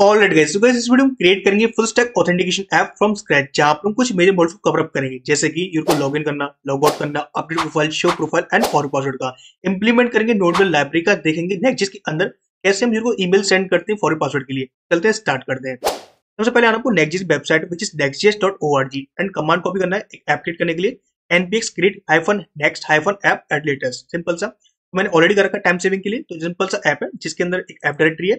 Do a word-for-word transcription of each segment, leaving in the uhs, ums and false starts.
Alright guys, तो guys इस video में क्रिएट करेंगे full stack authentication app from scratch, जहां आप लोग कुछ मेजर मॉड्यूल्स को कवर अप करेंगे, जैसे कि यूजर को लॉगिन करना, लॉग आउट करना, update profile, show profile and forget password का। इंप्लीमेंट करेंगे नोडमेल लाइब्रेरी का, देखेंगे नेक्स्ट जिसके अंदर कैसे हम यूजर को ईमेल सेंड करते हैं फॉरगेट पासवर्ड के लिए। चलते हैं स्टार्ट करते हैं। सबसे पहले आपको नेक्स्ट वेबसाइट व्हिच इज नेक्स्ट.js.org एंड कमांड कॉपी करना है ऐप क्रिएट करने के लिए npx create hyphen next hyphen app at latest। Simple सा, मैंने ऑलरेडी कर रखा टाइम सेविंग के लिए, तो सिंपल सा ऐप है जिसके अंदर एक ऐप डायरेक्टरी है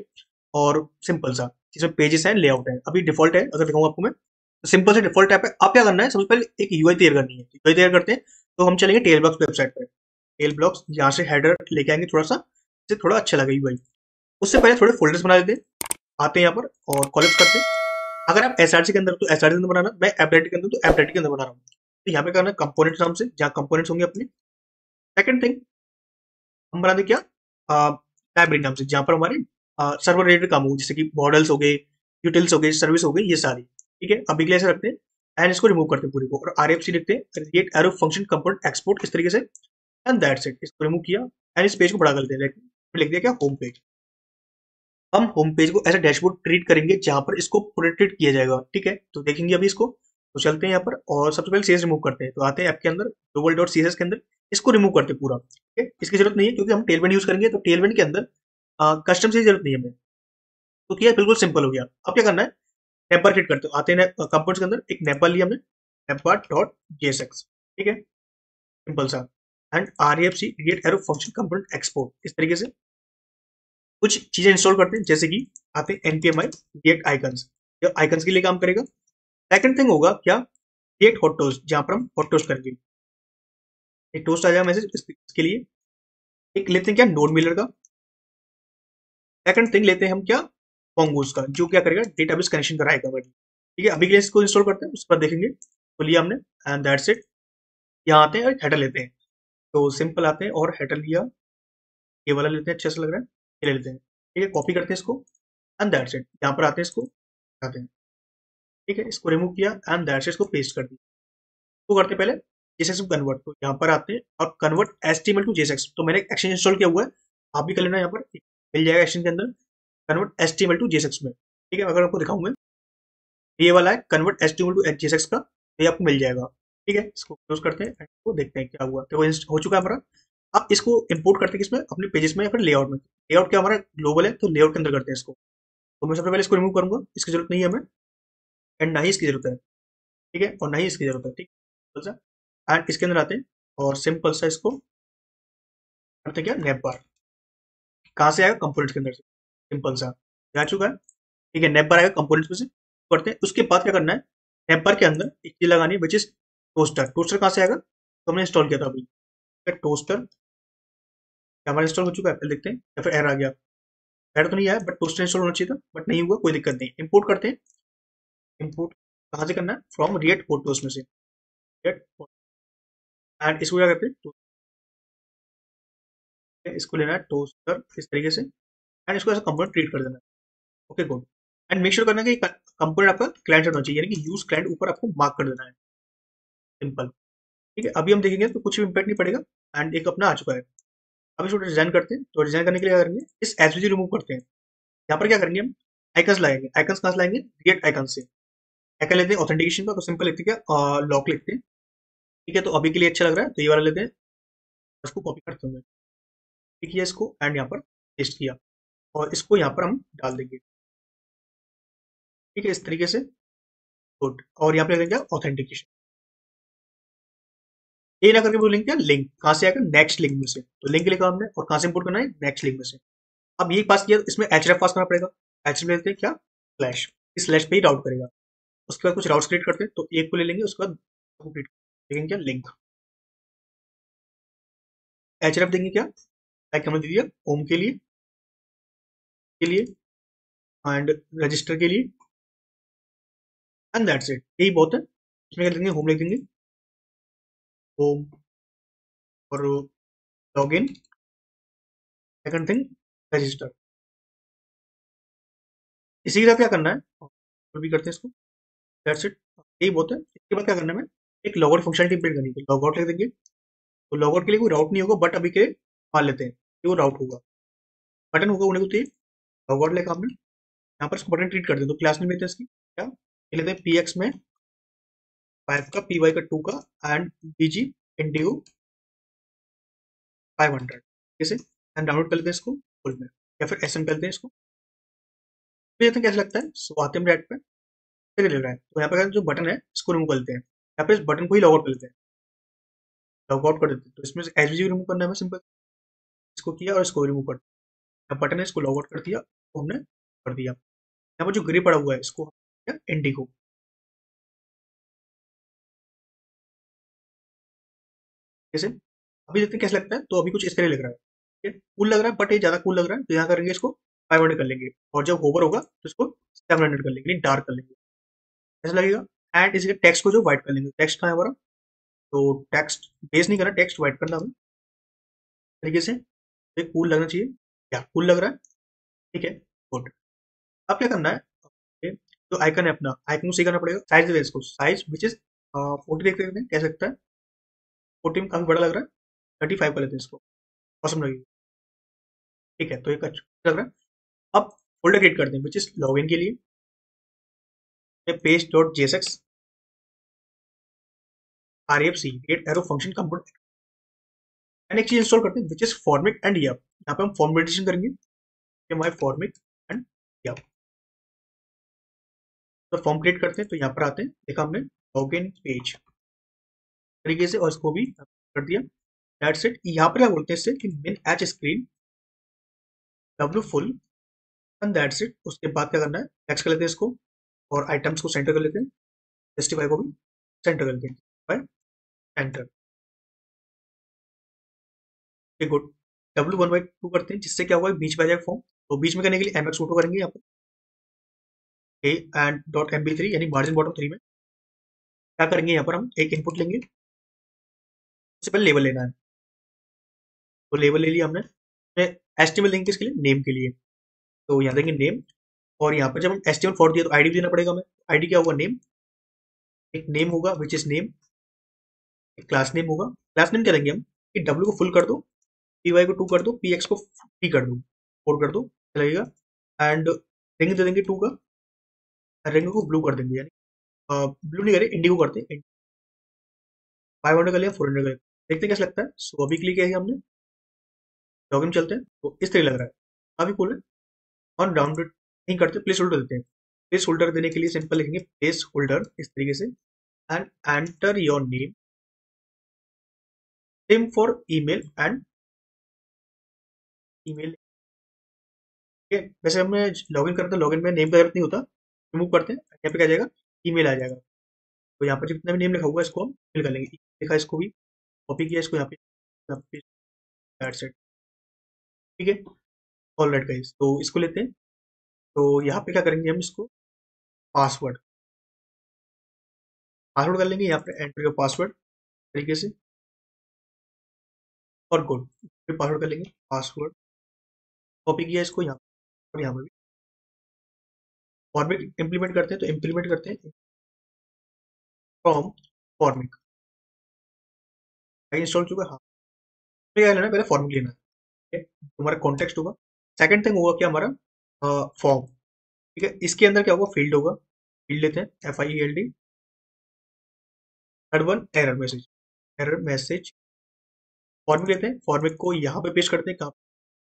और सिंपल सा जिसमें पेजेस हैं, लेआउट है। अभी डिफॉल्ट है, अगर दिखाऊंगा आपको मैं, तो सिंपल से डिफॉल्ट ऐप है। आप क्या करना है, सबसे पहले एक यूआई तैयार करनी है। यूआई तैयार करते हैं तो हम चलेंगे टेल ब्लॉक्स वेबसाइट पर। टेल ब्लॉक्स यहाँ से हेडर लेके आएंगे थोड़ा सा, इससे थोड़ा अच्छा लगे यूआई। उससे पहले थोड़े फोल्डर्स बना लेते हैं, आते हैं यहाँ पर और कॉलेप्स करते हैं। अगर आप एस आर सी के अंदर तो एस आर सी के अंदर बनाना, मैं ऐप डायरेक्टरी के अंदर तो ऐप डायरेक्टरी के अंदर बना रहा हूँ। तो यहाँ पे करना है कंपोनेंट्स नाम से, जहाँ कंपोनेंट्स होंगे अपने। सेकंड थिंग हम बना दें क्या, लाइब्रेरी नाम से, जहाँ पर हमारे सर्वर रिलेटेड काम हो, जैसे कि मॉडल्स हो गए, यूटिल्स हो गए, सर्विस हो गई, ये सारी। ठीक है, अभी के लिए ऐसे रखते हैं एंड इसको रिमूव करते हैं पूरी को, और आर एफ सी लिखते हैं create arrow function component export, इस तरीके से एंड दैट्स इट। इसको रिमूव किया एंड इस पेज को बड़ा कर देते हैं, लिख दिया क्या, होम पेज। हम होम पेज को ऐसा डैशबोर्ड ट्रीट करेंगे जहाँ पर इसको प्रोटेक्टेड किया जाएगा। ठीक है, तो देखेंगे अभी इसको, तो चलते हैं यहाँ पर और सबसे पहले सीएस रिमूव करते हैं। तो आते हैं ऐप के अंदर डबल डॉट सीएस के अंदर, इसको रिमूव करते हैं पूरा। ठीक है, इसकी जरूरत नहीं है क्योंकि हम टेलविंड यूज करेंगे, तो टेलविंड के अंदर आ, कस्टम से जरूरत नहीं है हमें, तो क्या बिल्कुल सिंपल हो गया। अब क्या करना है, नेपबार क्रिएट करते हो। आते हैं कंपोनेंट्स के अंदर, एक नेपबार लिया हमने, नेपबार डॉट जेएसएक्स। ठीक है, सिंपल सा and R F C create arrow function component export, इस तरीके से कुछ चीजें इंस्टॉल करते हैं। जैसे कि आते हैं एनपीएम आई रिएक्ट आइकन्स, जो आइकन्स के लिए काम करेगा। सेकंड थिंग होगा क्या, क्रिएट हॉट टोस्ट, जहाँ पर हम हॉट टोस्ट करेंगे, एक टोस्ट आ जाएगा मैसेज। इसके लिए एक लेते हैं क्या, नोडेमाइलर का। सेकंड थिंग लेते हैं हम क्या, मोंगूस का, जो क्या करेगा, डेटाबेस कनेक्शन कराएगा। ठीक है, अभी के लिए इसको इंस्टॉल करते हैं, उसके बाद देखेंगे। तो लिया हमने एंड दैट्स इट। यहाँ आते हैं और हेडर लेते हैं, तो सिंपल आते हैं और हेडर लिया, ये वाला लेते हैं, अच्छा सा लग रहा है, ये ले लेते हैं। ठीक है, कॉपी करते हैं इसको एंड दैट्स इट। यहाँ पर आते हैं, इसको आते हैं, ठीक है, इसको रिमूव किया एंड दैट्स इट, इसको पेस्ट कर दिया। तो करते पहले जेएसएक्स कन्वर्ट, तो यहाँ पर आते हैं और कन्वर्ट एचटीएमएल टू जेएसएक्स। तो मैंने एक्शन इंस्टॉल किया हुआ है, आप भी कर लेना, यहाँ पर मिल जाएगा एक्शन के अंदर, कन्वर्ट एचटीएमएल टू जेएसएक्स में। ठीक है, अगर आपको दिखाऊंगा, ये वाला है कन्वर्ट एचटीएमएल टू जेएसएक्स का, ये आपको मिल जाएगा। ठीक है, इसको क्लोज करते हैं, इसको देखते हैं क्या हुआ। तो हो चुका है हमारा। अब इसको इंपोर्ट करते हैं किसमें, अपने पेजेस में या फिर लेआउट में। लेआउट क्या हमारा ग्लोबल है, तो लेआउट के अंदर करते हैं इसको। तो मैं सबसे पहले इसको रिमूव करूंगा, इसकी जरूरत नहीं है हमें एंड ना ही इसकी जरूरत है। ठीक है, और ना ही इसकी जरूरत है। ठीक है, एंड इसके अंदर आते हैं और सिंपल सा इसको करते क्या, नेप बार, कहाँ से आएगा, कंपोनेंट्स के अंदर से। सिंपल सा आ चुका है। ठीक है, नेप बार आएगा कंपोनेंट्स में से, करते हैं। उसके बाद क्या करना है, नेप बार के अंदर एक चीज लगानी है विच इज टोस्टर। टोस्टर कहाँ से आएगा, तो हमने इंस्टॉल किया था अभी टोस्टर, हमारा इंस्टॉल हो चुका है, पहले देखते हैं। या फिर एरर आ गया, एरर तो नहीं आया, बट टोस्टर इंस्टॉल होना चाहिए था, बट नहीं हुआ, कोई दिक्कत नहीं। इंपोर्ट करते हैं, इंपोर्ट कहाँ से करना है, फ्रॉम रिएक्ट हॉट टोस्ट में से, एंड इसको क्या करते हैं, इसको लेना है टोस्टर इस तरीके से एंड इसको ऐसा कंपोनेंट ट्रीट कर देना है। Okay good, and make sure करना कि कंपोनेंट आपका क्लाइंट होना चाहिए, यानी कि यूज क्लाइंट ऊपर आपको मार्क कर देना है, सिंपल। ठीक है, अभी हम देखेंगे तो कुछ भी इम्पैक्ट नहीं पड़ेगा एंड एक अपना आ चुका है। अब इसको डिजाइन करते हैं, तो डिजाइन करने के लिए क्या करेंगे, इस एसवीजी रिमूव करते हैं। यहाँ पर क्या करेंगे, हम आइकन्स लाएंगे। आइकन्स कहाँ से लाएंगे, रिएक्ट आइकन से। आइकन लेते हैं ऑथेंटिकेशन का, तो सिंपल लेते हैं क्या, लॉक लिखते हैं। ठीक है, तो अभी के लिए अच्छा लग रहा है, तो ये वाला लेते हैं, इसको कॉपी करते हैं, ठीक है इसको, एंड यहाँ पर पेस्ट किया और इसको यहाँ पर हम डाल देंगे। ठीक है, इस तरीके से गुड। और यहाँ पर लेते हैं क्या, ऑथेंटिकेशन। ये ना करके वो लिंक क्या, लिंक कहाँ से आएगा, नेक्स्ट लिंक में से। तो लिंक लिखा हमने और कहाँ से इंपोर्ट करना है, नेक्स्ट लिंक में से। अब ये पास किया तो इसमें एचआरएफ पास करना पड़ेगा। एचआरएफ लेते हैं क्या, स्लैश, इस स्लैश पे ही राउट करेगा। उसके बाद कुछ राउट्स क्रिएट करते हैं, तो एक को ले लेंगे, उसके बाद देखेंगे क्या, लिंक एचआरएफ देंगे क्या, लाइक हमने दे दिया होम के लिए के लिए एंड रजिस्टर के लिए एंड दैट्स इट, यही बहुत है। इसमें क्या देंगे, होम लिख देंगे होम और log in, second thing register. इसी के साथ क्या करना है, तो भी करते हैं इसको, दैट्स इट, यही बहुत है। इसके बाद क्या करना है, मैं एक लॉगआउट फंक्शनलिटी इंप्लीमेंट करनी है, लॉगआउट लिख देंगे। तो लॉगआउट के लिए कोई राउट नहीं होगा, बट अभी के मान लेते हैं कि वो राउट होगा, बटन होगा, उन्हें को चाहिए। लॉगआउट लिखा आपने, यहाँ पर इसको बटन ट्रीट करते हैं। तो क्लास नेम लेते हैं इसकी क्या लेते हैं पी एक्स में फाइव का, पी वाई का टू का and P G in D five hundred कैसे एंड डाउनलोड कर लेते हैं इसको फुल में या फिर एस एम करते हैं इसको। देखते हैं कैसे लगता है। सो आते हैं रेड पे लग रहा है तो यहाँ पर जो बटन है इसको रिमूव कर लेते हैं, यहाँ पर इस बटन को ही लॉग आउट कर लेते हैं, लॉग आउट कर देते हैं। तो इसमें एसवीजी रिमूव करना है सिंपल, इसको किया और इसको रिमूव कर दिया, बटन है इसको लॉग आउट कर दिया, तो हमने कर दिया। यहाँ पर जो ग्रे पड़ा हुआ है इसको इंडिगो, कैसे अभी देखते हैं कैसे लगता है। तो अभी कुछ इस तरह लग रहा है, ठीक है कूल लग रहा है बट ये ज्यादा कूल लग रहा है। तो यहाँ करेंगे इसको फाइव हंड्रेड कर लेंगे और जब होवर होगा तो इसको सेवन हंड्रेड कर लेंगे, डार्क कर लेंगे ऐसा लगेगा। एंड इसके टेक्स्ट को जो व्हाइट कर लेंगे, टेक्स्ट कहाँ है हमारा, तो टेक्स्ट बेस नहीं करना, टेक्स्ट व्हाइट करना हमें तरीके से, तो कूल लगना चाहिए। क्या कूल लग रहा है, ठीक है गुड। अब क्या करना है, जो तो आइकन है अपना आइकन को सही करना पड़ेगा, साइज देना इसको साइज विच इज फोर्टी देखते हैं कह सकता है, फोर्टी में काफी बड़ा लग रहा है, थर्टी फाइव कर लेते हैं इसको, ऑसम लगेगा ठीक है। तो एक अच्छा लग रहा है। अब फोल्डर क्रिएट करते हैं विच इज लॉग इन के लिए page dot JSX R F C get arrow function component and एक चीज इंस्टॉल करते हैं which is formic and yup. यहाँ पे हम फॉर्मेटेशन करेंगे हमारे फॉर्मिक एंड यप। तो फॉर्म क्रिएट करते हैं, तो यहाँ पर आते हैं, देखा हमने लॉग इन पेज तरीके से और इसको भी कर दिया। That's it. यहाँ पर क्या बोलते हैं इससे कि min H screen W full and that's it. उसके बाद क्या करना है, टेक्स्ट कर लेते हैं इसको और आइटम्स को सेंटर कर लेते हैं, जस्टिफाई को भी सेंटर कर लेते हैं by center. Good. W one by two करते हैं जिससे क्या हुआ है बीच में आ जाएगा फॉर्म। तो बीच में करने के लिए एम एक्स फोटो करेंगे यहाँ पर A and dot M B three यानी मार्जिन बॉटम थ्री में क्या करेंगे, यहाँ पर हम एक इनपुट लेंगे, उससे पहले लेबल लेना है तो लेबल ले लिया हमने। एस टी में लेंगे इसके लिए नेम के लिए, तो यहाँ देंगे नेम और यहाँ पर जब हम एस टी एम फॉर दिया तो आईडी भी देना पड़ेगा हमें। आईडी क्या होगा, नेम, एक नेम होगा विच इज नेम, एक क्लास नेम होगा। क्लास नेम करेंगे हम कि डब्ल्यू को फुल कर दो, पी वाई को टू कर दो, पी एक्स को थ्री कर दो, फोर कर दो चलेगा। एंड रिंग दे देंगे टू का, रिंग को ब्लू कर देंगे यानी ब्लू नहीं करें इंडिगो करते हैं। फाइव हंड्रेड कर लिया, फोर हंड्रेड कर लिया, देखते हैं कैसे लगता है। सो अभी क्लिक है हमने लॉग इन चलते हैं, तो इस तरह लग रहा है अभी बोले। और डाउनलोड नहीं करते, प्लेस होल्डर देते हैं। प्लेस होल्डर देने के लिए सिंपल लिखेंगे प्लेस होल्डर इस तरीके से and enter your name, same for email and email. वैसे हमने लॉगिन करते हैं, लॉगिन में नेम का जरूरत नहीं होता, रिमूव करते हैं। यहाँ पे क्या जाएगा, ईमेल आ जाएगा। तो यहाँ पर जितना भी नेम लिखा हुआ है इसको हम फिल कर लेंगे, लिखा इसको भी कॉपी किया इसको यहाँ पे, ठीक है। ऑलराइट गाइस, तो इसको लेते हैं, तो यहाँ पे क्या करेंगे हम इसको पासवर्ड पासवर्ड कर लेंगे यहाँ पे, एंटर योर पासवर्ड तरीके से और गुड। फिर पासवर्ड कर लेंगे, पासवर्ड कॉपी किया इसको यहाँ और यहाँ पर भी। फॉर्मिक इम्प्लीमेंट करते हैं, तो इम्प्लीमेंट करते हैं फ्रॉम फॉर्मिक, इंस्टॉल चुका। हाँ क्या लेना है, पहले फॉर्मिक लेना है, हमारा कॉन्टेक्स्ट होगा। सेकेंड थिंग होगा कि हमारा फॉर्म, ठीक है। इसके अंदर क्या होगा, फील्ड होगा, फील्ड लेते हैं F I L D. Third one error message, error message formic लेते हैं, फॉर्मिक को यहाँ पे पेश करते हैं कहाँ,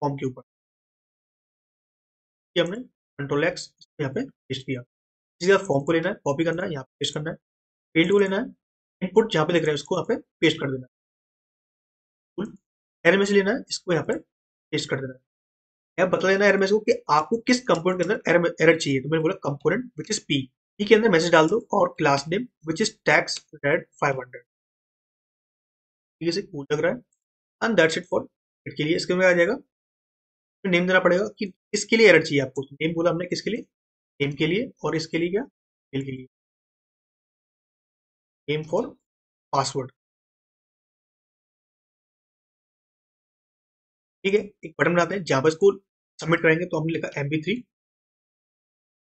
फॉर्म के ऊपर। हमने कंट्रोल एक्स यहाँ पे पेस्ट किया। जिसका फॉर्म को लेना है, कॉपी करना है, यहाँ पे पेस्ट करना है। फील्ड को लेना है, इनपुट जहाँ पे देख रहे हैं उसको यहाँ पे पेस्ट कर देना है। एरर मैसेज लेना है, इसको यहाँ पे पेस्ट कर देना है। आप बता देना एरर मैसेज को कि आपको किस कंपोनेंट के अंदर एरर चाहिए, तो मैंने बोला component which is P, P के अंदर मैसेज डाल दो और class name which is text red five hundred, ठीक है से कूल लग रहा है। एंड दैट्स इट फॉर इसके लिए। इसके में आ जाएगा तो नेम देना पड़ेगा कि किसके लिए एरर चाहिए आपको, तो नेम बोला हमने किसके लिए, नेम के लिए और इसके लिए क्या, मेल के लिए। नेम फॉर पासवर्ड, ठीक है। एक बटन बनाते हैं जहाँ पर इसको सबमिट करेंगे, तो हमने लिखा एम बी थ्री।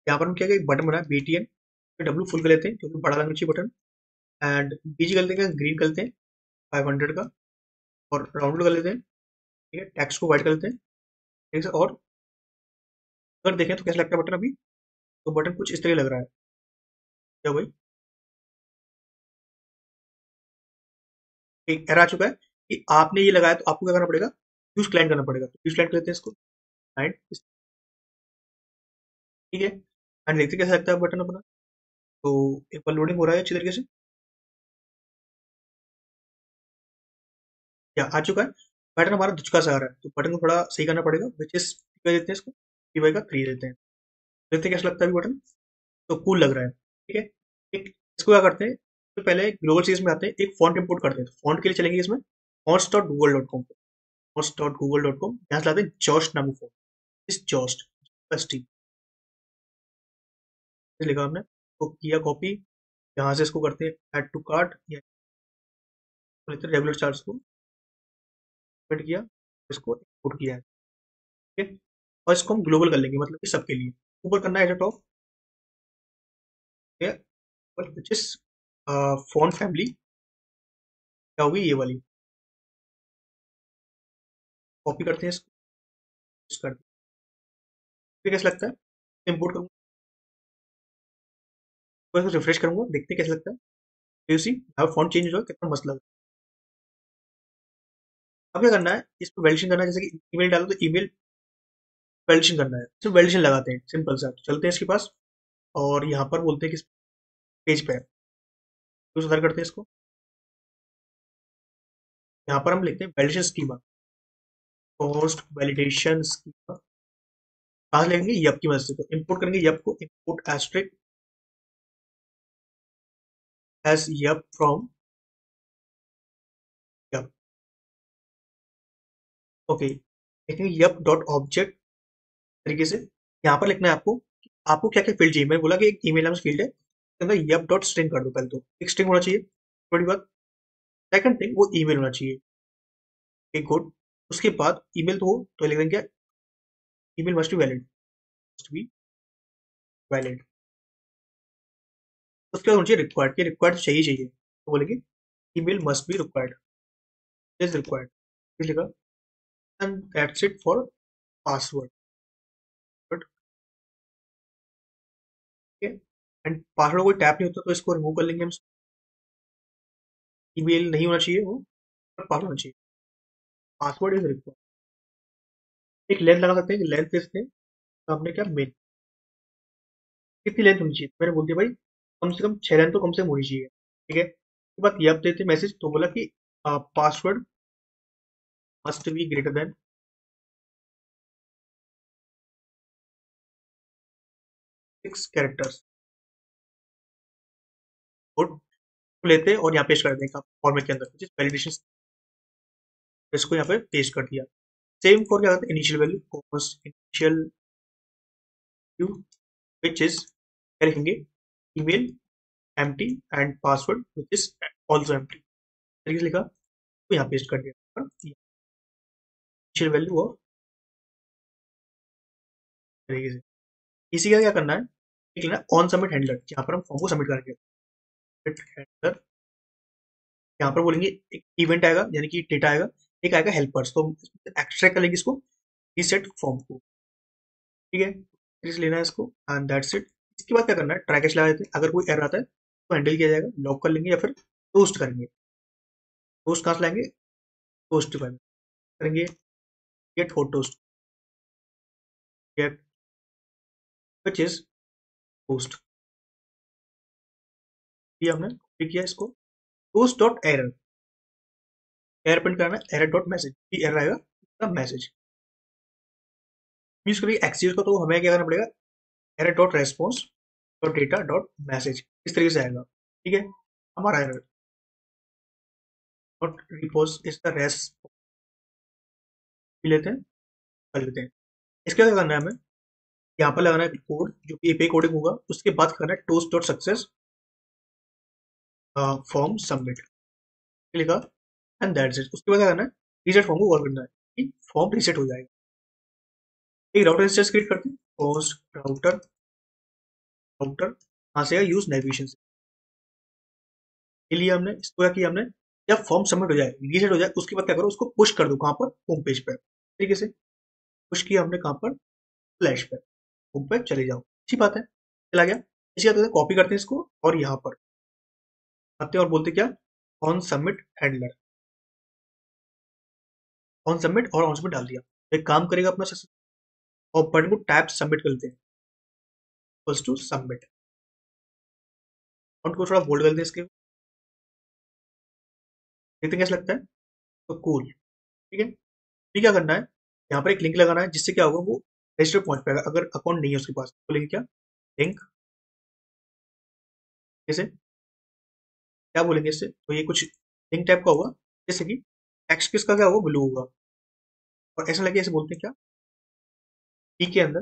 यहाँ पर हम क्या एक बटन बनाया B T N, W full कर लेते हैं क्योंकि बड़ा लगना चाहिए बटन। एंड बी जी कर लेते हैं ग्रीन, कर लेते हैं फाइव हंड्रेड का और राउंड कर लेते हैं, ठीक है। टैक्स को वाइट कर लेते हैं, ठीक है। और अगर देखें तो कैसा लगता है बटन अभी, तो बटन कुछ इस तरह लग रहा है क्या भाई? एक एरर आ चुका है कि आपने ये लगाया, तो आपको क्या करना पड़ेगा? यूज क्लाइंट करना पड़ेगा। यूज क्लाइंट करते हैं इसको, क्लाइंट, ठीक है। एंड देखते कैसा लगता है बटन अपना। तो एक बार लोडिंग हो रहा है अच्छी तरीके से, या आ चुका है बटन हमारा, दुचका सा आ रहा है। तो बटन को थोड़ा सही करना पड़ेगा, विच इज देते हैं इसको पीवाई का थ्री देते हैं। देखते हैं कैसा लगता है बटन, तो कूल लग रहा है, ठीक है। एक इसको क्या करते हैं, तो पहले ग्लोबल सीरीज में आते हैं, एक फॉन्ट इंपोर्ट करते हैं। तो फॉन्ट के लिए चलेंगे इसमें fonts dot Google dot com fonts dot Google dot com यहाँ से लाते हैं जॉस्ट नाम फॉन्ट। इस जॉस्ट बस ठीक लिखा हमने, तो किया कॉपी। यहाँ से इसको करते हैं add to cart, regular charge को फिट किया, इसको एक्सपोर्ट किया है, ठीक है। और इसको हम ग्लोबल कर लेंगे, मतलब कि सबके लिए ऊपर करना है एट टॉप, ठीक है। विच इज फॉन्ट फैमिली क्या होगी, ये वाली। कॉपी करते हैं इसको, ठीक है। कैसा लगता है? इंपोर्ट करूँगा, इसको रिफ्रेश करूंगा, देखते कैसा लगता है। यू सी फॉन्ट चेंज हो, कितना मस्त लग रहा है। अब क्या करना है, इस पर वैलिडेशन करना है। जैसे कि ईमेल डालो तो ईमेल वैलिडेशन करना है, सिर्फ वैलिडेशन लगाते हैं, सिंपल सा। चलते हैं इसके पास और यहाँ पर बोलते हैं किस पेज पे है, तो सुधार करते हैं इसको। यहाँ पर हम लिखते हैं validation schema, post validation schema कहाँ लेंगे? यप की मदद से। तो इम्पोर्ट करेंगे यप को, import asterisk as yup from yup, okay. लेकिन yup डॉट ऑब्जेक्ट तरीके से यहाँ पर लिखना है आपको, आपको क्या क्या फील्ड चाहिए। मैंने बोला कि एक ईमेल नाम फील्ड है, तो अंदर yup डॉट स्ट्रिंग कर दो। पहले तो एक स्ट्रिंग होना चाहिए, थोड़ी बात। सेकंड थिंग, वो ईमेल होना चाहिए, एक गुड। उसके बाद ईमेल तो हो, तो लिख देंगे क्या, email must be valid, must be valid. उसके बाद मुझे रिक्वायर्ड के रिक्वायर्ड चाहिए चाहिए तो बोलेंगे email must be required, is required, ठीक लिखा। And that's it for password, ठीक है। एंड पासवर्ड कोई टैप नहीं होता, तो इसको रिमूव कर लेंगे हम। ईमेल नहीं होना चाहिए वो, पर पासवर्ड होना चाहिए, पासवर्ड इज रिक्वायर्ड। एक लेंथ लगा सकते हैं, लेंथ इसने तो हमने क्या, मेल कितनी लेंथ होनी चाहिए? मैंने बोल दिया भाई कम से कम छह लाइन तो कम से कम होनी चाहिए, ठीक है। उसके बाद यप देते मैसेज, तो बोला कि password must be greater than six characters. Good, लेते और यहाँ पेस्ट कर देंगे फॉर्मेट के अंदर, वैलिडेशन। इसको यहाँ पे पेस्ट कर दिया। सेम फॉर क्या करते हैं, initial value commerce initial value which is क्या लिखेंगे, email empty and password which is also empty तरीके से लिखा, तो यहाँ पेस्ट कर दिया। इनिशियल वैल्यू और तरीके से इसी का क्या करना है, एक लेना ऑन सबमिट हैंडलर, यहाँ पर हम फॉर्म को सबमिट करेंगे। हैंडलर यहाँ पर बोलेंगे एक इवेंट आएगा, यानी कि डेटा आएगा, एक आएगा हेल्पर्स, तो एक्सट्रैक्ट करेंगे इसको, रीसेट फॉर्म को, ठीक है, लेना है इसको। And that's it. इसके बाद क्या करना है, ट्राई कैश लगा देते हैं। अगर कोई एरर आता है तो हैंडल किया जाएगा, लॉक कर लेंगे या फिर टोस्ट करेंगे। टोस्ट कहाँ से लाएंगे, टोस्ट पर करेंगे get hot toast, get which is toast, ये हमने कॉपी किया इसको। Toast dot error, error print करना है, एरर डॉट मैसेज, ये एरर आएगा इसका मैसेज। यूज करिए एक्सयूज का, तो हमें क्या करना पड़ेगा, error dot response dot data dot message, इस तरीके से आएगा, ठीक है। हमारा error dot repose is the response लेते हैं, कर लेते हैं। इसके बाद करना है हमें, यहाँ पर लगाना है कोड जो कि एपीआई कोडिंग होगा। उसके बाद करना है toast dot success form submit लिखा, एंड दैट्स इट। उसके बाद करना है रीसेट फॉर्म को कॉल करना है, फॉर्म रीसेट हो जाएगा। एक राउटर इंस्टेंस क्रिएट करते हैं, होस्ट राउटर, राउटर कहाँ से यूज नेविगेशन के लिए हमने इसको किया। हमने जब फॉर्म सबमिट हो जाए, रीसेट हो जाए, उसके बाद क्या करो, उसको पुश कर दो कहाँ पर, होम पेज पर, तरीके से पुश किया हमने कहाँ पर, स्लैश पर, होम पेज चले जाओ, अच्छी बात है। चला गया। इसके कॉपी करते हैं इसको और यहाँ पर आते हैं और बोलते क्या, on submit handler, on submit और ऑन सबमिट डाल दिया। एक काम करेगा अपना और बटन को टैप सबमिट कर लेते हैं, फर्स्ट टू सबमिट, और को थोड़ा बोल्ड कर देते हैं इसके, देखते कैसा लगता है। तो कूल, ठीक है। फिर क्या करना है, यहाँ पर एक लिंक लगाना है जिससे क्या होगा वो रजिस्टर पहुंच पाएगा अगर अकाउंट नहीं है उसके पास। बोलेंगे क्या, लिंक कैसे क्या बोलेंगे इससे, तो ये कुछ लिंक टाइप का होगा जैसे कि टेक्स्ट किसका क्या होगा, ब्लू होगा। और ऐसा लगे ऐसे बोलते हैं क्या, के अंदर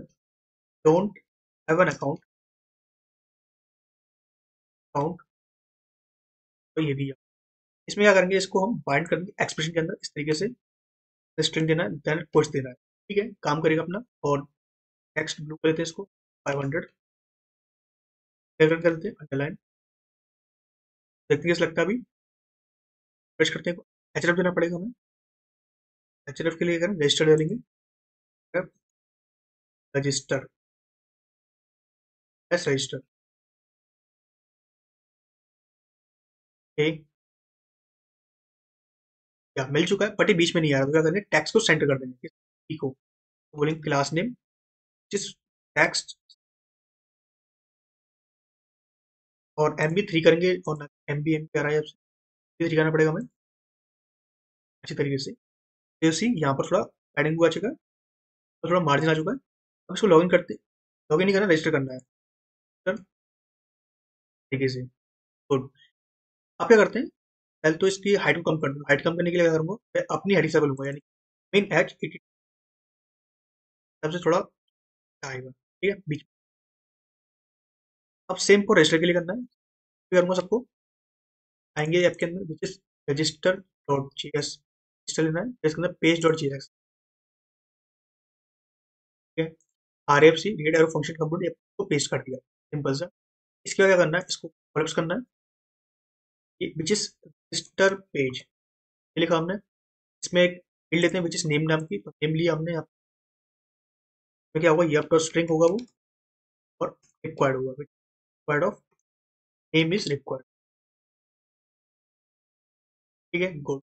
don't have an account, account तो ये भी है। इसमें क्या करेंगे, इसको हम बाइंड करेंगे एक्सप्रेशन के अंदर इस तरीके से, स्ट्रिंग देना है देन पुश देना है, ठीक है। काम करेगा अपना और टेक्स्ट ब्लू कर लेते हैं इसको, पाँच सौ कर लेते हैं, अंडरलाइन, देखते हैं लगता है अभी, प्रेस करते हैं। एचआरएफ देना पड़ेगा हमें, एचआरएफ के लिए करें रजिस्टर डालेंगे, रजिस्टर एस रजिस्टर, ठीक या मिल चुका है बट ये बीच में नहीं आ रहा, तो क्या करेंगे टेक्स्ट को सेंटर कर देंगे, ठीक हो। तो बोलेंगे क्लास नेम जिस टेक्स्ट और एम बी थ्री करेंगे, और एम बी एम क्या रहा है थ्री करना पड़ेगा हमें अच्छी तरीके से। तो सी यहाँ पर थोड़ा एडिंग हुआ चुका है और थोड़ा मार्जिन आ चुका है। अब इसको लॉगिन करते, लॉगिन नहीं करना, रजिस्टर करना है सर, ठीक है से गुड। आप क्या करते हैं, पहले तो इसकी हाइट को कम कर दूँगा। हाइट कम करने के लिए क्या करूँगा, मैं अपनी हाइट हिसाब लूँगा, यानी मेन एच एटी सबसे थोड़ा आएगा, ठीक है बीच। अब सेम को रजिस्टर के लिए करना है, फिर करूँगा सबको आएंगे ऐप के अंदर, which is register dot J S, register लेना है, इसके अंदर पेज डॉट जी एस, ठीक है। R F C read arrow function compute को पेस्ट कर दिया, सिंपल सा। इसके बाद क्या करना है, इसको कॉलेप्स करना है, विच इज रजिस्टर पेज ये लिखा हमने, इसमें एक फील्ड लेते हैं विच इज नेम नाम की, तो नेम लिया हमने यहाँ पर। क्या होगा, यप डॉट स्ट्रिंग होगा वो, और रिक्वायर्ड होगा, required of name is required, ठीक है गुड,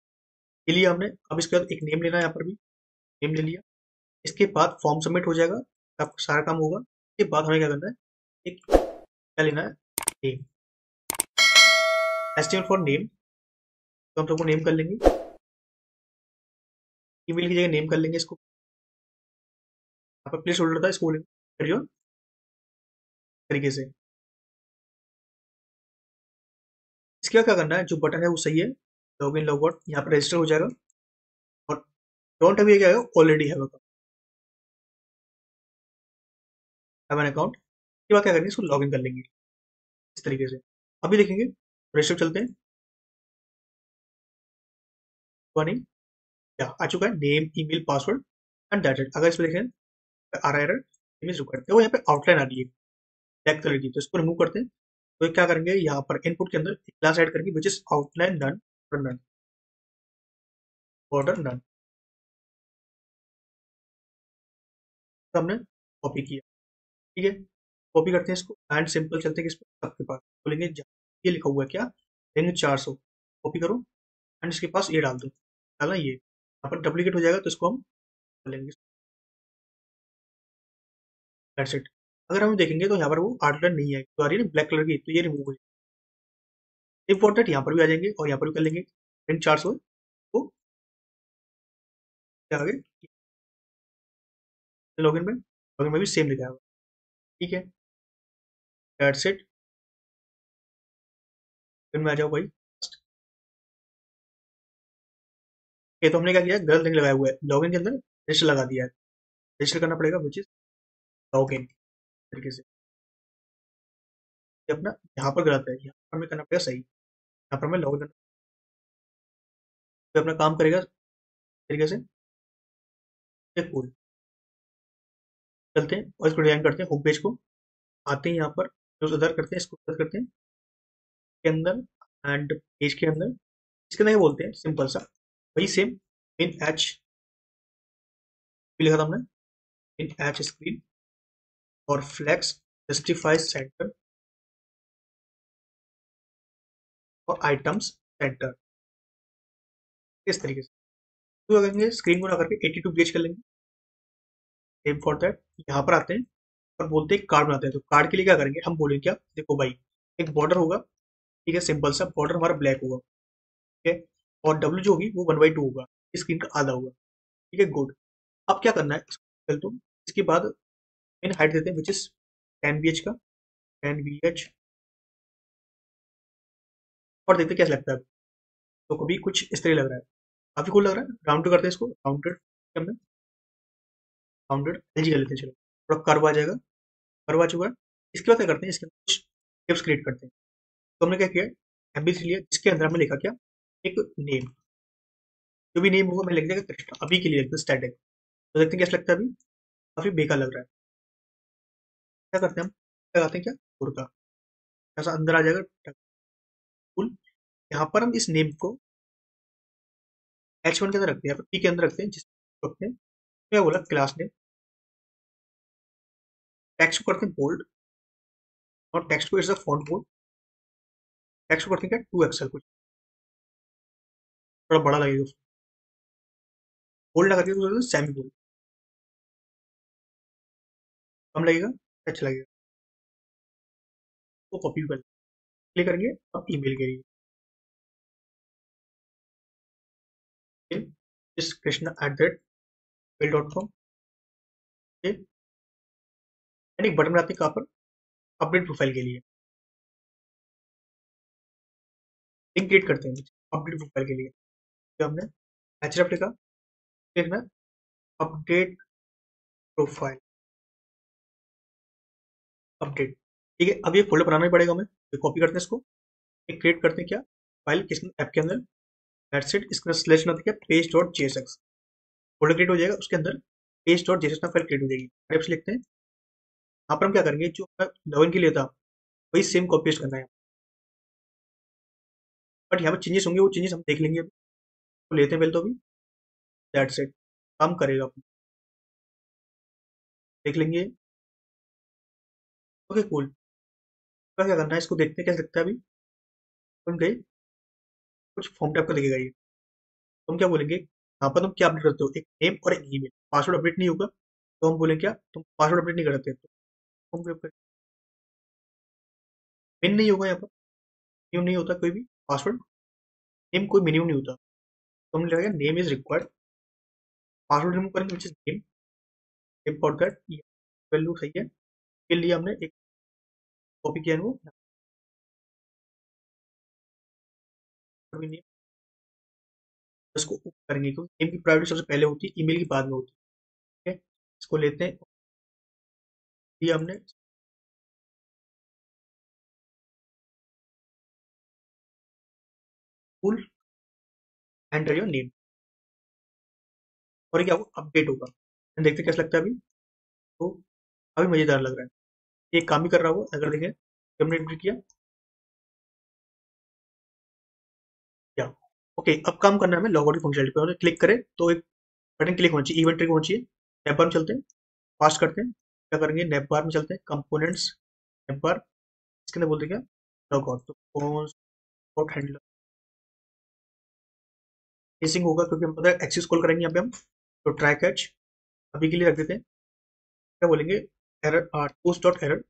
ये लिया हमने। अब इसके बाद एक नेम लेना है, यहाँ पर भी नेम ले लिया। इसके बाद फॉर्म सबमिट हो जाएगा, आपका सारा काम होगा। इसके बाद हमें क्या करना है, एक क्या लेना है, नेम, एचटीएमएल फॉर नेम, तो हम सबको नेम कर लेंगे, ईमेल की जगह नेम कर लेंगे इसको। यहाँ पर प्लेस होल्डर था, इसको बोलेंगे तरीके से। इसके बाद क्या करना है, जो बटन है वो सही है, लॉग इन लॉग आउट यहाँ पर रजिस्टर हो जाएगा, और डोंट हैव ये क्या है, ऑलरेडी हैव अकाउंट, अकाउंट के बाद क्या करेंगे इसको लॉगिन कर लेंगे इस तरीके से। अभी देखेंगे रजिस्टर चलते हैं, क्या आ चुका है, name email password and data. अगर इसमें देखें आ रहा है एरर, वो यहाँ पे आउटलाइन आ रही है ब्लैक कलर की, तो इसको रिमूव करते हैं। तो क्या करेंगे, यहाँ पर इनपुट के अंदर क्लास ऐड करेंगे विच इज आउटलाइन नन और नन बॉर्डर नन, तो हमने कॉपी किया, ठीक है। कॉपी करते हैं इसको एंड सिंपल चलते हैं सबके पास, बोलेंगे ये लिखा हुआ है क्या, लेंगे चार सौ, कॉपी करो एंड इसके पास ये डाल दो, डालना ये यहाँ पर डुप्लीकेट हो जाएगा, तो इसको हम लेंगे। That's it. अगर हम देखेंगे तो यहाँ पर वो आउटलाइन नहीं है, तो आ रही है ब्लैक कलर की, तो ये रिमूव हो जाएगी। इम्पोर्टेंट यहाँ पर भी आ जाएंगे और यहाँ पर भी कर लेंगे लेंगे चार सौ को आगे, लॉगिन में लॉगिन में भी सेम लिखा है, ठीक है। That's it. फिर में आ जाओ भाई, ये तो हमने क्या किया, गलत लिंक लगाया हुआ है, लॉगिन के अंदर रजिस्टर लगा दिया है, रजिस्टर करना पड़ेगा विच इज लॉगिन तरीके से। अपना यहाँ पर गलत है, यहाँ पर हमें करना पड़ेगा सही, यहाँ पर हमें लॉगिन करना, तो अपना काम करेगा तरीके से। कूल, चलते हैं और इसको डिजाइन करते हैं। होम पेज को आते हैं, यहाँ पर जो उधर करते हैं इसको उधर करते हैं के अंदर एंड पेज के अंदर। इसके अंदर बोलते हैं सिंपल सा वही सेम, इन एच लिखा था हमने, इन एच स्क्रीन और फ्लैक्स justifies center और आइटम्स सेंटर। इस तरीके से तो अगर स्क्रीन को ना करके एटी टू गेज कर लेंगे। सेम फॉर दैट यहाँ पर आते हैं और बोलते हैं कार्ड बनाते हैं। तो कार्ड के लिए क्या करेंगे, हम बोलेंगे क्या, देखो भाई एक बॉर्डर होगा, ठीक है, सिंपल सा बॉर्डर हमारा ब्लैक होगा, ठीक है, और डब्ल्यू जो होगी वो वन बाई टू होगा, स्क्रीन का आधा होगा, ठीक है, गुड। अब क्या करना है इसको, तो इसके बाद इन हाइट देते हैं which is ten B H का टेन बी एच और देखते क्या लगता है। तो कभी कुछ इस तरह लग रहा है, काफी कूल लग रहा है। राउंड करते हैं इसको, राउंडेड हमने राउंडेड एल जी कर लेते हैं। चलो थोड़ा कर्व आ जाएगा, कर्व आ चुका है। इसके बाद क्या करते हैं, इसके अंदर कुछ टिप्स क्रिएट करते हैं। तो हमने क्या किया, एम बी लिया, जिसके अंदर हमने लिखा क्या, एक नेम, जो भी नेम होगा मैं लिख देगा कृष्णा, अभी के लिए लिखते हैं स्टैटिक। तो देखते हैं कैसा लगता है, अभी काफी बेकार लग रहा है। क्या करते हैं हम, लगाते हैं क्या कुर्ता, ऐसा अंदर आ जाएगा। यहाँ पर हम इस नेम को एच वन के अंदर रखते हैं, पी के अंदर रखते हैं, जिसको रखते हैं क्या बोला क्लास नेम। टेक्स्ट को करते हैं बोल्ड और टेक्स्ट को is a font bold. Text को करते हैं क्या टू एक्सएल, कुछ थोड़ा बड़ा लगेगा। बोल्ड ना करके तो सेमी बोल्ड कम लगेगा, अच्छा लगेगा। वो कॉपी कर क्लिक करेंगे और ईमेल करेंगे इस Krishna at the rate mail dot com. एक बटन बनाते हैं कहाँ पर, अपडेट प्रोफाइल के लिए लिंक क्रिएट करते हैं अपडेट प्रोफाइल के लिए। तो हमने एचआरएफ लिखा, देखना अपडेट प्रोफाइल अपडेट, ठीक है। अब ये फोल्डर बनाना ही पड़ेगा हमें, तो कॉपी करते हैं इसको, एक क्रिएट करते हैं क्या फाइल किस ऐप के अंदर, slash page dot JSX folder create हो जाएगा। उसके अंदर पेज डॉट जेएसएक्स ना फाइल क्रिएट हो जाएगी। टाइप्स लिखते हैं यहाँ पर, हम क्या करेंगे जो लॉगिन के लिए था वही सेम कॉपी पेस्ट करना है, बट यहाँ पर चेंजेस होंगे, वो चेंजेस हम देख लेंगे। तो लेते हैं पहले, तो अभी दैट्स इट, काम करेगा अपन देख लेंगे। Okay cool. तो क्या करना है इसको, देखते हैं क्या लगता है। अभी हम गए कुछ फॉर्म टाइप का लगेगा ये, तो हम क्या बोलेंगे यहाँ पर, तुम क्या अपडेट करते हो, एक नेम और एक ईमेल। पासवर्ड अपडेट नहीं होगा तो हम बोलेंगे क्या तुम पासवर्ड अपडेट नहीं करते, तो हम पिन नहीं होगा यहाँ पर, मिनिमम नहीं होता कोई भी पासवर्ड, नेम कोई मिनिमम नहीं होता। तो हमने लगाया name is required, password remove करेंगे which is name, name for that value सही है के लिए हमने एक कॉपी किया वो इसको करेंगे, क्योंकि नेम की प्रायोरिटी सबसे पहले होती है, ईमेल की बाद में होती है, ठीक है। इसको लेते हैं ये हमने, फुल एंटर योर नेम और क्या वो अपडेट होगा। देखते हैं कैसा लगता है अभी, तो अभी मजेदार लग रहा है, एक काम ही कर रहा हूँ। अगर देखें हमने एंट्री किया, ओके okay, अब काम करना है हमें लॉग आउट की फंक्शनलिटी पे। क्लिक करें तो एक बटन क्लिक होना चाहिए, इवेंट ट्रिक होना चाहिए। नेप बार में चलते हैं, फास्ट करते हैं, क्या करेंगे नेप बार में चलते हैं, कंपोनेंट्स नेप बार, इसके अंदर बोलते क्या लॉग आउट। तो हैंडलर फेसिंग होगा क्योंकि हम पता है एक्सेस कॉल करेंगे यहाँ पे हम, तो ट्राई कैच अभी के लिए रख देते हैं। क्या बोलेंगे एरर टोस्ट डॉट एरर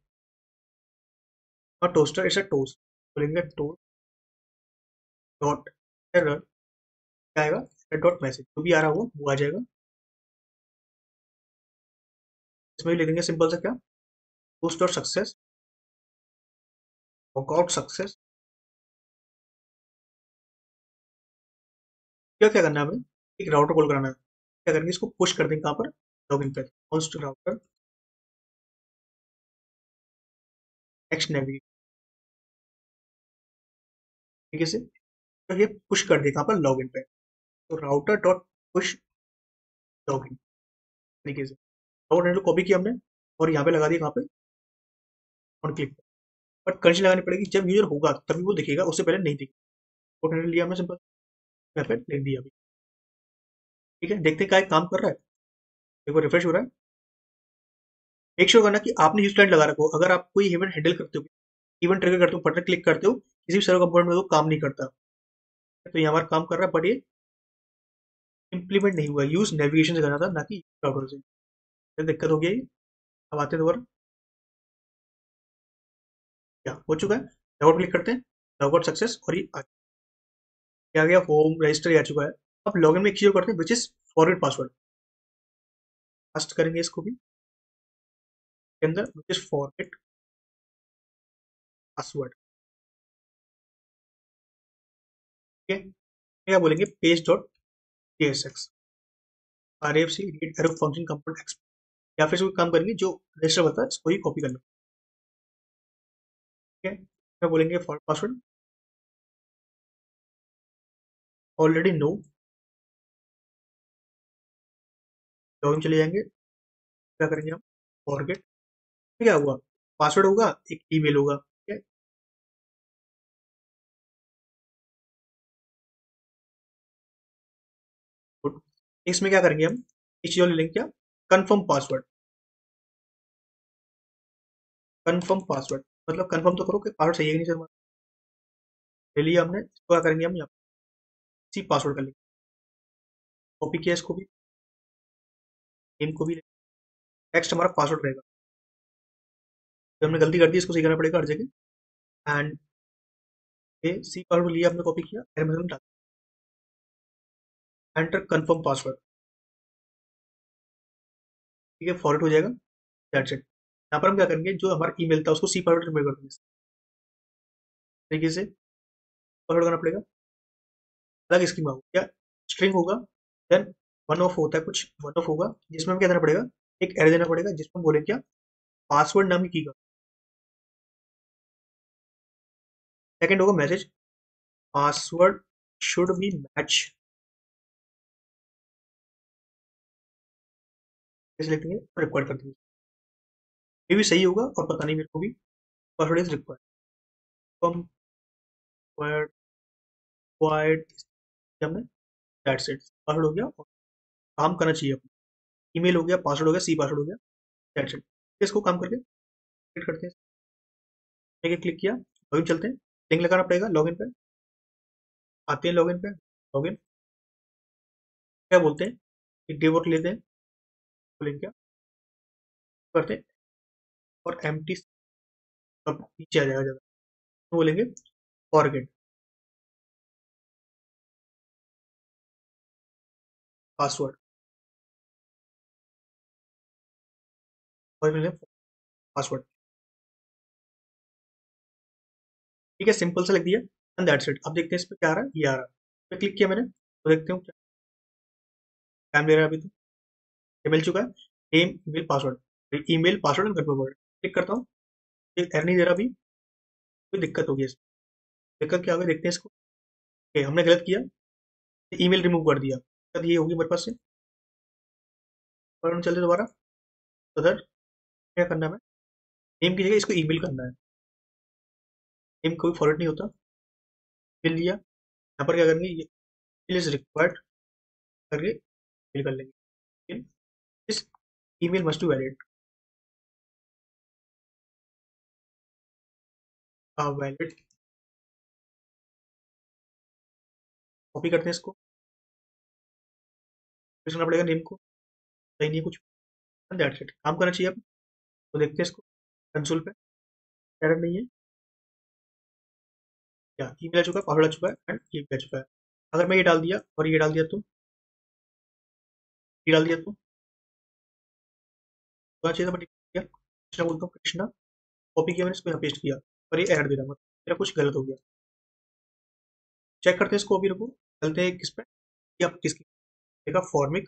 और टोस्टर ऐसा टोस्ट बोलेंगे, टोस्ट डॉट एरर आएगा डॉट मैसेज, जो भी आ रहा होगा वो आ जाएगा। इसमें भी ले देंगे सिंपल सा क्या post dot success workout success. क्या क्या करना है हमें, एक राउटर कॉल कराना है। क्या करेंगे इसको पुश कर देंगे कहाँ पर, लॉगिन पे कॉन्स्ट राउटर नेक्स्ट नेविगेट, ठीक है सर। तो ये पुश कर देगा पर लॉगिन पे, तो राउटर डॉट पुश लॉगिन तरीके से राउटर कॉपी किया हमने और यहाँ पे लगा दिया कहाँ पे ऑन क्लिक पे, बट कंडीशन लगानी पड़ेगी जब यूजर होगा तभी वो दिखेगा, उससे पहले नहीं दिखेगा। राउटर लिया हमने सिंपल यहाँ पे लिख दिया अभी, ठीक है। देखते हैं क्या काम कर रहा है, देखो रिफ्रेश हो रहा है। मेक श्योर करना कि आपने यूज क्लाइंट लगा रखो। अगर आप कोई इवेंट हैंडल करते हो, इवेंट ट्रिगर करते हो, बटन क्लिक करते हो, किसी भी सर्वर कंपोनेंट में वो काम नहीं करता, तो ये हमारा काम कर रहा है बट ये इम्प्लीमेंट नहीं हुआ। यूज नेविगेशन से करना था, ना कि राउटर से। तो दिक्कत हो गई। अब आते हैं दोबारा, क्या हो चुका है, लॉगआउट क्लिक करते हैं, लॉगआउट सक्सेस, और ये आ गया होम रजिस्टर आ चुका है। अब लॉगिन में एक चीज करते हैं which is forget password, fast करेंगे इसको भी के अंदर, विच इज फॉरगेट पासवर्ड। ठीक है, क्या बोलेंगे, page dot J S X R F C read error function component export, या फिर कोई काम करेंगे जो रजिस्टर होता है इसको ही कॉपी कर लो। ठीक है, क्या बोलेंगे, forget password already no, login चले जाएंगे, क्या करेंगे हम फॉरगेट, क्या हुआ, पासवर्ड होगा, एक ईमेल होगा। ठीक है, इसमें क्या करेंगे हम, इस चीज ले लेंगे क्या, कंफर्म पासवर्ड। कंफर्म पासवर्ड मतलब कंफर्म तो करो कि पासवर्ड सही है कि नहीं, सर ले लिया हमने, इसको क्या करेंगे हम यहाँ पासवर्ड कर लेंगे, कॉपी किया इसको भी, नेम को भी, टेक्स्ट हमारा पासवर्ड रहेगा। तो हमने गलती कर दी, इसको सही करना पड़ेगा हर जगह। एंड ये सी पासवर्ड लिया हमने, कॉपी किया, एंटर कंफर्म पासवर्ड। ठीक है, फॉरवर्ड हो जाएगा, दैट्स इट। यहाँ पर हम क्या करेंगे, जो हमारा ईमेल था उसको सी पासवर्ड रिमेंबर कर देंगे, तरीके से फॉरवर्ड करना पड़ेगा। अलग स्कीम होगा, क्या स्ट्रिंग होगा, देन वन ऑफ होता है कुछ, वन ऑफ होगा जिसमें हमें क्या देना पड़ेगा, एक एरे देना पड़ेगा जिसमें बोले क्या पासवर्ड नाम की का। सेकंड होगा message, password should be match, लिखते हैं रिक्वायर्ड कर देंगे, ये भी सही होगा और पता नहीं मेरे को भी, password is required, that's it, password हो गया, काम करना चाहिए अपना, ईमेल हो गया, पासवर्ड हो गया, सी पासवर्ड हो गया, दैट्स इट। इसको काम करके क्लिक करते हैं, क्लिक किया, लॉगिन चलते हैं, लिंक लगाना पड़ेगा लॉगिन पे, आते हैं लॉगिन पे, लॉगिन क्या बोलते हैं, एक डे वर्क लेते हैं, बोलेंगे क्या करते हैं, और एम्प्टी सब नीचे आ जाएगा जगह, तो बोलेंगे फॉरगेट पासवर्ड, पासवर्ड। ठीक है, सिंपल सा लग दिया, एंड दैट्स इट। अब देखते हैं इस पर क्या आ रहा है, ये आ रहा है, इस पर क्लिक किया मैंने तो देखते हूँ क्या टाइम ले रहा है अभी, तो ये मिल चुका है, name email password, email password and confirm word, click करता हूँ, एर नहीं दे रहा अभी, कोई दिक्कत होगी इसमें, दिक्कत क्या होगी देखते हैं इसको। ओके, हमने गलत किया, ईमेल रिमूव कर दिया, ये होगी मेरे पास से, पर चलते दोबारा उधर, क्या करना है, नेम की जगह इसको ईमेल करना है, नेम कोई फॉरवर्ड नहीं होता, फिल लिया, यहाँ पर क्या करेंगे, ये इज रिक्वायर्ड करके फिल कर लेंगे, इस email must be valid, valid copy करते हैं इसको, करना पड़ेगा, नेम को सही नहीं है कुछ, दैट्स इट, काम करना चाहिए। अब तो देखते हैं इसको कंसोल पे, एरर नहीं है क्या, ईमेल आ चुका है, पासवर्ड आ चुका है, एंड ये भी आ चुका है। अगर मैं ये डाल दिया और ये डाल दिया तो ये डाल दिया तो चाहिए था, कृष्णा बोलता हूँ, कृष्णा कॉपी किया मैंने, इसको यहाँ पेस्ट किया और ये एरर दे रहा, मतलब मेरा कुछ गलत हो गया। चेक करते हैं इसको, अभी रुको, चलते हैं किस पे, या किसकी लिखा फॉर्मिक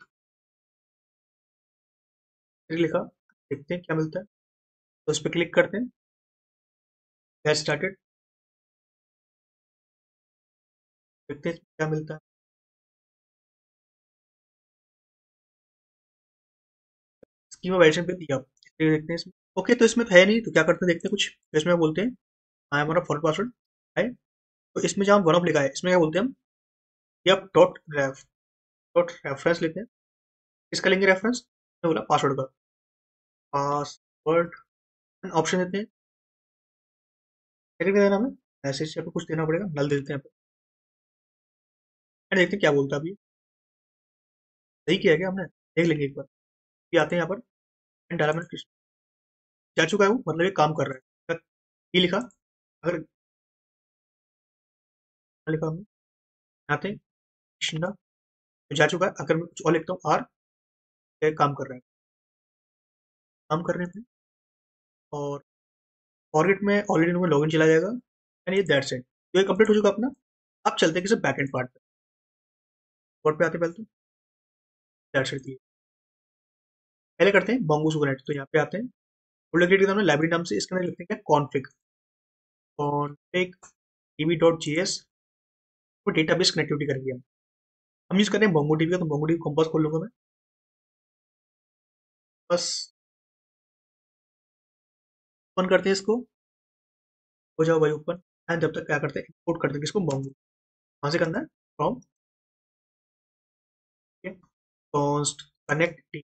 लिखा, देखते हैं क्या मिलता है, तो उस पर क्लिक करते हैं, गेट स्टार्टेड, देखते हैं क्या मिलता है, स्कीम ऑफ एडिशन पे दिया, देखते हैं इसमें। ओके, तो इसमें है नहीं, तो क्या करते हैं देखते हैं कुछ, तो इसमें बोलते हैं हाँ हमारा फॉरवर्ड पासवर्ड है, तो इसमें जहाँ वन ऑफ लिखा है इसमें क्या बोलते हैं हम, यप डॉट ग्राफ रेफरेंस लेते हैं, इसका लेंगे रेफरेंस, बोला पासवर्ड का, वर्ड ऑप्शन देते हैं, क्या देना हमें मैसेज या फिर कुछ देना पड़ेगा, नल देते हैं यहाँ, देखते हैं क्या बोलता है। अभी सही किया गया हमने, देख लेंगे एक बार। ये आते हैं यहाँ पर एंड डाला मैंने, जा चुका है वो, मतलब ये काम कर रहा है। ये लिखा अगर लिखा हमने आते हैं तो जा चुका है। अगर मैं कुछ और लिखता हूँ आर, ये काम कर रहा है, काम कर रहे हैं। और फॉरगेट में ऑलरेडी उनमें लॉगिन चला जाएगा एंड ये दैट्स इट। तो ये कंप्लीट हो चुका अपना। अब चलते हैं किसी बैक एंड पार्ट पे, बोर्ड पे आते पहले तो दैट्स इट दिए। पहले करते हैं मोंगूस को कनेक्ट, तो यहाँ पे आते हैं फुल डिग्रेड के लाइब्रेरी नाम से, इसके अंदर लिखते हैं config config DB dot J S को डेटा बेस कनेक्टिविटी करेंगे हम हम यूज़ कर रहे हैं MongoDB का। तो MongoDB कंपास खोल लूँगा मैं बस, ओपन करते हैं इसको, हो जाओ भाई ओपन। एंड जब तक क्या करते हैं इंपोर्ट करते हैं इसको MongoDB, कहाँ से करना है from const connect t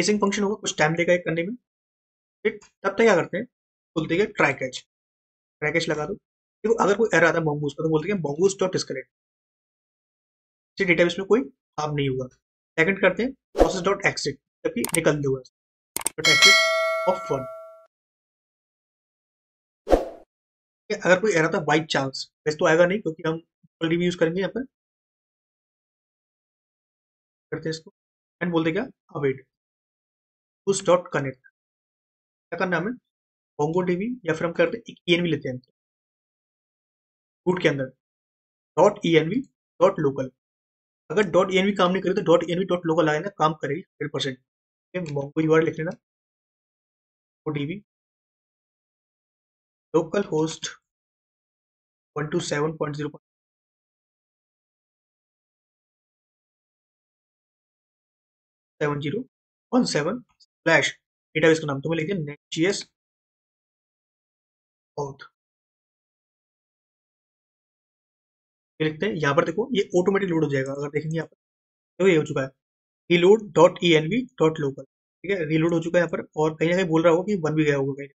casing function होगा, कुछ टाइम लेगा करने में। फिर तब तक क्या करते हैं बोलते हैं ट्राई कैच, ट्राई कैच लगा दो। देखो अगर कोई एरर आता है Mongoose का तो बोलते हैं Mongoose डॉट डिस्कनेक्ट, इससे डेटाबेस में कोई हार्म नहीं होगा। सेकंड करते हैं प्रोसेस डॉट एक्सिट, जबकि निकल देगा ऑफ वन। अगर कोई एरर आता है बाई चांस, वैसे तो आएगा नहीं क्योंकि हम ऑलरेडी यूज करेंगे यहाँ पर, करते हैं इसको एंड बोलते क्या अवेट उस डॉट कनेक्ट। क्या करना हमें MongoDB या फिर हम करते एक E N V लेते हैं रूट के अंदर dot E N V dot local. अगर डॉट E N V काम नहीं करे तो dot E N V dot local आए ना काम करेगी hundred percent. Mongo U R L लिख लेना MongoDB local host one two seven point zero. Seven zero one seven slash database का नाम तुम्हें लिख दिया Next.js out। लिखते हैं यहाँ पर, देखो ये ऑटोमेटिक लोड हो जाएगा। अगर देखेंगे यहाँ पर तो ये हो चुका है reload dot env dot local, ठीक है रीलोड हो चुका है यहाँ पर। और कहीं ना कहीं बोल रहा होगा कि बन भी गया होगा, कहीं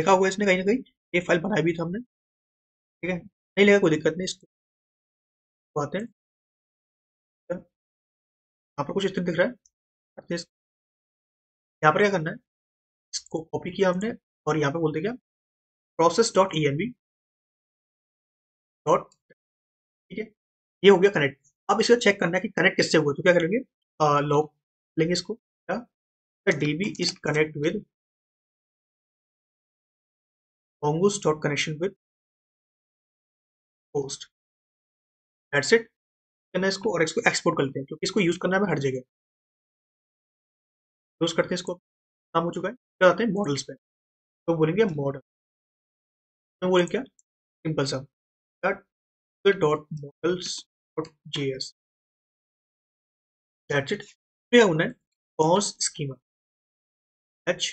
लिखा होगा इसने कहीं ना कहीं ये फाइल बनाई भी था हमने, ठीक है नहीं लगा कोई दिक्कत नहीं। इसको आते हैं यहाँ पर कुछ स्थिर दिख रहा है, यहाँ पर क्या करना है इसको कॉपी किया हमने और यहाँ पे बोलते क्या process dot E N B dot, ठीक है ये हो गया कनेक्ट। अब इसको चेक करना है कि कनेक्ट किससे हुआ, तो क्या करेंगे लॉग लेंगे इसको DB is connect with Mongoose dot connection with host, that's it करना है इसको। और इसको एक्सपोर्ट करते हैं क्योंकि इसको यूज करना है हर जगह, यूज करते हैं इसको। काम हो चुका है। क्या आते हैं मॉडल्स पे, तो बोलेंगे मॉडल तो बोलेंगे क्या सिंपल सा dot models dot J S, that's it. क्या होना है कॉस स्कीमा एच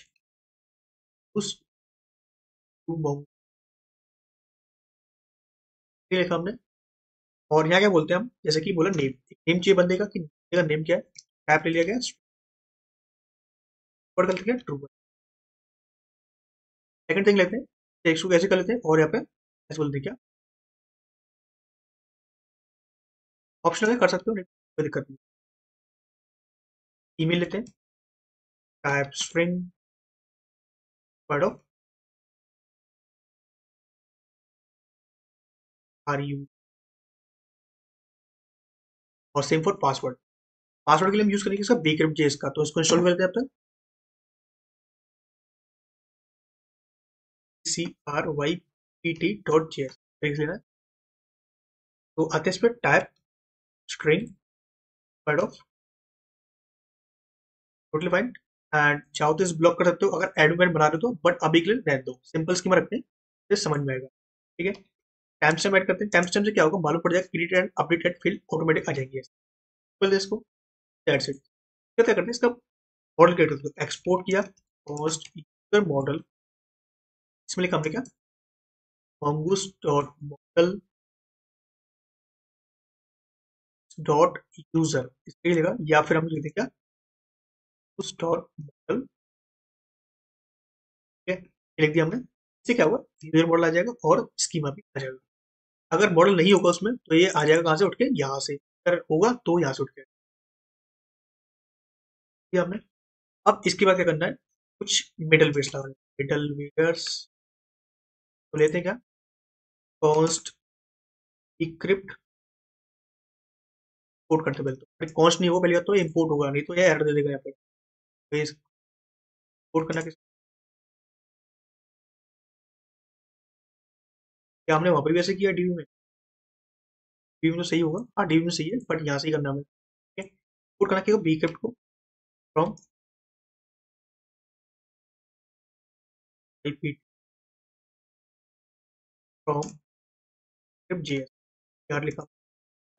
उस लिखा हमने। और यहाँ क्या बोलते हैं हम जैसे कि बोला नेम, नेम चाहिए बंदे का कि नेम क्या है, टैप ले लिया गया ट्रू। सेकंड थिंग लेते हैं टेक्स्ट को कैसे कर लेते हैं और यहाँ पे ऐसे बोलते हैं क्या ऑप्शनल कर सकते हो, नहीं कोई दिक्कत नहीं। ईमेल लेते हैं type string word of are you और सेम फॉर पासवर्ड। पासवर्ड के लिए हम यूज करेंगे इसका Bcrypt जेएस का, तो इसको इंस्टॉल करते हैं अब तक C R Y P T dot J S देख लेना। तो आते इस पर type string word of totally fine and चाहो तो इस ब्लॉक कर सकते हो अगर एडमिन बना रहे हो तो, बट अभी के लिए रहने दो, सिंपल स्कीमा रखते हैं तो समझ में आएगा, ठीक है। टाइम स्टैम्प ऐड करते हैं, टाइम स्टैम्प से क्या होगा मालूम पड़ जाएगा, create and update at field automatic आ जाएगी इसको, दैट्स इट। क्या करते हैं इसका मॉडल क्रिएट करते हो, एक्सपोर्ट किया पोस्ट यूजर मॉडल, इसमें लिखा हमने क्या Mongoose dot model dot user, इसलिए लिखा या फिर हम लिखते क्या store model लिख दिया हमने, इससे क्या हुआ बिहेवियर मॉडल आ जाएगा और स्कीमा भी आ जाएगा। अगर मॉडल नहीं होगा उसमें तो ये आ जाएगा कहाँ से उठ के, यहाँ से, अगर होगा तो यहाँ से उठ के दिया हमने। अब इसके बाद क्या करना है, कुछ मिडलवेयर्स लगाना है। मिडलवेयर्स तो लेते हैं क्या, कॉन्स्ट Bcrypt इंपोर्ट करते पहले, तो कॉन्स्ट नहीं होगा पहले तो इंपोर्ट होगा, नहीं तो ये एरर दे देगा यहाँ पे। तो इंपोर्ट करना किस क्या हमने वहाँ पर भी ऐसे किया डीवी में, डीवी में तो सही होगा, हाँ डीवी में सही है बट यहाँ से ही करना हमें। ठीक है, इंपोर्ट करना क्या होगा Bcrypt को फ्रॉम रिपीट फ्रॉम Bcrypt.js यार लिखा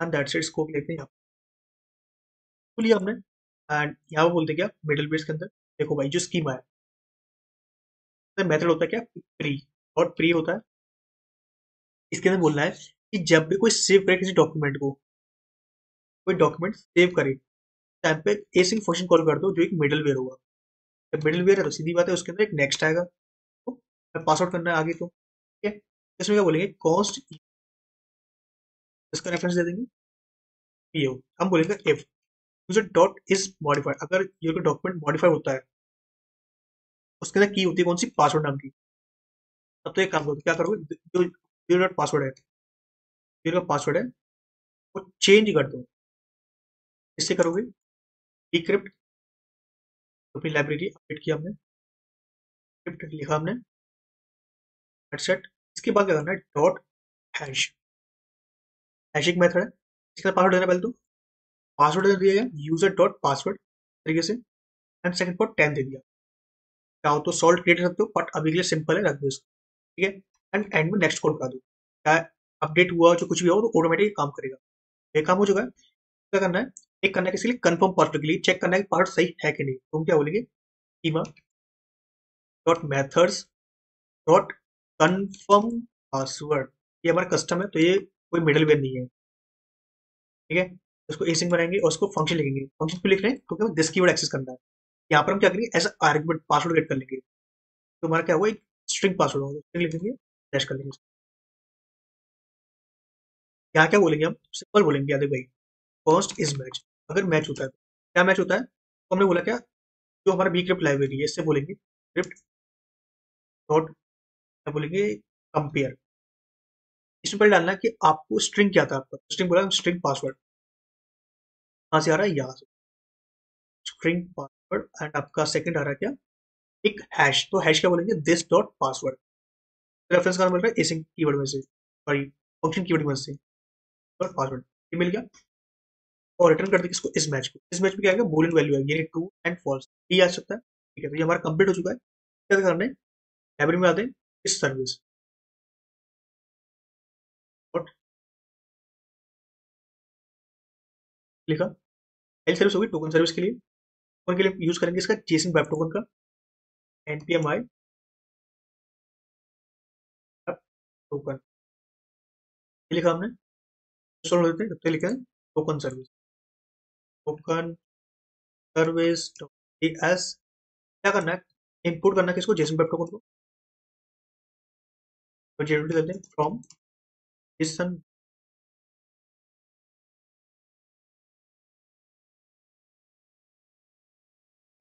एंड दैट्स इट। स्कोप लेते हैं यहाँ पर लिया हमने एंड यहाँ पर बोलते क्या मिडलवेयर्स के अंदर देखो भाई जो स्कीमा है तो मेथड होता है क्या प्री, और प्री होता है इसके अंदर बोलना है कि जब भी कोई सेव करे किसी डॉक्यूमेंट को, कोई डॉक्यूमेंट सेव करे टाइम पे ए सिंग फंक्शन कॉल कर दो जो एक मिडलवेयर होगा। जब मिडलवेयर है तो सीधी बात है उसके अंदर एक नेक्स्ट आएगा, तो पासआउट करना है आगे। तो ठीक है, इसमें क्या बोलेंगे कॉस्ट, इसका रेफरेंस दे देंगे पीओ, हम बोलेंगे if user dot is modified, अगर ये डॉक्यूमेंट मॉडिफाई होता है उसके अंदर की होती है कौन सी पासवर्ड नाम की, तब तो एक काम करोगे क्या करोगे जो यूजर डॉट पासवर्ड है, यूजर का पासवर्ड है वो चेंज कर दो। इससे करोगे Bcrypt अपनी लाइब्रेरी अपडेट किया हमने, Bcrypt लिखा हमने हेडसेट, इसके बाद क्या करना है डॉट हैश, हैशिंग मेथड है इसका पासवर्ड देना पहले, तो पासवर्ड दे दिया यूजर डॉट पासवर्ड तरीके से एंड सेकंड पर टेन दे दिया, चाहो तो सॉल्ट क्रिएट कर सकते हो बट अभी के लिए सिंपल है रख दो इसको। ठीक है, एंड एंड में नेक्स्ट कॉल कर दो, क्या अपडेट हुआ जो कुछ भी हो तो ऑटोमेटिक काम करेगा। ये काम हो चुका है, क्या करना है एक करना है किसी के लिए कन्फर्म पासवर्ड के लिए चेक करना है कि पासवर्ड सही है कि नहीं, तो हम क्या बोलेंगे schema dot methods dot confirm password, ये हमारा कस्टम है तो ये कोई मिडलवेयर नहीं है। ठीक है, उसको एसिंक बनाएंगे और उसको फंक्शन लिखेंगे, फंक्शन को लिख रहे हैं क्योंकि हमें दिस कीवर्ड एक्सेस करना है। यहाँ पर हम क्या करेंगे एज आर्गुमेंट पासवर्ड गेट कर लेंगे, तो हमारा क्या हुआ एक स्ट्रिंग पासवर्ड होगा, स्ट्रिंग लिख देंगे डैश कर लेंगे। यहाँ क्या बोलेंगे हम सिंपल बोलेंगे याद भाई कॉन्स्ट इज मैच, अगर मैच होता है क्या मैच होता है तो हमने बोला क्या जो हमारा Bcrypt लाइब्रेरी है इससे बोलेंगे क्रिप्ट डॉट क्या बोलेंगे कंपेयर, इसमें पहले डालना कि आपको स्ट्रिंग क्या था, आपका स्ट्रिंग बोला स्ट्रिंग पासवर्ड कहाँ से आ रहा है यहाँ से स्ट्रिंग पासवर्ड, एंड आपका सेकंड आ रहा है क्या एक हैश, तो हैश क्या बोलेंगे दिस डॉट पासवर्ड, रेफरेंस कहाँ मिल रहा है एसिंक कीवर्ड में से, सॉरी फंक्शन कीवर्ड में से, और पासवर्ड ये मिल गया और रिटर्न कर देंगे इसको इस मैच को। इस मैच में क्या आएगा बूलियन वैल्यू आएगी यानी ट्रू एंड फॉल्स ये आ सकता है। ठीक है, तो ये हमारा कंप्लीट हो चुका है। क्या करना है लाइब्रेरी में आते हैं इस सर्विस लिखा एल सर्विस होगी टोकन सर्विस के लिए, उनके लिए यूज करेंगे इसका जेसन वेब टोकन का एनपीएम आई टोकन लिखा हमने तो लिखा है token service token service S. क्या करना है इंपोर्ट करना किसको जेसन वेब टोकन को, तो जेडब्ल्यूटी करते हैं फ्रॉम जेसन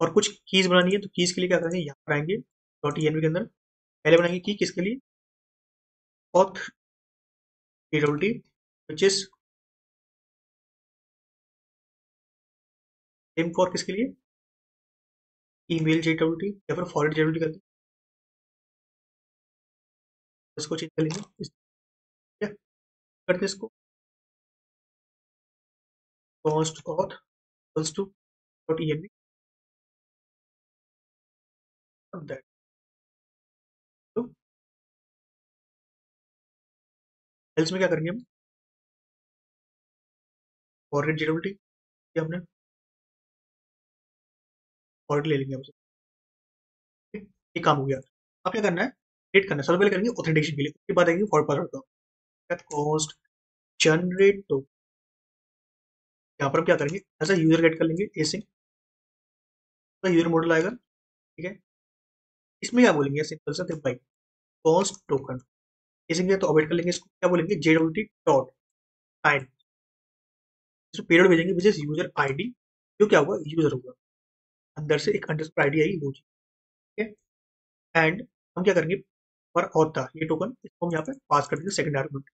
और कुछ कीज बनानी है, तो कीज के लिए क्या करेंगे यहाँ पर आएंगे डॉट ई एन वी के अंदर पहले बनाएंगे की किसके लिए auth WT which is same for किसके लिए ईमेल जे डब्ल्यूटी या फिर फॉरवर्ड जे डब्ल्यूटी करते हैं, इसको चेंज कर लेंगे क्या करते इसको cost auth equals to dot E N V that तो एल्स में क्या करेंगे हम फॉरवर्ड जेडब्ल्यूटी ये हमने फॉरवर्ड ले लेंगे हमसे। ये काम हो गया, अब क्या करना है क्रिएट करना है, सबसे पहले करेंगे ऑथेंटिकेशन के लिए, उसके बाद आएंगे फॉरवर्ड पासवर्ड का कॉस्ट जनरेट, तो यहाँ पर हम क्या करेंगे एज अ यूजर गेट कर लेंगे एसिंक यूजर मॉडल आएगा। ठीक है, इसमें क्या बोलेंगे, सिंपल सा रिप्लाई कॉन्स्ट टोकन, इसमें तो अवेट कर लेंगे इसको, क्या बोलेंगे जेडब्ल्यूटी डॉट फाइंड, इसमें पीरियड भेजेंगे विच इज यूजर आईडी, जो क्या होगा यूजर होगा, अंदर से एक अंडरस्कोर आईडी आएगी वो। ठीक है, एंड हम क्या करेंगे पर ऑथर, ये टोकन इसको हम यहाँ पे पास कर देंगे सेकंड आर्गुमेंट।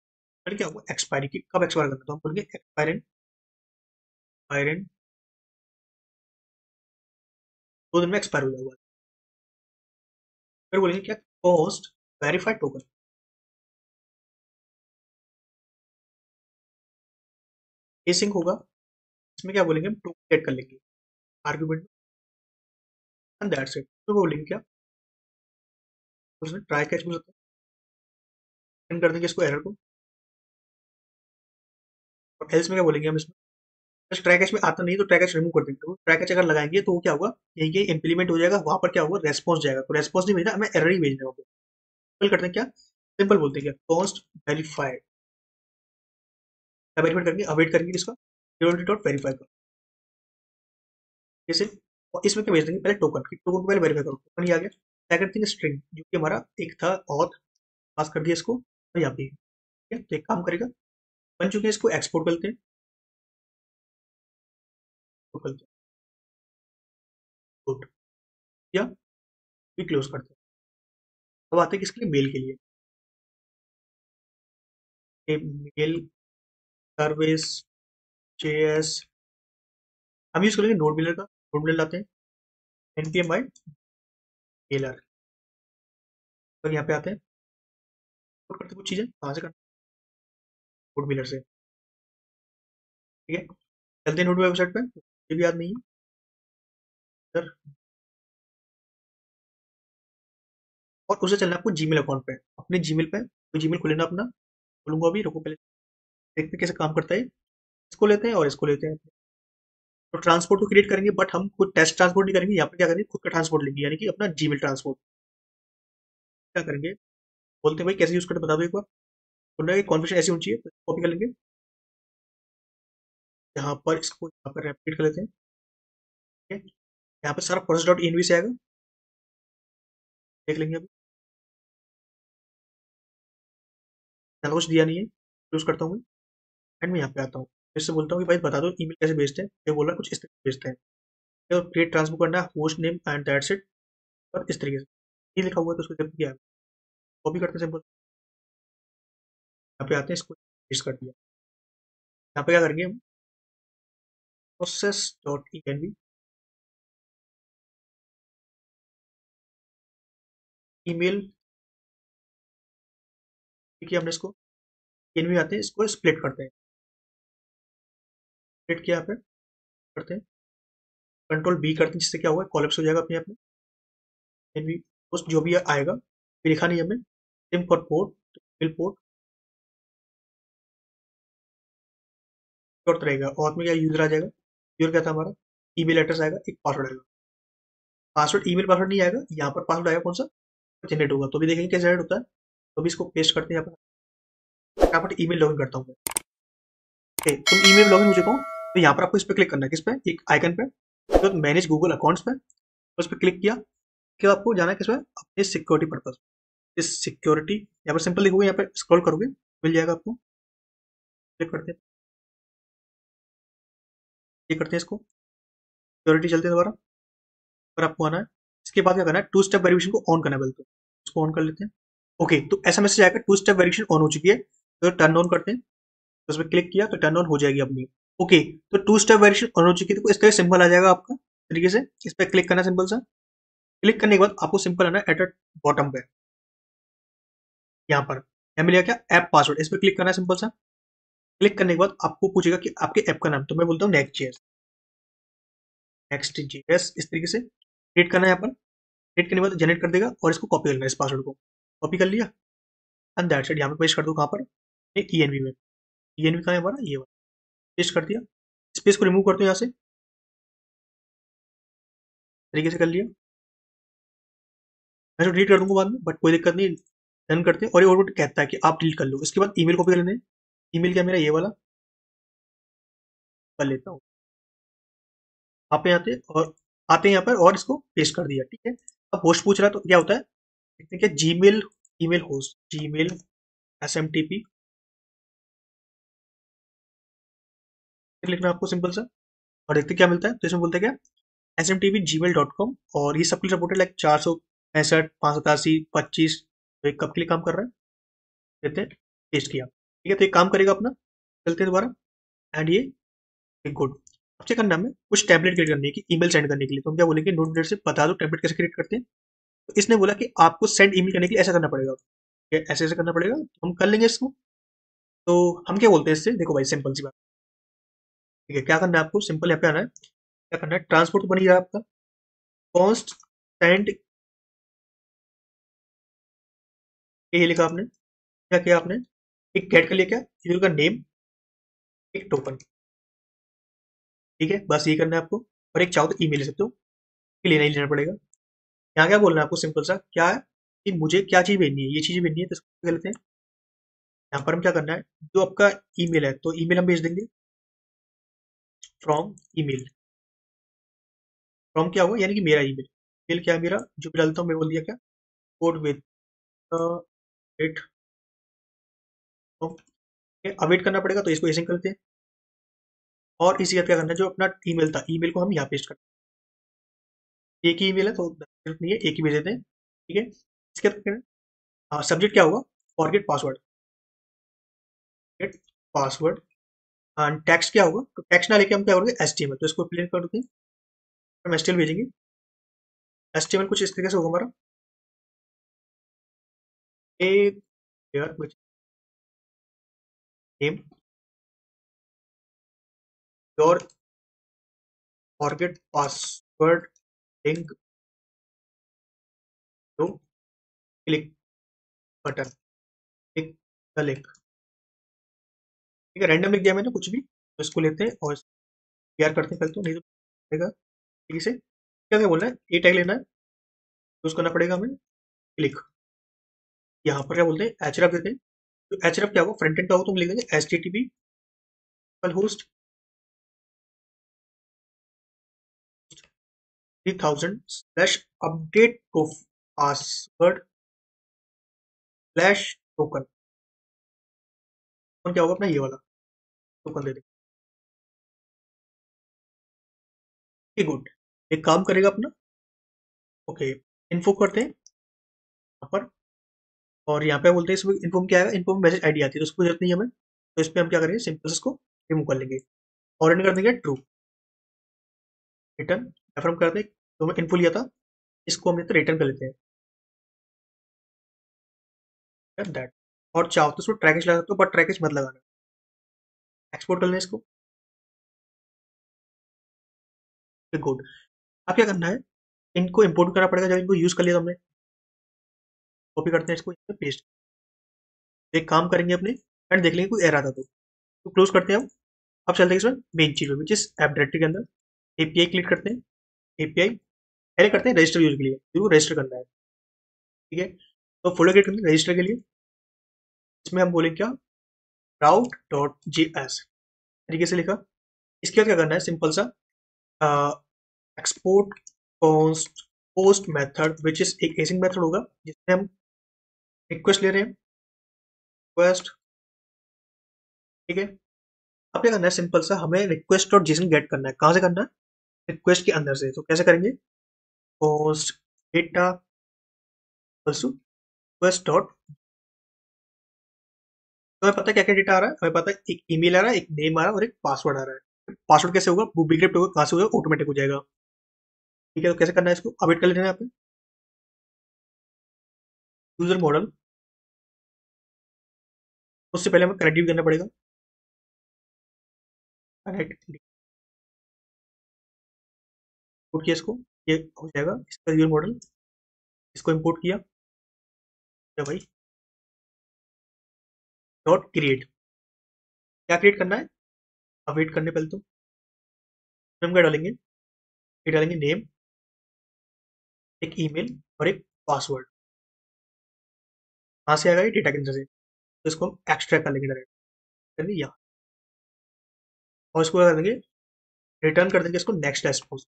फिर क्या होगा एक्सपायरी की, कब एक्सपायर करना, तो हम बोलेंगे एक्सपायरेंट एक्सपायरेंट दो दिन में एक्सपायर हो जाएगा। फिर बोलेंगे क्या कॉस्ट वेरीफाइड टोकन, ये सिंक होगा, इसमें क्या बोलेंगे हम टोकन ऐड कर लेंगे आर्गुमेंट एंड दैट्स इट। तो बोलेंगे क्या उसमें ट्राई कैच बोल सकते हैं, कर देंगे इसको एरर को, और एल्स में क्या बोलेंगे हम इसमें ट्राई कैच में आता नहीं तो ट्राई कैच रिमूव कर देंगे। ट्राई कैच अगर लगाएंगे तो वो क्या होगा यही ये इंप्लीमेंट हो जाएगा, वहां पर क्या होगा रेस्पॉन्स जाएगा, तो रेस्पॉन्स नहीं भेजना हमें एरर ही भेजना होगा। सिंपल करते हैं क्या, सिंपल बोलते हैं क्या कॉस्ट वेरीफाइड, वेरीफाइड करके अवेट करेंगे किसका डॉट वेरीफाई का, जैसे इसमें क्या भेज देंगे पहले टोकन, टोकन को पहले वेरीफाई करो, टोकन ही आ गया। सेकंड थिंग स्ट्रिंग, जो कि हमारा एक था ऑथ, पास कर दिया इसको तो यहाँ पे। ठीक है, तो एक काम करेगा बन चुके हैं, इसको एक्सपोर्ट करते हैं, गुड या भी क्लोज करते हैं। अब आते हैं किसके लिए, मेल के लिए, मेल सर्विस जेएस हम यूज करेंगे नोडमेलर का, नोडमेलर लाते हैं एनपीएम बाय मेलर। तो यहाँ पे आते हैं तो करते कुछ चीजें कहाँ से करना, नोडमेलर से। ठीक है, चलते हैं नोड वेबसाइट पे, ये भी याद नहीं है सर, और उसे चलना आपको जीमेल अकाउंट पे, अपने जीमेल पे तो जीमेल खोले ना अपना, खोलूंगा अभी, रुको पहले देखते हैं कैसे काम करता है। इसको लेते हैं और इसको लेते हैं, तो ट्रांसपोर्ट को क्रिएट करेंगे, बट हम खुद टेस्ट ट्रांसपोर्ट नहीं करेंगे, यहाँ पर क्या करेंगे खुद का ट्रांसपोर्ट लेंगे, यानी कि अपना जीमेल ट्रांसपोर्ट। क्या करेंगे बोलते हैं भाई कैसे यूज करते बता दो एक बार, बोलना कॉन्फिगरेशन ऐसी होनी चाहिए, कॉपी कर लेंगे यहाँ पर, इसको यहाँ पर रेप्लिकेट कर लेते हैं। ठीक है, यहाँ पर सारा प्रोसेस डॉट एनवी से आएगा, देख लेंगे अभी, चलो कुछ दिया नहीं है, यूज करता हूँ मैं। एंड मैं यहाँ पे आता हूँ, इससे बोलता हूँ कि भाई बता दो ईमेल कैसे भेजते हैं, ये बोल रहा है कुछ इस तरीके से भेजते हैं, तो क्रिएट ट्रांसफर करना है host name and that's it, और इस तरीके से ये लिखा हुआ है, तो उसको जब किया कॉपी करते हैं सिंपल, यहाँ पे आते हैं इसको पेस्ट कर दिया। यहाँ पे क्या करेंगे हम process dot E N V email, ठीक है हमने इसको एन वी आते हैं, इसको स्प्लिट करते हैं, स्प्लिट किया यहाँ पे करते हैं कंट्रोल बी करते हैं, जिससे क्या होगा कोलैप्स हो जाएगा अपने आप में एन वी, उस जो भी आएगा फिर लिखा नहीं हमें same for port bill port रहेगा, और में क्या यूजर आ जाएगा, यूजर क्या था हमारा ईमेल एड्रेस आएगा, एक पासवर्ड आएगा, पासवर्ड ईमेल पासवर्ड नहीं आएगा, यहाँ पर पासवर्ड आएगा कौन सा जनरेट होगा, तो भी देखेंगे कैसे जनरेट होता है। तो भी इसको पेस्ट करते हैं यहाँ पर, यहाँ पर ईमेल लॉगिन करता हूँ मैं। ओके, तुम ईमेल लॉगिन हो चुका हूँ, तो यहाँ पर आपको इस पर क्लिक करना है, किस पे एक आइकन पे तो मैनेज गूगल अकाउंट्स पे, उस पर क्लिक किया कि आपको जाना है किस पे अपने सिक्योरिटी पर्पज, इस सिक्योरिटी यहाँ पर सिंपल लिखोगे, यहाँ पर स्क्रॉल करोगे मिल जाएगा आपको, क्लिक करते हैं, ये करते हैं इसको सिक्योरिटी, चलते हैं दोबारा पर आपको आना है। इसके बाद क्या करना है टू स्टेप वेरिफिकेशन को ऑन करना है, बोलते हैं इसको ऑन कर लेते हैं। ओके, तो ऐसा मैसेज आएगा टू स्टेप वेरिफिकेशन ऑन हो चुकी है, तो टर्न ऑन करते हैं, तो उसमें क्लिक किया तो टर्न ऑन हो जाएगी अपनी। ओके, तो टू स्टेप वेरिफिकेशन ऑन हो चुकी है, तो इस तरह सिंपल आ जाएगा आपका तरीके से, इस पर क्लिक करना सिंपल सा, क्लिक करने के बाद आपको सिंपल आना है एट बॉटम पे, यहाँ पर यहाँ मिलेगा क्या ऐप पासवर्ड, इस पर क्लिक करना है सिंपल सा, क्लिक करने के बाद आपको पूछेगा कि आपके ऐप का नाम, तो मैं बोलता हूँ नेक्स्ट.js, नेक्स्ट.js इस तरीके से क्रिएट करना है यहाँ पर, क्रिएट करने के बाद जनरेट कर देगा, और इसको कॉपी करना है, इस पासवर्ड को कॉपी कर लिया एंड दैट्स इट। यहाँ पे पेस्ट कर दो कहाँ पर एक ई एन वी में, ई एन वी कहाँ है हमारा ये वाला, पेस्ट कर दिया, स्पेस को रिमूव कर दो यहाँ से, तरीके से कर लिया, मैं तो डिलीट कर दूंगा बाद में बट कोई दिक्कत नहीं, डन करते हैं, और ये और कहता है कि आप डिलीट कर लो। इसके बाद ई मेल कॉपी कर लेना है, ईमेल क्या मेरा ये वाला कर लेता हूँ, आप यहाँ आते और आपने यहाँ पर और इसको पेस्ट कर दिया। ठीक है, अब होस्ट पूछ रहा है तो क्या होता है देखते हैं क्या, Gmail email host Gmail SMTP लिखना आपको सिंपल सा, और देखते क्या मिलता है। तो इसमें बोलते हैं क्या एसएमटीपी जीमेल डॉट कॉम और ये सबके लिए सपोर्टेड लाइक चार सौ पैंसठ पाँच सतासी पच्चीस तो एक कब के लिए काम कर रहा है देते हैं पेस्ट किया। ठीक है, तो ये काम करेगा अपना। चलते हैं दोबारा एंड ये गुड। अब चेक करना है कुछ टेम्पलेट क्रिएट करने की ईमेल सेंड करने के लिए, तो हम क्या बोलेंगे नोडमेलर से बता दो टेम्पलेट कैसे क्रिएट करते हैं। तो इसने बोला कि आपको सेंड ईमेल करने के लिए ऐसा करना पड़ेगा, ठीक है ऐसे ऐसे करना पड़ेगा, हम कर लेंगे इसको। तो हम क्या बोलते हैं इससे, देखो भाई सिंपल सी बात। ठीक है, क्या करना है आपको सिंपल यहाँ पे आना है, क्या करना है ट्रांसपोर्ट बन गया आपका कॉन्स्ट सेंड, ये लिखा आपने, क्या किया आपने एक गेट का लेके यूजर का नेम एक टोकन। ठीक है, बस ये करना है आपको, और एक चाहो तो ईमेल ले सकते हो, लेना ही लेना पड़ेगा। यहाँ क्या बोलना है आपको सिंपल सा क्या है कि मुझे क्या चीज़ भेजनी है, ये चीज़ भेजनी है, तो इसको लेते हैं। यहाँ पर हम क्या करना है जो आपका ईमेल है तो ईमेल हम भेज देंगे फ्रॉम ईमेल, फ्रॉम क्या हुआ यानी कि मेरा ईमेल, मेल क्या है मेरा जो भी डालता हूँ मैं बोल दिया क्या कोड विद इट अवेट करना पड़ेगा, तो इसको ऐसे करते हैं। और इसी क्या करना है जो अपना ईमेल था ईमेल को हम यहाँ पेस्ट करते हैं, एक ही ईमेल है तो जरूरत नहीं है एक ही भेज देते हैं। ठीक है, इसके बाद सब्जेक्ट क्या होगा forget password, get password and text क्या होगा, तो टेक्स्ट ना लेके हम क्या करेंगे एचटीएमएल, तो इसको प्लेन कर देते हैं, हम एचटीएमएल भेजेंगे। एचटीएमएल कुछ इस तरीके से होगा हमारा एक name your forget password link to click button click the link. ठीक है, रैंडम लिख दिया मैंने कुछ भी, तो इसको लेते हैं और शेयर करते हैं पहले, तो नहीं तो पड़ेगा ठीक से। क्या क्या बोलना है ए टैग लेना है, यूज करना पड़ेगा हमें क्लिक, यहाँ पर क्या बोलते हैं एचआरएफ देते हैं। तो एचआरएफ क्या होगा फ्रंट एंड का हो तो हम लिख देंगे HTTP host three thousand slash update to password slash token, क्या होगा अपना ये वाला टोकन दे देंगे। गुड, एक काम करेगा अपना ओके इन्फो करते हैं यहाँ पर, और यहाँ पे बोलते हैं इसमें इन्फो में क्या आएगा, इन्फो में मैसेज आईडी आती है तो उसको जरूरत नहीं है हमें, तो इस पर हम क्या करेंगे सिंपल इसको रिमूव कर लेंगे और एंड कर देंगे ट्रू रिटर्न एफर्म करते हैं। तो मैं इनपुट लिया था इसको हम रिटर्न कर लेते हैं दैट, और चाहो तो इसको ट्रैकेज लगा सकते हो बट ट्रैकेज मत लगाना, एक्सपोर्ट कर लें इसको। गुड, अब क्या करना है इनको इंपोर्ट करना पड़ेगा, जब इनको यूज कर लिया हमने कॉपी करते हैं इसको पेस्ट, एक काम करेंगे अपने एंड देख लेंगे कोई एरर आता तो क्लोज करते हैं हम। अब चलते हैं इसमें मेन चीज में जिस ऐप डायरेक्टरी के अंदर एपीआई क्लिक करते हैं, एपीआई पहले करते हैं रजिस्टर यूज के लिए, तो रजिस्टर करना है। ठीक है, तो फोल्डर क्रिएट करते हैं रजिस्टर के लिए, इसमें हम बोलेंगे क्या राउट डॉट जे एस तरीके से लिखा। इसके बाद क्या करना है सिंपल सा export const post method which is एक एसिंक मेथड होगा जिसमें हम रिक्वेस्ट ले रहे हैं रिक्वेस्ट। ठीक है, अब क्या करना है सिंपल सा हमें रिक्वेस्ट और जेसन गेट करना है, कहाँ से करना है रिक्वेस्ट के अंदर से, तो कैसे करेंगे पोस्ट डेटा रिक्वेस्ट डॉट, तो हमें पता है क्या क्या डेटा आ रहा है, हमें पता है एक ईमेल आ रहा है एक नेम आ रहा है और एक पासवर्ड आ रहा है। पासवर्ड कैसे होगा वो बीक्रिप्ट होगा, कहाँ से होगा ऑटोमेटिक हो जाएगा। ठीक है, तो कैसे करना है इसको अपडेट कर लेना है यहाँ पे यूजर मॉडल, उससे पहले हमें कनेक्टिव करना पड़ेगा कनेक्ट किया इसको, ये हो जाएगा इसका यूजर मॉडल, इसको इंपोर्ट किया भाई डॉट क्रिएट, क्या क्रिएट करना है अब वेट करने पहले तो हम क्या डालेंगे ये डालेंगे नेम एक ईमेल और एक पासवर्ड, कहाँ से आएगा ये डेटा के अंदर से, तो इसको हम एक्सट्रैक्ट कर लेंगे डायरेक्ट कर देंगे यहाँ, और इसको क्या कर देंगे रिटर्न कर देंगे इसको next expose.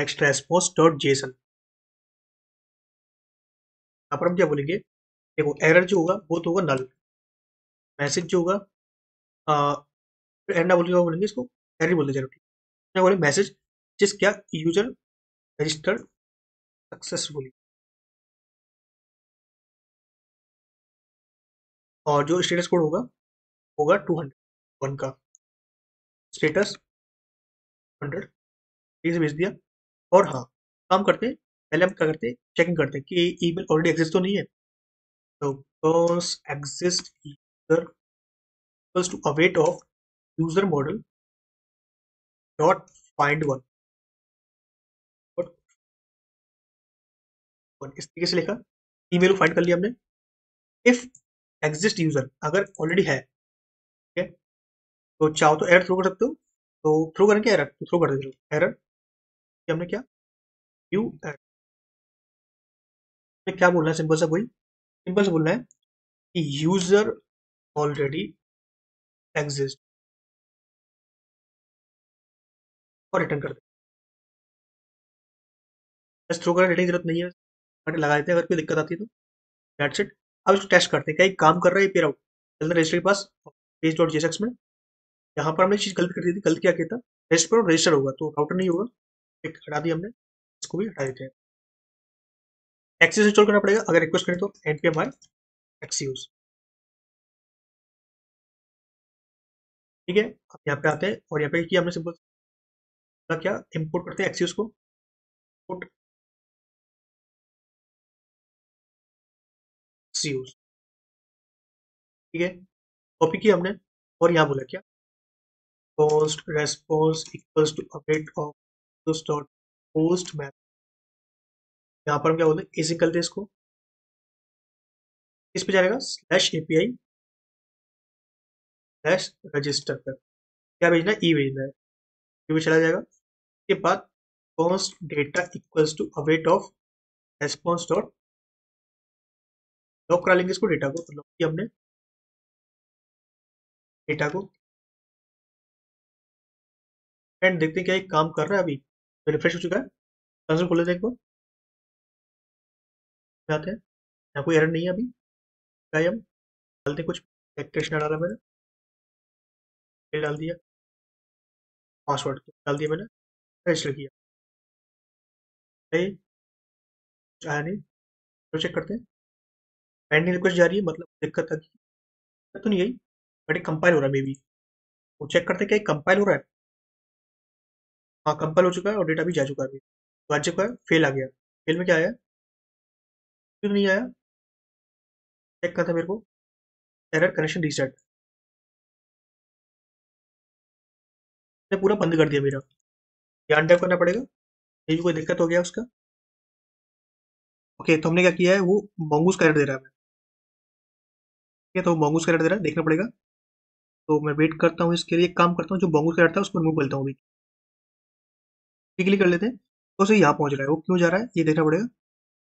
Next transpose dot JSON. यहाँ पर हम क्या बोलेंगे, देखो एरर जो होगा वो तो होगा नल, मैसेज जो होगा एंड बोलेंगे बोलेंगे इसको एरर बोलते हैं। चलो बोले मैसेज जिस क्या यूजर रजिस्टर्ड सक्सेसफुली, और जो स्टेटस कोड होगा होगा टू हंड्रेड वन का स्टेटस हंड्रेड से भेज दिया। और हाँ काम करते हैं, पहले हम क्या करते हैं चेकिंग करते हैं कि ईमेल ऑलरेडी एग्जिस्ट तो नहीं है। तो exist user equals to await of user model dot find one, इस तरीके से लिखा ईमेल को फाइंड कर लिया हमने। इफ एग्जिस्ट यूजर अगर ऑलरेडी है ठीक है, तो चाहो तो एरर थ्रो कर सकते हो, तो थ्रो करेंगे एरर, तो थ्रो कर देते एरर कि हमने क्या यू एरर। क्या बोलना है, सिंपल सा कोई सिंपल से बोलना है कि यूजर ऑलरेडी एग्जिस्ट, और रिटर्न कर दे। थ्रो करने की जरूरत नहीं है, बट लगा देते हैं अगर कोई दिक्कत आती है तो। That's it. अब इसको टेस्ट करते हैं कहीं काम कर रहा है पेयर आउट। चलते रजिस्टर के पास पेज डॉट जेएसएक्स में, यहाँ पर हमने चीज़ गलत कर दी थी। गलत क्या किया था, रजिस्टर पर रजिस्टर होगा तो राउटर नहीं होगा, एक हटा दिया हमने, इसको भी हटा देते हैं। एक्सीज इंस्टॉल करना पड़ेगा अगर रिक्वेस्ट करें तो, एनपीएम बाय एक्सीज। ठीक है, अब यहाँ पे आते हैं और यहाँ पे किया हमने सिंपल क्या इम्पोर्ट करते हैं एक्सीज को, इम्पोर्ट एक्सीज। ठीक है, कॉपी किया हमने और यहाँ बोला क्या post response equals to update of dot post map. यहाँ पर हम क्या बोलते हैं ए करते हैं इसको, इस पे जाएगा स्लैश एपीआई स्लैश रजिस्टर पर क्या भेजना है ई भेजना है, ये भी चला जाएगा। इसके बाद const data equals to await of response dot lock करा लेंगे इसको डेटा को, तो लॉक किया हमने डेटा को। एंड देखते हैं क्या एक काम कर रहा है, अभी रिफ्रेश हो चुका है। कंसोल खोल लेते हैं एक बार, जाते हैं, यहाँ कोई एरर नहीं है अभी। क्या हम डालते कुछ एक्सटेंशन डाला मैंने, मेल डाल दिया, पासवर्ड डाल दिया मैंने, रजिस्टर किया, आया नहीं। तो चेक करते हैं पेंडिंग रिक्वेस्ट जा रही है, मतलब दिक्कत आ गई तो नहीं आई, बट कंपाइल हो रहा है मे बी। वो चेक करते क्या कंपाइल हो रहा है, हाँ कंपाइल हो चुका है और डेटा भी जा चुका है। अभी तो आ चुका है, फेल आ गया। फेल में क्या आया, क्यों नहीं आया, चेक करता मेरे को एरर कनेक्शन रीसेट ने पूरा बंद कर दिया मेरा। ध्यान टाइप करना पड़ेगा, ये भी कोई दिक्कत हो गया उसका। ओके, तो हमने क्या किया है वो Mongoose का एरर दे रहा है, ठीक है, तो Mongoose का एरर दे रहा है, देखना पड़ेगा। तो मैं वेट करता हूँ, इसके लिए एक काम करता हूँ, जो Mongoose का एरर था उसको रिमूव करता हूँ, अभी क्लिक कर लेते हैं। तो सही यहाँ पहुँच रहा है, वो क्यों जा रहा है ये देखना पड़ेगा।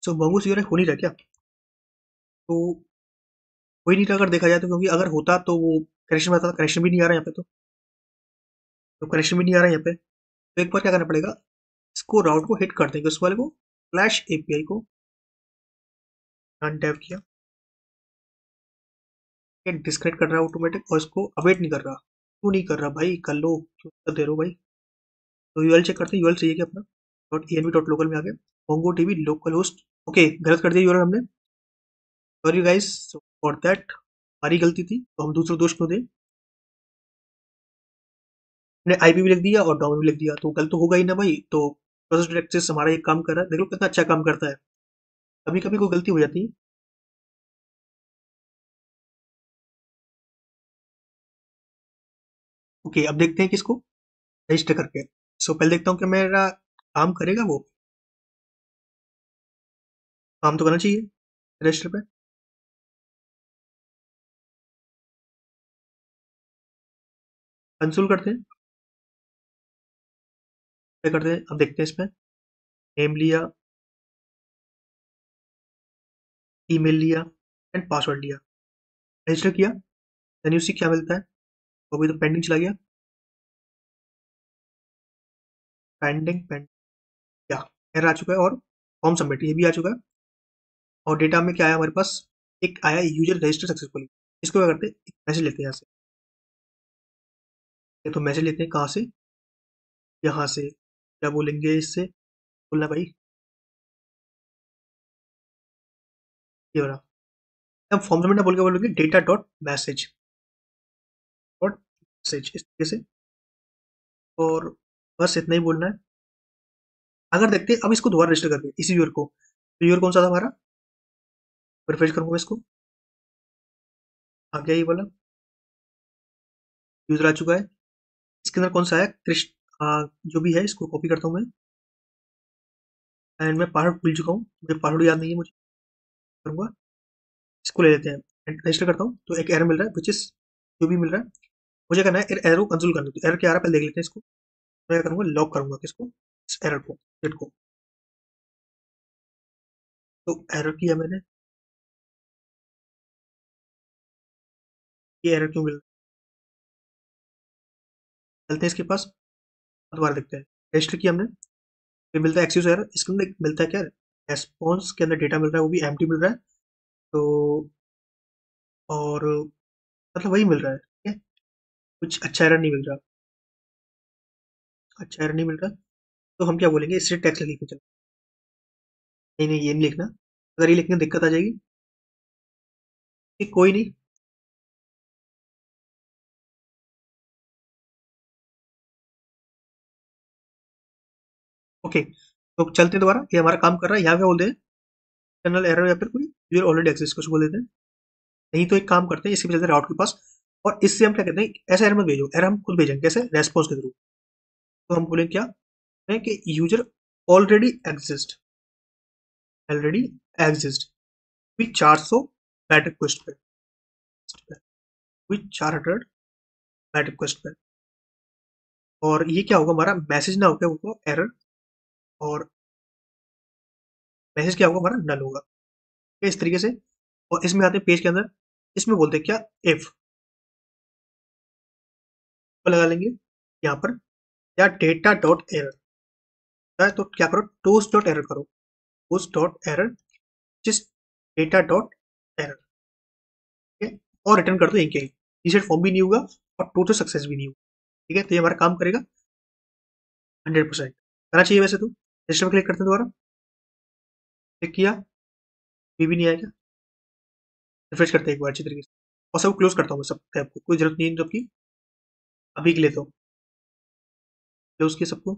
सो Mongoose यूर हो नहीं रहा क्या, तो हो ही नहीं रहा अगर देखा जाए तो, क्योंकि अगर होता तो वो कनेक्शन में आता, कनेक्शन भी नहीं आ रहा है यहाँ पे, तो, तो कनेक्शन भी नहीं आ रहा है यहाँ पे। तो एक बार क्या करना पड़ेगा, इसको राउट को हिट कर देंगे उस वाले को, फ्लैश एपीआई को अनटैप किया, डिस्कनेक्ट कर रहा है ऑटोमेटिक और इसको अवेट नहीं कर रहा। क्यों नहीं कर रहा भाई, कर लो, क्यों दे रहे हो भाई। तो यूएल चेक करते हैं, यूएल चाहिए क्या अपना डॉट एनवी डॉट लोकल में आ गए, MongoDB लोकल होस्ट। ओके, गलत कर दिया यूआरएल हमने, सॉरी गाइस फॉर दैट, हमारी गलती थी। तो हम दूसरे दोस्त को दें, हमने आईपी भी लिख दिया और डोमेन भी लिख दिया, तो गलत तो होगा ही ना भाई। तो प्रोसेस डायरेक्टरीज हमारा ये काम कर रहा है, देख लो कितना अच्छा काम करता है। कभी कभी कोई गलती हो जाती है, ओके। अब देखते हैं किसको रजिस्टर करके। सो पहले देखता हूँ कि मेरा काम करेगा, वो काम तो करना चाहिए रजिस्टर पे। कंसोल करते हैं करते हैं अब देखते हैं इसमें नेम लिया, ईमेल लिया एंड पासवर्ड लिया, रजिस्टर किया, देन यूसी क्या मिलता है, वो भी तो पेंडिंग चला गया, पेंडिंग पेंडिंग या एरर आ चुका है और फॉर्म सबमिट ये भी आ चुका है। और डेटा में क्या आया हमारे पास, एक आया यूजर रजिस्टर सक्सेसफुली। इसको क्या करते हैं, एक मैसेज लेते हैं यहाँ से, ये तो मैसेज लेते हैं कहाँ से, यहाँ से क्या बोलेंगे, इससे बोलना भाई ये हो रहा। अब फॉर्म सबमिट ना बोल के बोलोगे data dot message dot message इस तरीके से, और बस इतना ही बोलना है। अगर देखते हैं अब इसको दोबारा रजिस्टर करते हैं इसी यूजर को, तो यूजर कौन सा था हमारा, रिफ्रेश करूंगा इसको, आ गया ये वाला यूजर आ चुका है। इसके अंदर कौन सा है कृष्ण जो भी है, इसको कॉपी करता हूँ मैं, एंड मैं पासवर्ड भूल चुका हूँ, मुझे पासवर्ड याद नहीं है, मुझे करूँगा इसको ले लेते हैं एंड रजिस्टर करता हूँ। तो एक एरर मिल रहा है, विच इज जो भी मिल रहा है, मुझे करना है एर एरो कंसोल करना। तो एरर क्या आ रहा है पहले देख लेते हैं इसको। मैं क्या करूँगा, लॉक करूँगा किसको, इस एरर को, डेट को। तो एरर किया मैंने, ये एरर क्यों मिल रहा है, चलते हैं इसके पास दोबारा देखते हैं। रजिस्टर किया हमने, फिर मिलता है एक्सेस एरर। इसके अंदर मिलता है क्या, रेस्पॉन्स के अंदर डेटा मिल रहा है वो भी एम्प्टी मिल रहा है, तो और मतलब वही मिल रहा है, ठीक है, कुछ अच्छा एरर नहीं मिल रहा, अच्छा एरर नहीं मिल रहा। तो हम क्या बोलेंगे, इससे टेक्स्ट लिख के चलो, नहीं नहीं ये नहीं लिखना, अगर ये लिखने में दिक्कत आ जाएगी, ये कोई नहीं ओके okay, तो चलते दोबारा, ये हमारा काम कर रहा है। यहाँ पे बोल दें इंटरनल एरर या फिर कोई यूजर ऑलरेडी एक्सिस्ट कुछ बोल देते हैं, नहीं तो एक काम करते हैं इसके चलते राउट के पास, और इससे हम क्या कहते हैं, ऐसा एरर मत भेजो, एरर हम खुद भेजेंगे, कैसे, रेस्पॉन्स के थ्रू। तो हम बोलेंगे क्या है कि user already exist already exist with चार सौ बैट रिक्वेस्ट पर, विथ चार हंड्रेड बैट रिक्वेस्ट पर। और ये क्या होगा हमारा, मैसेज ना होगा उनको एरर, और मैसेज क्या होगा हमारा, नल होगा इस तरीके से। और इसमें आते हैं पेज के अंदर, इसमें बोलते हैं क्या, इफ तो लगा लेंगे यहाँ पर या डेटा डॉट एरर, तो क्या करो टोस्ट डॉट एरर करो, टोस्ट डॉट एरर जिस डेटा डॉट एरर, ठीक है, और रिटर्न कर दो एक ही, रीसेट फॉर्म भी नहीं होगा और टोटल सक्सेस भी नहीं होगा, ठीक है। तो ये हमारा काम करेगा हंड्रेड परसेंट करना चाहिए वैसे तो। रजिस्टर में क्लिक करते हैं दोबारा, क्लिक किया, ये भी नहीं आएगा, रिफ्रेश करते हैं एक बार अच्छी तरीके से, और सब क्लोज करता हूँ मैं सब टैब को, कोई जरूरत नहीं है जबकि अभी के लेता हूँ क्लोज किया सबको।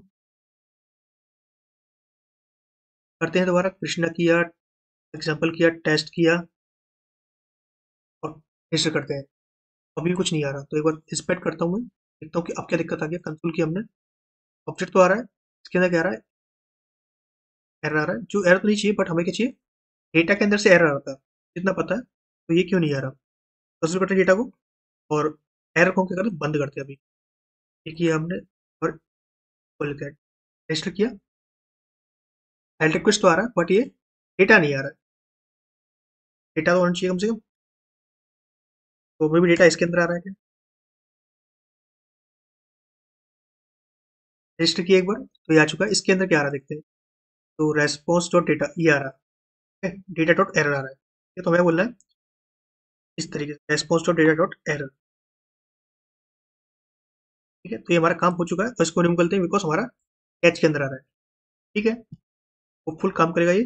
करते हैं दोबारा, कृष्णा किया, एग्जाम्पल किया, टेस्ट किया, और रजिस्टर करते हैं। अभी कुछ नहीं आ रहा, तो एक बार इंस्पेक्ट करता हूँ मैं, देखता हूँ कि अब क्या दिक्कत आ गया। कंसोल किया हमने, ऑब्जेक्ट तो आ रहा है, इसके अंदर क्या आ रहा है, एरर आ रहा है, जो एरर तो नहीं चाहिए, बट हमें क्या चाहिए, डेटा के अंदर से एरर आ रहा था जितना पता है, तो ये क्यों नहीं आ रहा। कंसोल करते हैं डेटा को और एरर को क्या करते हैं, बंद करते हैं। अभी ये किया हमने और रजिस्टर किया, हेल्प रिक्वेस्ट तो आ रहा है बट ये डेटा नहीं आ रहा है, डेटा तो होना चाहिए कम से कम, तो मे भी डेटा इसके अंदर आ रहा है क्या। रजिस्टर किया एक बार, तो ये आ चुका है, इसके अंदर क्या आ रहा है देखते हैं, तो रेस्पॉन्स डॉट डेटा ये आ रहा है, डेटा डॉट एरर आ रहा है, ये तो हमें बोलना है इस तरीके से, response dot data dot error, ठीक है। तो ये हमारा काम हो चुका है, और इसको रिमूव करते हैं बिकॉज हमारा कैच के अंदर आ रहा है, ठीक है, वो फुल काम करेगा ये।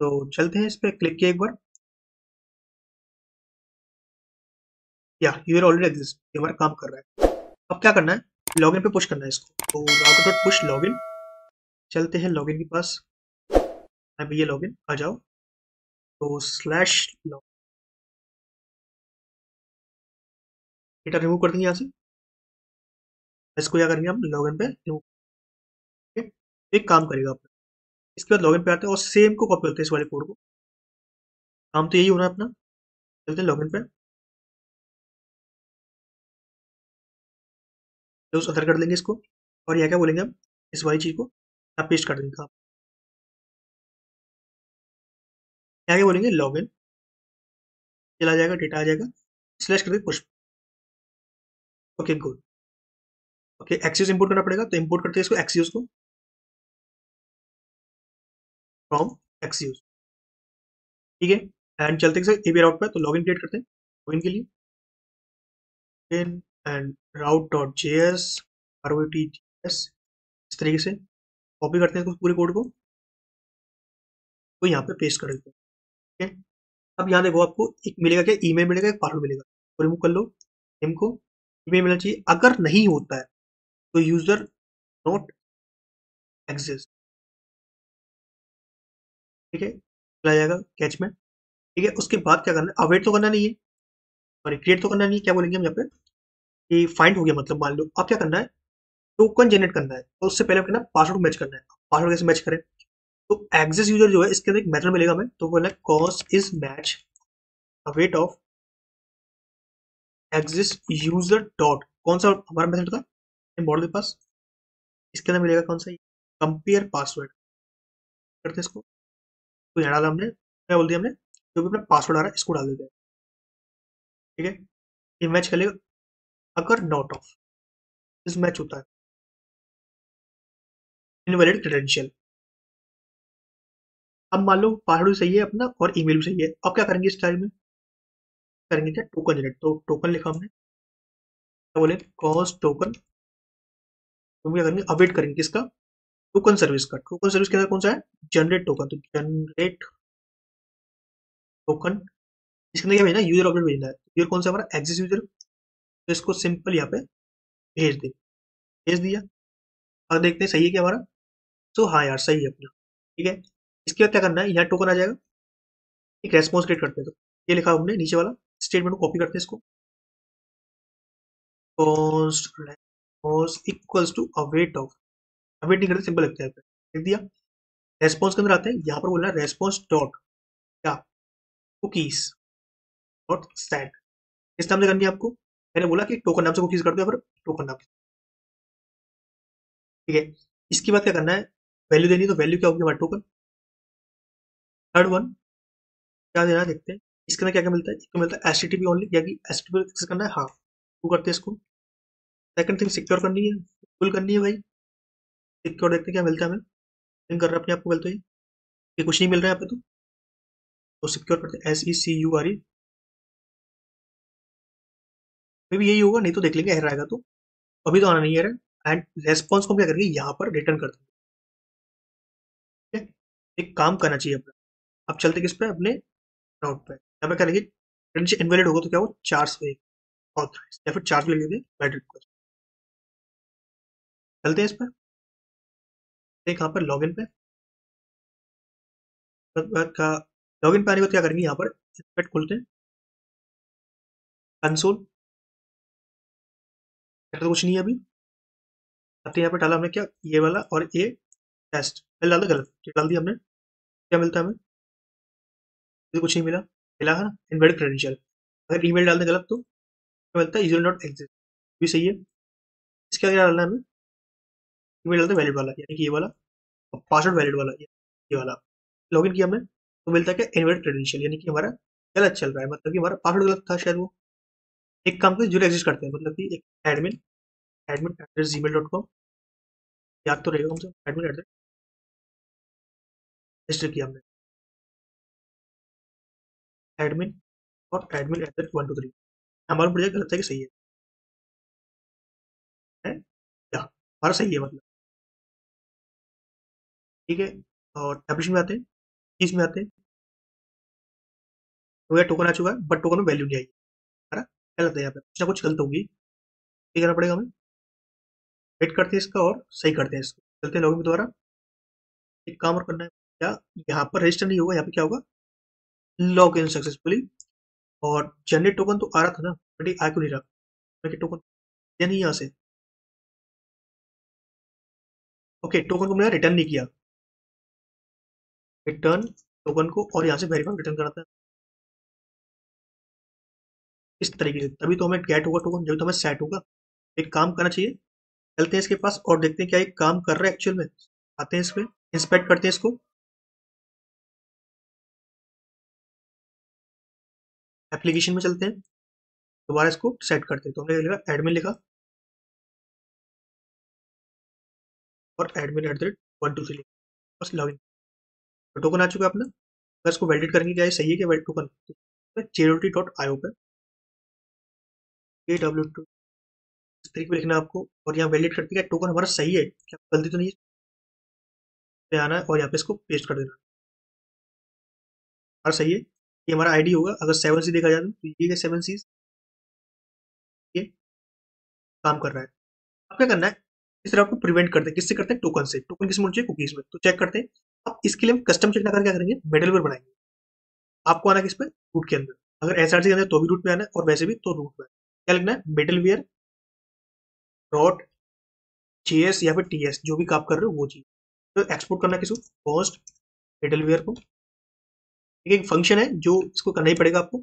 तो चलते हैं इस पर, क्लिक किया एक बार, या यूजर ऑलरेडी एग्जिस्ट, ये हमारा काम कर रहा है। अब क्या करना है, लॉगिन पे पुश करना है इसको, तो राउटर डॉट पुश लॉगिन। चलते हैं लॉगिन के पास, अभी ये लॉगिन आ जाओ, तो स्लैश लॉग डेटा रिमूव कर देंगे यहाँ से, इसको क्या करेंगे हम, लॉगिन पे रिमूव, ठीक है, एक काम करेगा अपना। इसके बाद लॉगिन पे आते हैं और सेम को कॉपी करते हैं इस वाले कोड को, काम तो यही होना है अपना। चलते हैं लॉगिन पे, तो अदर कर लेंगे इसको, और यह क्या बोलेंगे हम, इस वाली चीज को आप पेस्ट कर देंगे, क्या बोलेंगे, लॉगिन चला जाएगा, डेटा आ जाएगा, स्लैश करके push, okay good, okay Axios import करना पड़ेगा, तो इंपोर्ट करते हैं इसको एक्सियोस को, फ्रॉम एक्स यूज, ठीक है। एंड चलते हैं सर एपीआई राउट पर, तो लॉगिन क्रिएट करते हैं लॉगिन के लिए इन and route dot J S R O T G S, इस तरीके से कॉपी करते हैं पूरे कोड को, तो यहाँ पे पेस्ट कर देते हैं, ठीक है। अब यहाँ देखो आपको एक मिलेगा क्या, ईमेल मिलेगा, एक पासवर्ड मिलेगा, तो रिमूव कर लो नेम को, ईमेल मिलना चाहिए। अगर नहीं होता है तो यूजर नॉट एग्जिस्ट, ठीक है, चला जाएगा कैच में, ठीक है। उसके बाद क्या करना है, अवेट तो करना नहीं है, सॉरी क्रिएट तो करना नहीं है, क्या बोलेंगे हम यहाँ पे कि फाइंड हो गया, मतलब मान लो। अब क्या करना है, टोकन जनरेट करना है, तो उससे पहले कहना पासवर्ड मैच करना है। पासवर्ड कैसे मैच करें, तो एक्सेस यूजर जो है इसके अंदर एक मेथड मिलेगा हमें, तो बोला const is match await of access user dot, कौन सा हमारा मेथड था मॉडल के पास, इसके अंदर मिलेगा कौन सा कंपेयर पासवर्ड, करते इसको, तो यहाँ डाला हमने, क्या बोल दिया हमने, जो भी अपना पासवर्ड आ रहा है इसको डाल देते हैं, ठीक है। ये मैच कर लेगा, अगर नॉट ऑफ इस मैच होता है इनवैलिड क्रेडेंशियल। अब मान लो पासवर्ड भी सही है अपना और ईमेल भी सही है, अब क्या करेंगे इस टाइम में करेंगे क्या, टोकन जनरेट, तो टोकन लिखा हमने, क्या बोले कॉस्ट टोकन, तो क्या करेंगे अवेट करेंगे किसका, टोकन सर्विस का। टोकन सर्विस के अंदर कौन सा है, जनरेट टोकन, तो जनरेट टोकन, इसके अंदर क्या भेजना है, यूजर अपडेट भेजना है, यूजर कौन सा हमारा एक्सिस यूजर, तो इसको सिंपल यहाँ पे भेज दे, भेज दिया। अब देखते हैं सही है क्या हमारा, तो हाँ यार सही है अपना, ठीक है। इसके बाद क्या करना है, यहाँ टोकन आ जाएगा, एक रेस्पॉन्स क्रिएट करते हैं, तो ये लिखा हमने नीचे वाला स्टेटमेंट को कॉपी करते हैं इसको, const response equals to await of, await नहीं करते सिंपल लगता है, लिख दिया। रेस्पॉन्स के अंदर आते हैं, यहाँ पर बोलना है रेस्पॉन्स डॉट क्या कुकीज डॉट सेट, इस नाम से करनी है आपको, मैंने बोला कि टोकन नाम से कुकीज करते हैं फिर टोकन नाम, ठीक है। इसके बाद क्या करना है, वैल्यू देनी, तो वैल्यू क्या होगी हमारा टोकन, थर्ड वन क्या देना है देखते हैं, इसके अंदर क्या क्या मिलता है, इसको मिलता है एचटीटीपी ओनली, या कि एचटीटीपी एक्सेस करना है, हाँ वो करते हैं इसको। सेकंड थिंग सिक्योर करनी है, फुल करनी है भाई, सिक्योर देखते हैं क्या मिलता है हमें, लिंक कर रहा है अपने आपको, गलत है ये कुछ नहीं मिल रहा है यहाँ पे, तो तो सिक्योर करते हैं S E C U R E, मे भी यही होगा, नहीं तो देख लेंगे एरर आएगा, तो अभी तो आना नहीं है। एंड रेस्पॉन्स को हम क्या करेंगे यहाँ पर रिटर्न कर देंगे, ठीक है, एक काम करना चाहिए अपना। अब चलते किस पे, अपने राउट पे, यहाँ पे करेंगे क्रेडेंशियल इनवैलिड होगा, तो क्या वो चार सौ एक ऑथराइज या फिर चार सौ लेंगे बैड रिक्वेस्ट, चलते हैं इस पर, कहाँ पर लॉगिन पे, का लॉगिन पे आने को क्या करेंगे, यहाँ पर इनपेट खोलते हैं कंसोल, तो कुछ नहीं है अभी, आते यहाँ पे डाला हमने क्या ये वाला और ये टेस्ट, पहले डाला गलत डाल दिया हमने, क्या मिलता है हमें, कुछ नहीं मिला, मिला है ना इनवैलिड क्रेडेंशियल। अगर ईमेल डालने गलत तो मिलता है यूजर डॉट एग्जिट, भी सही है। इसके आगे डालना है हमें ईमेल डालते हैं वैलिड वाला, यानी कि ये वाला, और पासवर्ड वैलिड वाला, ये वाला। लॉगिन किया हमने तो मिलता है क्या इनवैलिड क्रेडेंशियल, यानी कि हमारा गलत चल रहा है, मतलब कि हमारा पासवर्ड गलत था शायद। वो एक काम के जरूर एग्जिट करते हैं, मतलब कि एक admin admin at ji mail dot com याद तो रहेगा हमसे, एडमिन एट रजिस्टर किया हमने एडमिन और admin at that one two three, हमारा प्रोजेक्ट गलत है कि सही है, है या हमारा सही है मतलब, ठीक है। और एप्लीकेशन में आते हैं, चीज में आते हैं, तो यह टोकन आ चुका है बट टोकन में वैल्यू नहीं आई है, है ना, गलत है, यहाँ पे कुछ ना कुछ गलत होगी, ये करना पड़ेगा हमें, वेट करते हैं इसका और सही करते हैं इसको। चलते हैं लॉगिन द्वारा, एक काम और करना है क्या, यहाँ पर रजिस्टर नहीं होगा, यहाँ पे क्या होगा लॉग इन सक्सेसफुली, और जनरेट टोकन तो आ रहा था ना बट ये आ क्यों नहीं रहा, टोकन या नहीं यहाँ से, ओके टोकन को मैंने रिटर्न नहीं किया, रिटर्न टोकन को और यहाँ से वेरीफाई रिटर्न कराता है इस तरीके से, तभी तो हमें गेट होगा टोकन, जब तो हमें सेट होगा। एक काम करना चाहिए, चलते हैं इसके पास और देखते हैं क्या एक काम कर रहा है एक्चुअल में, आते हैं इस पर इंस्पेक्ट करते हैं इसको, एप्लीकेशन में चलते हैं दोबारा इसको सेट करते हैं, तो हमने लिखा एडमिन लिखा और admin at the rate one two three, बस लॉगिन तो टोकन आ चुका है अपना। बस इसको वैलिडेट करेंगे क्या सही है क्या valid token. JWT dot IO पर जेडब्ल्यूटी इस तरीके पर लिखना आपको और यहाँ वैलिडेट करते हैं टोकन हमारा सही है क्या, गलती तो नहीं है, आना है और यहाँ पे इसको पेस्ट कर देना हमारा सही है। ये हमारा आईडी होगा। अगर सेवन सी देखा जाए तो ये सेवन सी ये काम कर रहा है। अब क्या करना है इस तरह आपको प्रिवेंट करते हैं, किससे करते हैं टोकन से। टोकन किसमें चाहिए कुकीज में, तो चेक करते हैं। अब इसके लिए हम कस्टम चेक ना करके क्या करेंगे मिडलवेयर बनाएंगे। आपको आना किस पे रूट के अंदर, अगर एसआरसी के अंदर तो भी रूट में आना है और वैसे भी तो रूट में क्या लिखना है मिडलवेयर डॉट जेएस या फिर टीएस जो भी काम कर रहे हो वो चीज। तो एक्सपोर्ट करना किसको कॉस्ट मिडलवेयर को। एक फंक्शन है जो इसको करना ही पड़ेगा आपको,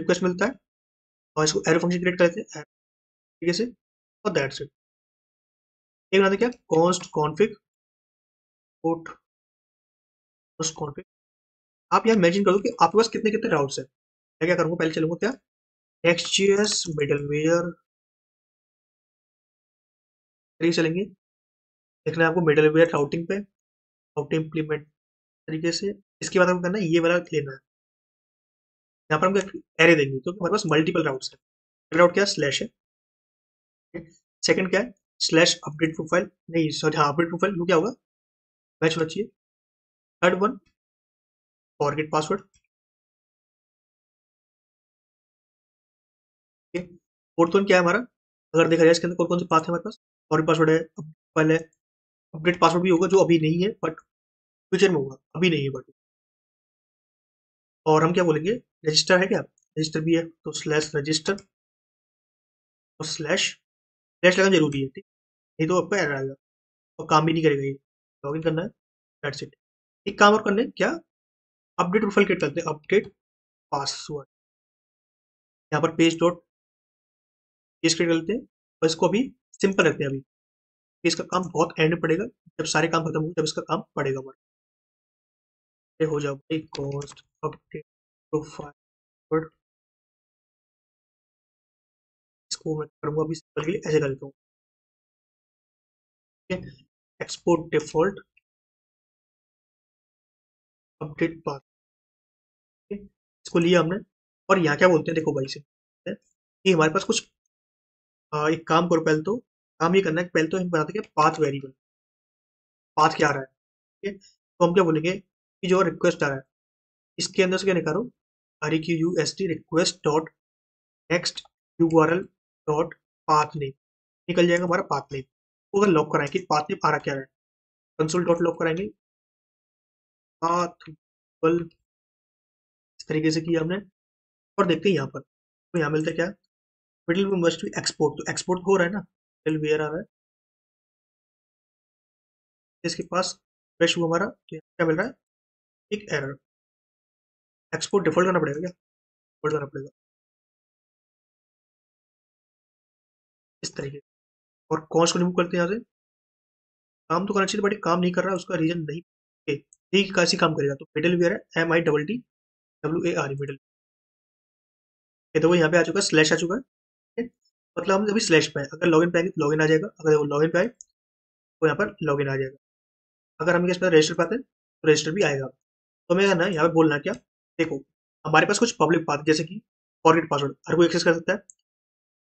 रिक्वेस्ट मिलता है और इसको एरो फंक्शन क्रिएट करते हैं ठीक है से और दैट्स इट। एक बनाते क्या const config port const config. आप यहाँ इमेजिन कर दो कि आपके पास कितने कितने राउट्स हैं। मैं क्या करूँगा पहले चलूँगा क्या नेक्स्ट.js मिडलवेयर चलेंगे, देखना है आपको मिडलवेयर राउटिंग पे राउट इम्प्लीमेंट तरीके से। इसके बाद हमको करना है ये वाला लेना है, यहाँ पर हम एरे देंगे तो हमारे पास मल्टीपल राउट्स है। पहला राउट क्या स्लैश है, सेकंड क्या है स्लैश अपडेट प्रोफाइल नहीं सॉरी हाँ अपडेट प्रोफाइल वो क्या होगा मैच होना चाहिए। Third one forget password, fourth one क्या है हमारा अगर देखा जाए इसके अंदर कौन कौन से पाथ है हमारे पास, फॉरगेट पासवर्ड है प्रोफाइल है अपडेट पासवर्ड भी होगा जो अभी नहीं है बट फ्यूचर में होगा अभी नहीं है बट। और हम क्या बोलेंगे रजिस्टर है क्या, रजिस्टर भी है तो स्लैश रजिस्टर और स्लैश स्लैश लगाना जरूरी है ठीक, नहीं तो आपका एरर आएगा और काम भी नहीं करेगा ये। लॉगिन करना है दैट्स इट। एक काम और करना है क्या अपडेट प्रोफाइल क्रिएट करते हैं अपडेट पासवर्ड, यहाँ पर पेज डॉट पेज क्रिएट करते हैं और इसको अभी सिंपल रखते हैं। अभी इसका काम बहुत एंड पड़ेगा, जब सारे काम खत्म होंगे तब इसका काम पड़ेगा हमारा हो जाओगे कॉस्ट अपडेट प्रोफाइल। इसको मैं करूंगा अभी सिंपल के लिए ऐसे कर देता हूँ ठीक है। एक्सपोर्ट डिफॉल्ट अपडेट पाथ ठीक है, इसको लिया हमने और यहाँ क्या बोलते हैं देखो भाई से ये हमारे पास कुछ आ, एक काम करो पहले तो काम ये करना है पहले तो हम बताते हैं पाथ वेरिएबल पाथ क्या आ रहा है ठीक है। तो हम क्या बोलेंगे जो रिक्वेस्ट आ रहा है इसके अंदर से क्या निकालो R Q U S T request dot next U R L dot path name निकल जाएगा हमारा पाथ नेम। तो अगर लॉक कराएंगे पाथ नेम आ रहा क्या है कंसोल डॉट लॉक कराएंगे पाथ वेरिएबल इस तरीके से किया हमने और देखते हैं यहाँ पर तो यहाँ मिलता है क्या मिडिल में मस्ट भी एक्सपोर्ट, तो एक्सपोर्ट हो रहा है ना मिडिल वेयर आ रहा है इसके पास फ्रेश हुआ हमारा तो क्या मिल रहा है एक एरर। एक्सपोर्ट डिफॉल्ट करना पड़ेगा क्या डिफॉल्ट करना पड़ेगा इस तरीके और कॉस्ट को रिमूव करते हैं यहाँ से। काम तो करना चाहिए बट काम नहीं कर रहा है उसका रीजन नहीं ठीक कैसे काम करेगा। तो मिडलवेयर है M I double T W A R E middle ये देखो यहाँ पे आ चुका है स्लैश आ चुका है मतलब हम अभी स्लैश पे अगर लॉगिन पे आएंगे तो लॉगिन आ जाएगा, अगर वो लॉगिन पे आए तो यहाँ पर लॉगिन आ जाएगा, अगर हम इस पर रजिस्टर पाते हैं तो रजिस्टर भी आएगा। तो मैं ना यहाँ पे बोलना क्या देखो हमारे पास कुछ पब्लिक पाथ जैसे कि फॉरगेट पासवर्ड हर कोई एक्सेस कर सकता है,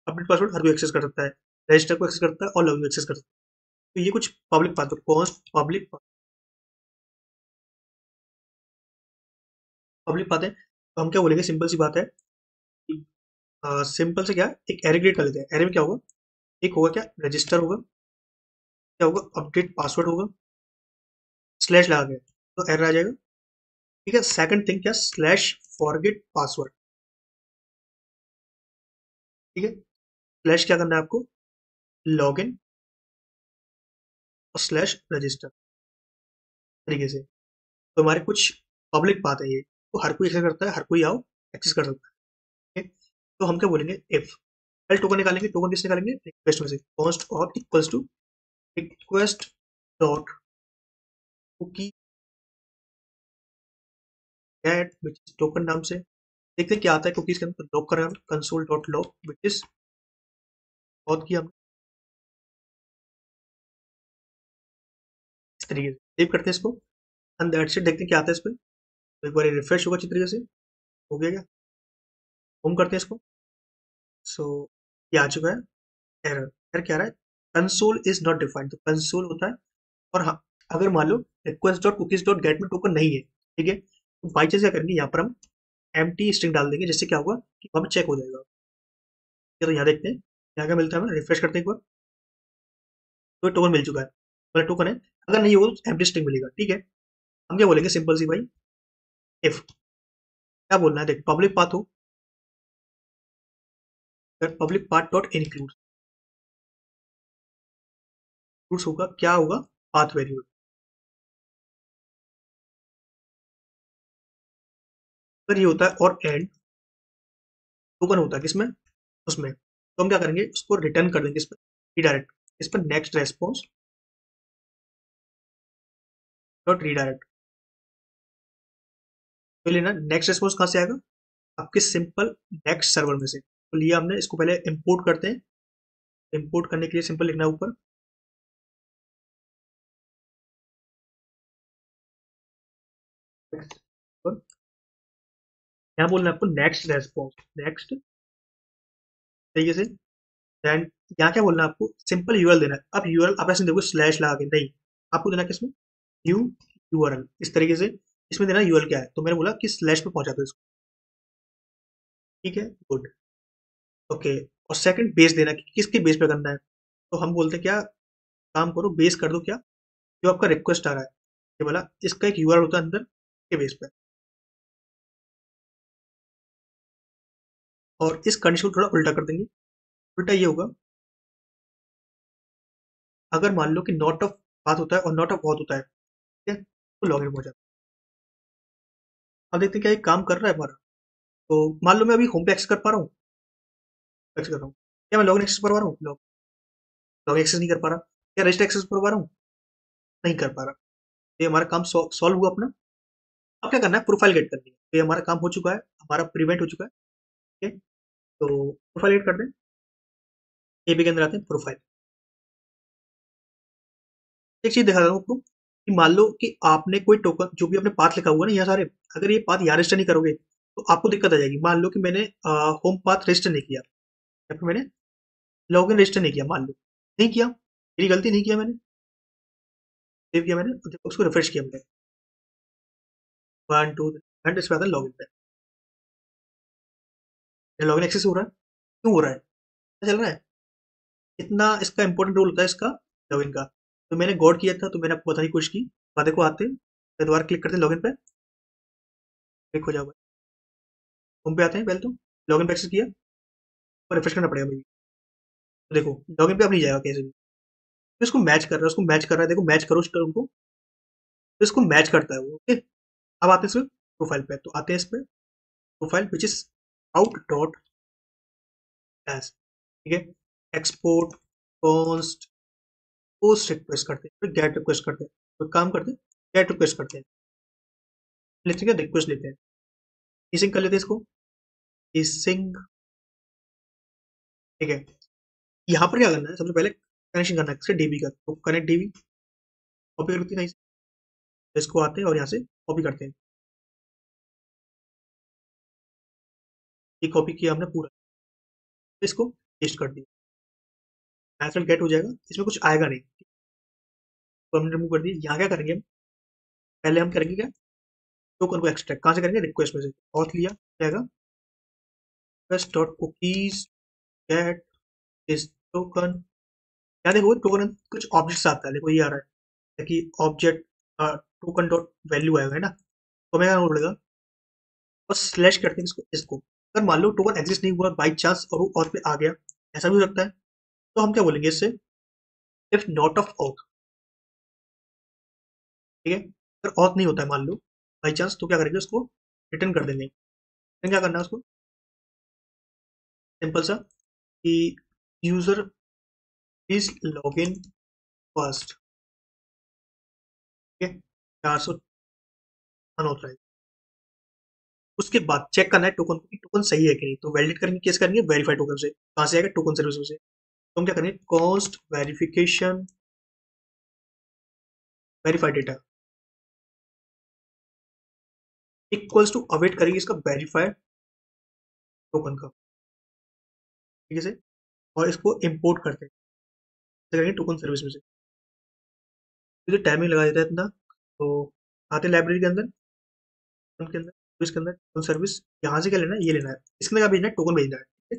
अपडेट पासवर्ड हर कोई एक्सेस कर सकता है, रजिस्टर को एक्सेस करता है और लॉगिन एक्सेस कर सकता है। तो ये कुछ public path const public public path है। तो हम क्या बोलेंगे सिंपल सी बात है आ, सिंपल से क्या एक एरे क्रिएट कर लेते हैं। एरे में क्या होगा एक होगा क्या रजिस्टर होगा क्या होगा अपडेट पासवर्ड होगा स्लैश लगा गया तो एरर आ जाएगा ठीक है। सेकंड थिंग क्या स्लैश फॉरगेट पासवर्ड ठीक है स्लैश क्या करना है आपको लॉगिन और स्लैश रजिस्टर तरीके से। तो हमारे कुछ पब्लिक पाथ है ये तो हर कोई एक्सेस करता है हर कोई आओ एक्सेस कर सकता है ठीक है। तो हम क्या बोलेंगे इफ पहले टोकन निकालेंगे, टोकन किससे निकालेंगे रिक्वेस्ट में से कॉस्ट और equals to request dot cookie That, which is token नाम से देखते हैं क्या आता है कुकीज के अंदर। लॉक करें console dot log which is बहुत किया इस तरीके से सेव करते हैं इसको। And that's it. देखते हैं क्या आता है इसमें, एक बार रिफ्रेश होगा अच्छी तरीके से। हो गया क्या? होम करते हैं इसको। सो so, ये आ चुका है एरर। एरर क्या रहा है? Console is not defined. तो कंसोल होता है, और हाँ अगर मान लो request dot cookies dot get में टोकन नहीं है, ठीक है, तो बाई चांस क्या करेंगे यहाँ पर हम एम्प्टी स्ट्रिंग डाल देंगे, जिससे क्या होगा कि वहाँ चेक हो जाएगा। चलो यहाँ देखते हैं यहाँ क्या मिलता है ना, रिफ्रेश करते हैं एक बार। तो टोकन मिल चुका है, मतलब टोकन है, अगर नहीं होगा तो एम्प्टी स्ट्रिंग मिलेगा। ठीक है, हम क्या बोलेंगे, सिंपल सी भाई इफ, क्या बोलना है देख, पब्लिक पाथ हो, पब्लिक पाथ डॉट इंक्लूड होगा, क्या होगा पाथ वेरिएबल। अगर ये होता है और एंड टोकन होता है किसमें, उसमें, तो हम क्या करेंगे उसको रिटर्न कर देंगे इस पर, रिडायरेक्ट इस पर नेक्स्ट रेस्पॉन्स डॉट रिडायरेक्ट। तो लेना नेक्स्ट रेस्पॉन्स कहाँ से आएगा, आपके सिंपल नेक्स्ट सर्वर में से। तो लिया हमने इसको, पहले इंपोर्ट करते हैं। इंपोर्ट करने के लिए सिंपल लिखना है ऊपर पर, यहाँ बोलना है आपको नेक्स्ट रेस्पॉन्स, नेक्स्ट तरीके से। देन यहाँ क्या बोलना है आपको, सिंपल यूआरएल देना है। अब यूआरएल आप ऐसे देखो स्लैश लगा के नहीं, आपको देना किसमें, न्यू यूआरएल इस तरीके से, इसमें देना यूआरएल क्या है। तो मैंने बोला कि स्लैश पे पहुंचा दो इसको, ठीक है, गुड, ओके। और सेकंड बेस देना कि किसके बेस पे करना है। तो हम बोलते क्या, काम करो बेस कर दो क्या, जो आपका रिक्वेस्ट आ रहा है ये बोला, इसका एक यूआरएल होता है अंदर के बेस पे। और इस कंडीशन को थोड़ा उल्टा कर देंगे। उल्टा ये होगा, अगर मान लो कि नॉट ऑफ बात होता है और नॉट ऑफ बहुत होता है, ठीक है, तो लॉग इन हो जाता है। अब देखते हैं क्या ये काम कर रहा है हमारा। तो मान लो मैं अभी होम पे एक्सेस कर पा रहा हूँ, एक्सेस कर रहा हूँ, क्या मैं लॉग इन एक्सेस करवा रहा हूँ? लॉग लॉग इन एक्सेस नहीं कर पा रहा। क्या रजिस्टर एक्सेस करवा रहा हूँ? नहीं कर पा रहा। ये हमारा काम सॉल्व हुआ अपना। अब क्या करना है, प्रोफाइल गेट करनी है। तो ये हमारा काम हो चुका है, हमारा प्रिवेंट हो चुका है, ठीक है। तो प्रोफाइल गेट कर दें, एपी के अंदर आते हैं प्रोफाइल। एक चीज दिखा रहा हूँ आपको कि मान लो कि आपने कोई टोकन, जो भी आपने पाथ लिखा हुआ है ना यहाँ सारे, अगर ये पाथ यहाँ रजिस्टर नहीं करोगे तो आपको दिक्कत आ जाएगी। मान लो कि मैंने होम पाथ रजिस्टर नहीं किया, या फिर मैंने लॉगिन रजिस्टर नहीं किया, मान लो नहीं किया, मेरी गलती नहीं किया मैंने, सेव किया मैंने, तो उसको रिफ्रेश किया मैंने, वन टू एंड इस पर लॉगिन पे लॉगिन एक्सेस हो रहा है। क्यों हो रहा है, क्या चल रहा है, इतना इसका इंपॉर्टेंट रोल होता है इसका लॉगिन का। तो मैंने गौर किया था, तो मैंने आपको बताने की कोशिश की। बातें को आते हैं, दोबारा क्लिक करते हैं लॉगिन पे, क्लिक हो जाओगे, होम पे आते हैं, पहले तो लॉगिन पे एक्सेस किया और रिफ्रेश करना पड़ेगा मुझे। तो देखो लॉगिन पे अब नहीं जाएगा कैसे भी। तो इसको मैच कर रहा है, उसको मैच कर रहा है, देखो मैच करो उसको, उनको तो इसको मैच करता है वो, ओके। अब आते हैं इसमें प्रोफाइल पे, तो आते हैं इसमें profile which is out dot dash, ठीक है, एक्सपोर्ट कॉन्स्ट पोस्ट रिक्वेस्ट करते हैं, फिर गेट रिक्वेस्ट करते हैं, फिर काम करते हैं गेट रिक्वेस्ट करते हैं, लेते हैं रिक्वेस्ट लेते हैं, इसिंग कर लेते हैं इसको, इसिंग, ठीक है। यहाँ पर क्या करना है, सबसे पहले कनेक्शन करना है इससे डीबी का, तो कनेक्ट डीबी कॉपी करते हैं, तो इसको आते हैं और यहाँ से कॉपी करते हैं, ये कॉपी किया हमने पूरा, इसको पेस्ट कर दिया, नेचुरल गेट हो जाएगा, इसमें कुछ आएगा नहीं, तो हमने रिमूव कर दिया। यहाँ क्या करेंगे हम, पहले हम करेंगे क्या, टोकन को एक्सट्रैक्ट कहाँ से करेंगे, रिक्वेस्ट में से, ऑथ लिया जाएगा रिक्वेस्ट डॉट कुकीज गेट इस टोकन। यहाँ देखो टोकन कुछ ऑब्जेक्ट्स आता है, देखो ये आ रहा है, ताकि ऑब्जेक्ट टोकन डॉट वैल्यू आएगा, है ना, तो हमें क्या बोलेगा, और स्लैश करते हैं इसको। इसको अगर मान लो टोकन एग्जिस्ट नहीं हुआ बाई चांस और वो ऑथ पे आ गया, ऐसा भी हो सकता है, तो हम क्या बोलेंगे इससे, इफ नॉट ऑफ ऑथ, ठीक है, अगर ऑथ नहीं होता है मान लो बाई चांस, तो क्या करेंगे उसको रिटर्न कर देंगे। रिटर्न क्या करना है उसको, सिंपल सा कि user please log in first, ठीक है, चार सौ अनऑथराइज, उसके बाद चेक करना है टोकन को कि टोकन सही है कि नहीं। तो वैलिडेट करेंगे, केस करेंगे वेरीफाई टोकन से, कहाँ से आएगा, टोकन सर्विस से। तो हम क्या करेंगे, const verification verify data, equals to await करेंगे इसका वेरीफाइड टोकन का, ठीक है से, और इसको इंपोर्ट करते हैं टोकन सर्विस में से। तो टाइमिंग लगा देता है इतना, तो आते हैं लाइब्रेरी के अंदर, उनके अंदर सर्विस के अंदर टोकन सर्विस, यहाँ से क्या लेना है ये लेना है, इसके अंदर क्या भेजना है टोकन भेजना है, ठीक है।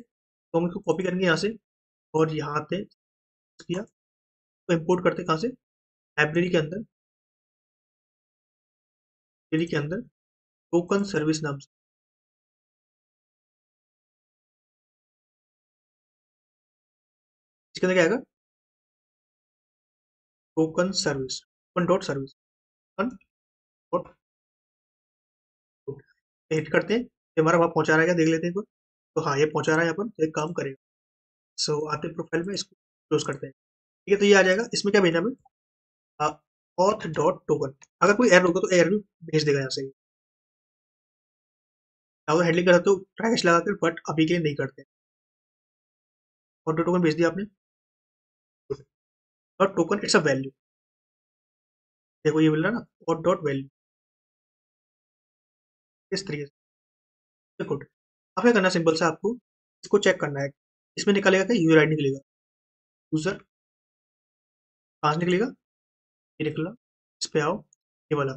तो हम इसको कॉपी करेंगे यहाँ से और यहाँ पे किया तो इंपोर्ट करते हैं कहाँ से, लाइब्रेरी के अंदर, लाइब्रेरी के अंदर टोकन सर्विस नाम से, इसके अंदर क्या आएगा token service, token dot service, token dot hit करते हैं, हमारा वहाँ पहुँचा रहा है, देख लेते हैं एक, तो हाँ ये पहुँचा रहा है अपन, तो एक काम करेगा। सो so, आते प्रोफाइल में इसको क्लोज करते हैं, ठीक है। तो ये आ जाएगा, इसमें क्या भेजना है ऑथ डॉट टोकन, अगर कोई एरर होगा तो एरर भी भेज देगा यहाँ से, अगर हैंडलिंग कर सकते हो ट्रैश लगा कर, बट अभी के लिए नहीं करते। और डॉट टोकन भेज दिया आपने, dot token it's a value, देखो ये मिल रहा ना, और डॉट वैल्यू इस तरीके से। गुड, अब क्या करना सिंपल सा, आपको इसको चेक करना है, इसमें निकालेगा क्या यूआरआई निकलेगा, यूजर कहाँ निकलेगा, ये निकला, इस पे आओ, ये वाला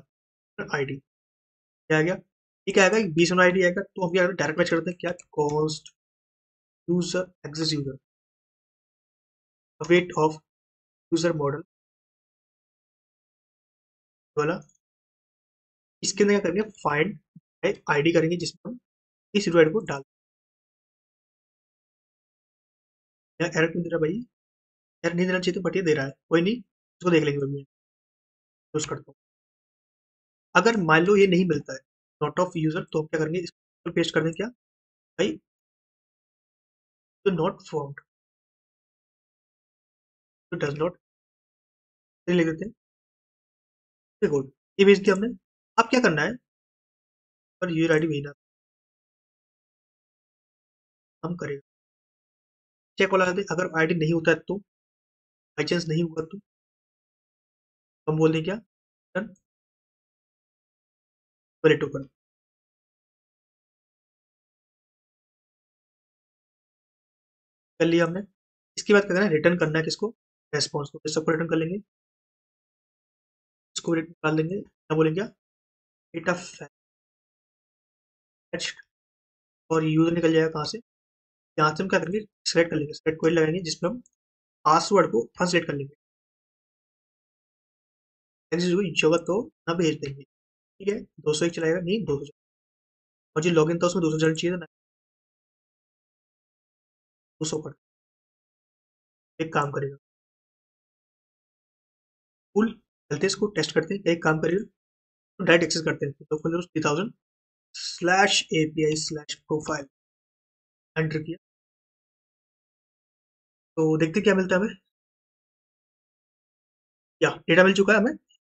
आईडी क्या आ गया, ये क्या आएगा बीस नंबर आईडी आएगा। तो हम क्या डायरेक्ट मैच करते हैं क्या, const user access user await of user model वाला, इसके अंदर क्या करेंगे फाइंड आईडी करेंगे जिसमें हम इस यूआरआई को डाल, या एरर क्यों दे रहा है भाई, एरर नहीं देना चाहिए तो बट ये दे रहा है, कोई नहीं इसको देख लेंगे, मैं यूज करता हूँ। अगर मान लो ये नहीं मिलता है नॉट ऑफ यूजर, तो हम क्या करेंगे इसको पेस्ट कर दें क्या भाई, तो नॉट फाउंड तो डज नॉट ले देते हैं, गुड ये भेज दिया हमने। अब क्या करना है और यूजर आईडी भेजना हम करेंगे चेक वाला, अगर आईडी नहीं होता है तो बाई चांस नहीं हुआ तो हम बोल दें क्या वैलिड टोकन, कर लिया हमने। इसके बाद क्या करना है रिटर्न करना है किसको, रेस्पॉन्स को, सबको रिटर्न कर लेंगे, इसको रिटर्न डाल देंगे, क्या बोलेंगे डेटा फैच, और यूजर निकल जाएगा कहाँ से, यहाँ से हम क्या करेंगे सिलेक्ट कर लेंगे, सिलेक्ट क्वेरी लगाएंगे जिसमें हम पासवर्ड को अनसेलेक्ट कर लेंगे, जगह तो ना भेज देंगे, ठीक है। दो सौ एक चलाएगा नहीं दो सौ, और जो लॉगिन था उसमें दो सौ चलना चाहिए ना, दो सौ एक काम करेगा फुल, चलते इसको टेस्ट करते हैं, एक काम करिएगा तो डायरेक्ट एक्सेस करते हैं, तो खोल three thousand slash API slash profile enter किया, तो देखते क्या मिलता है हमें, या डेटा मिल चुका है हमें,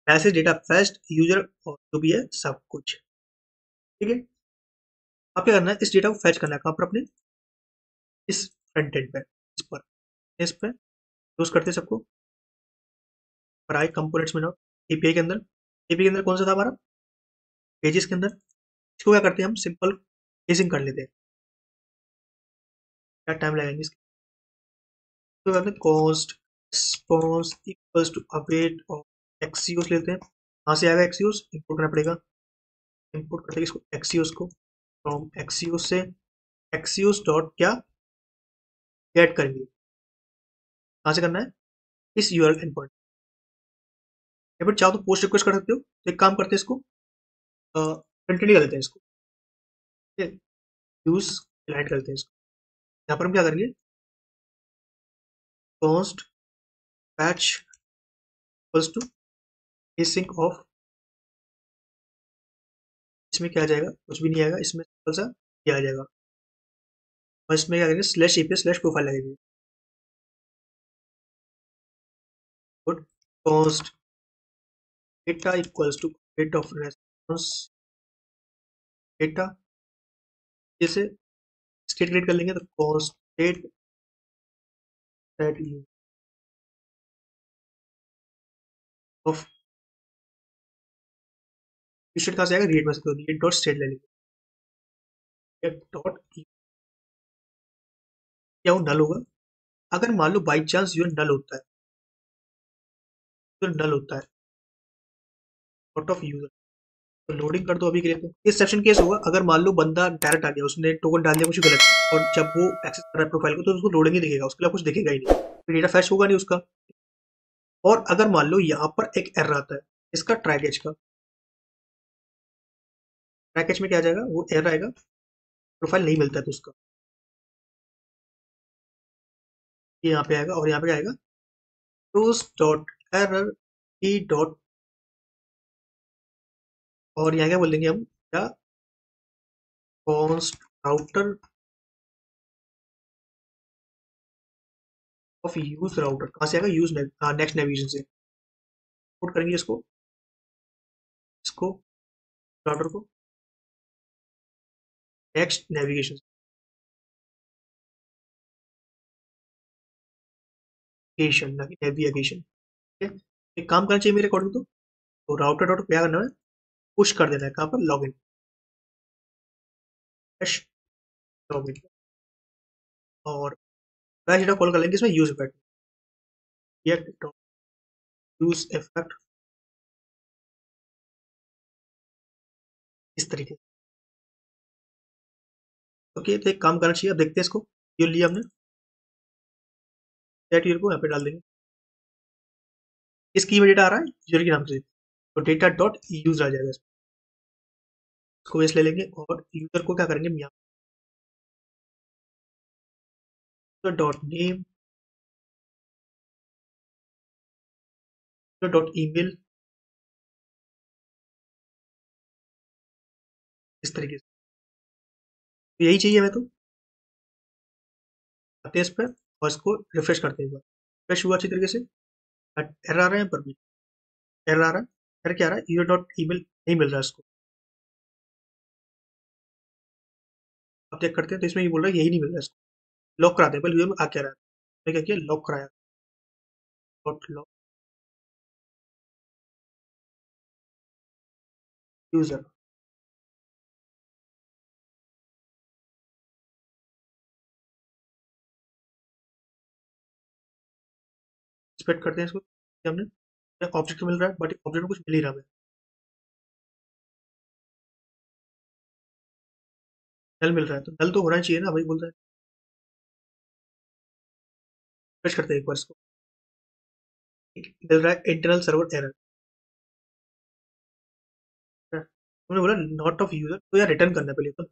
मैसेज डेटा फर्स्ट यूजर और जो भी है सब कुछ, ठीक है। अब क्या करना है इस डेटा को फैच करना है कहाँ पर, अपने इस फ्रंट एंड पे, इस पर इस पर यूज करते हैं सबको, पर आए कंपोनेंट्स में ना एपीआई के अंदर, एपीआई के अंदर कौन सा था हमारा पेजेस के अंदर, इसको क्या करते हैं हम सिंपल पेजिंग कर लेते हैं, क्या टाइम लगाएंगे इसके, तो करते हैं const response equals to update और एक्सियोस लेते हैं, कहाँ से आएगा एक्सियोस, इंपोर्ट करना पड़ेगा, इंपोर्ट करते हैं इसको एक्सियोस को, फ्रॉम एक्सियोस से एक्सियोस डॉट क्या गेट करेंगे, कहाँ से करना है इस यूआरएल एंड पॉइंट, या फिर चाहो तो पोस्ट रिक्वेस्ट कर सकते हो। तो एक काम करते हैं इसको प्रिंट कर लेते हैं इसको, ठीक है, यूज क्लाइंट कर लेते हैं इसको, यहाँ पर हम क्या करेंगे const patch equals to async of, इसमें क्या आ जाएगा कुछ भी नहीं आएगा, इसमें सिंपल सा क्या आ जाएगा, और इसमें क्या करेंगे स्लैश एपीआई स्लैश प्रोफाइल लगेगी, const data equals to await of response data, जैसे स्टेट क्रिएट कर लेंगे तो कॉस्ट डेट ऑफ स्टेट कहाँ से आएगा, रिएक्ट में से, तो रिएक्ट डॉट स्टेट ले लेंगे, डॉट क्या वो नल होगा। अगर मान लो बाई चांस यूर नल होता है, नल होता है आउट ऑफ यूजर, तो लोडिंग कर दो अभी के लिए। तो इस सेक्शन केस होगा अगर मान लो बंदा डायरेक्ट आ गया, उसने टोकन डाल दिया कुछ गलत, और जब वो एक्सेस कर रहा है प्रोफाइल को तो उसको लोडिंग ही दिखेगा, उसके लिए कुछ दिखेगा ही नहीं, डेटा फैश होगा नहीं उसका। और अगर मान लो यहाँ पर एक एरर आता है इसका ट्राई कैच का, ट्राई कैच में क्या आ जाएगा, वो एरर आएगा, प्रोफाइल नहीं मिलता है तो उसका ये यहाँ पे आएगा, और यहाँ पे आएगा टोस डॉट एरर ई डॉट, और यहाँ क्या बोल देंगे हम, क्या const router of use router, कहाँ से आएगा, यूज नेक्स्ट नेविगेशन से पुट करेंगे इसको, इसको राउटर को नेक्स्ट नेविगेशन नेविगेशन ना कि नेविगेशन। एक काम करना चाहिए मेरे अकॉर्डिंग तो, तो राउटर डॉट क्या करना है, पुश कर देना है कहाँ पर, लॉगिन लॉगिन और डेटा कॉल कर लेंगे इसमें use effect, get use effect इस तरीके। ओके तो एक काम करना चाहिए, अब देखते हैं इसको, ये लिया हमने सेट यूर को यहाँ पे डाल देंगे, इस की में डेटा आ रहा है यूजर के नाम से, तो डेटा डॉट यूज आ जाएगा इसमें, इसको बेस ले लेंगे और यूजर को क्या करेंगे हम यहाँ, तो डॉट नेम तो डॉट ईमेल इस तरीके से, तो यही चाहिए हमें। तो आते हैं इस पर और इसको रिफ्रेश करते हैं, रिफ्रेश हुआ अच्छी तरीके से, एरर आ रहा है, पर भी एरर आ रहा है, एरर क्या आ रहा है, यूजर डॉट ईमेल नहीं मिल रहा है इसको। अब चेक करते हैं तो इसमें ये बोल रहा है यही नहीं मिल रहा है इसको, लॉक कराते हैं, पहले यूजर में आ क्या रहा है, मैं क्या किया लॉक कराया, डॉट लॉक यूजर, एक्सपेक्ट करते हैं इसको कि हमने ऑब्जेक्ट तो मिल रहा है, बट ऑब्जेक्ट में कुछ मिल ही रहा है, नल मिल रहा है, तो नल तो होना चाहिए ना, वही बोल रहा है। रिफ्रेश करते हैं एक बार इसको, मिल रहा है इंटरनल सर्वर एरर, हमने बोला नॉट ऑफ यूजर, तो यार रिटर्न करना है पहले, तो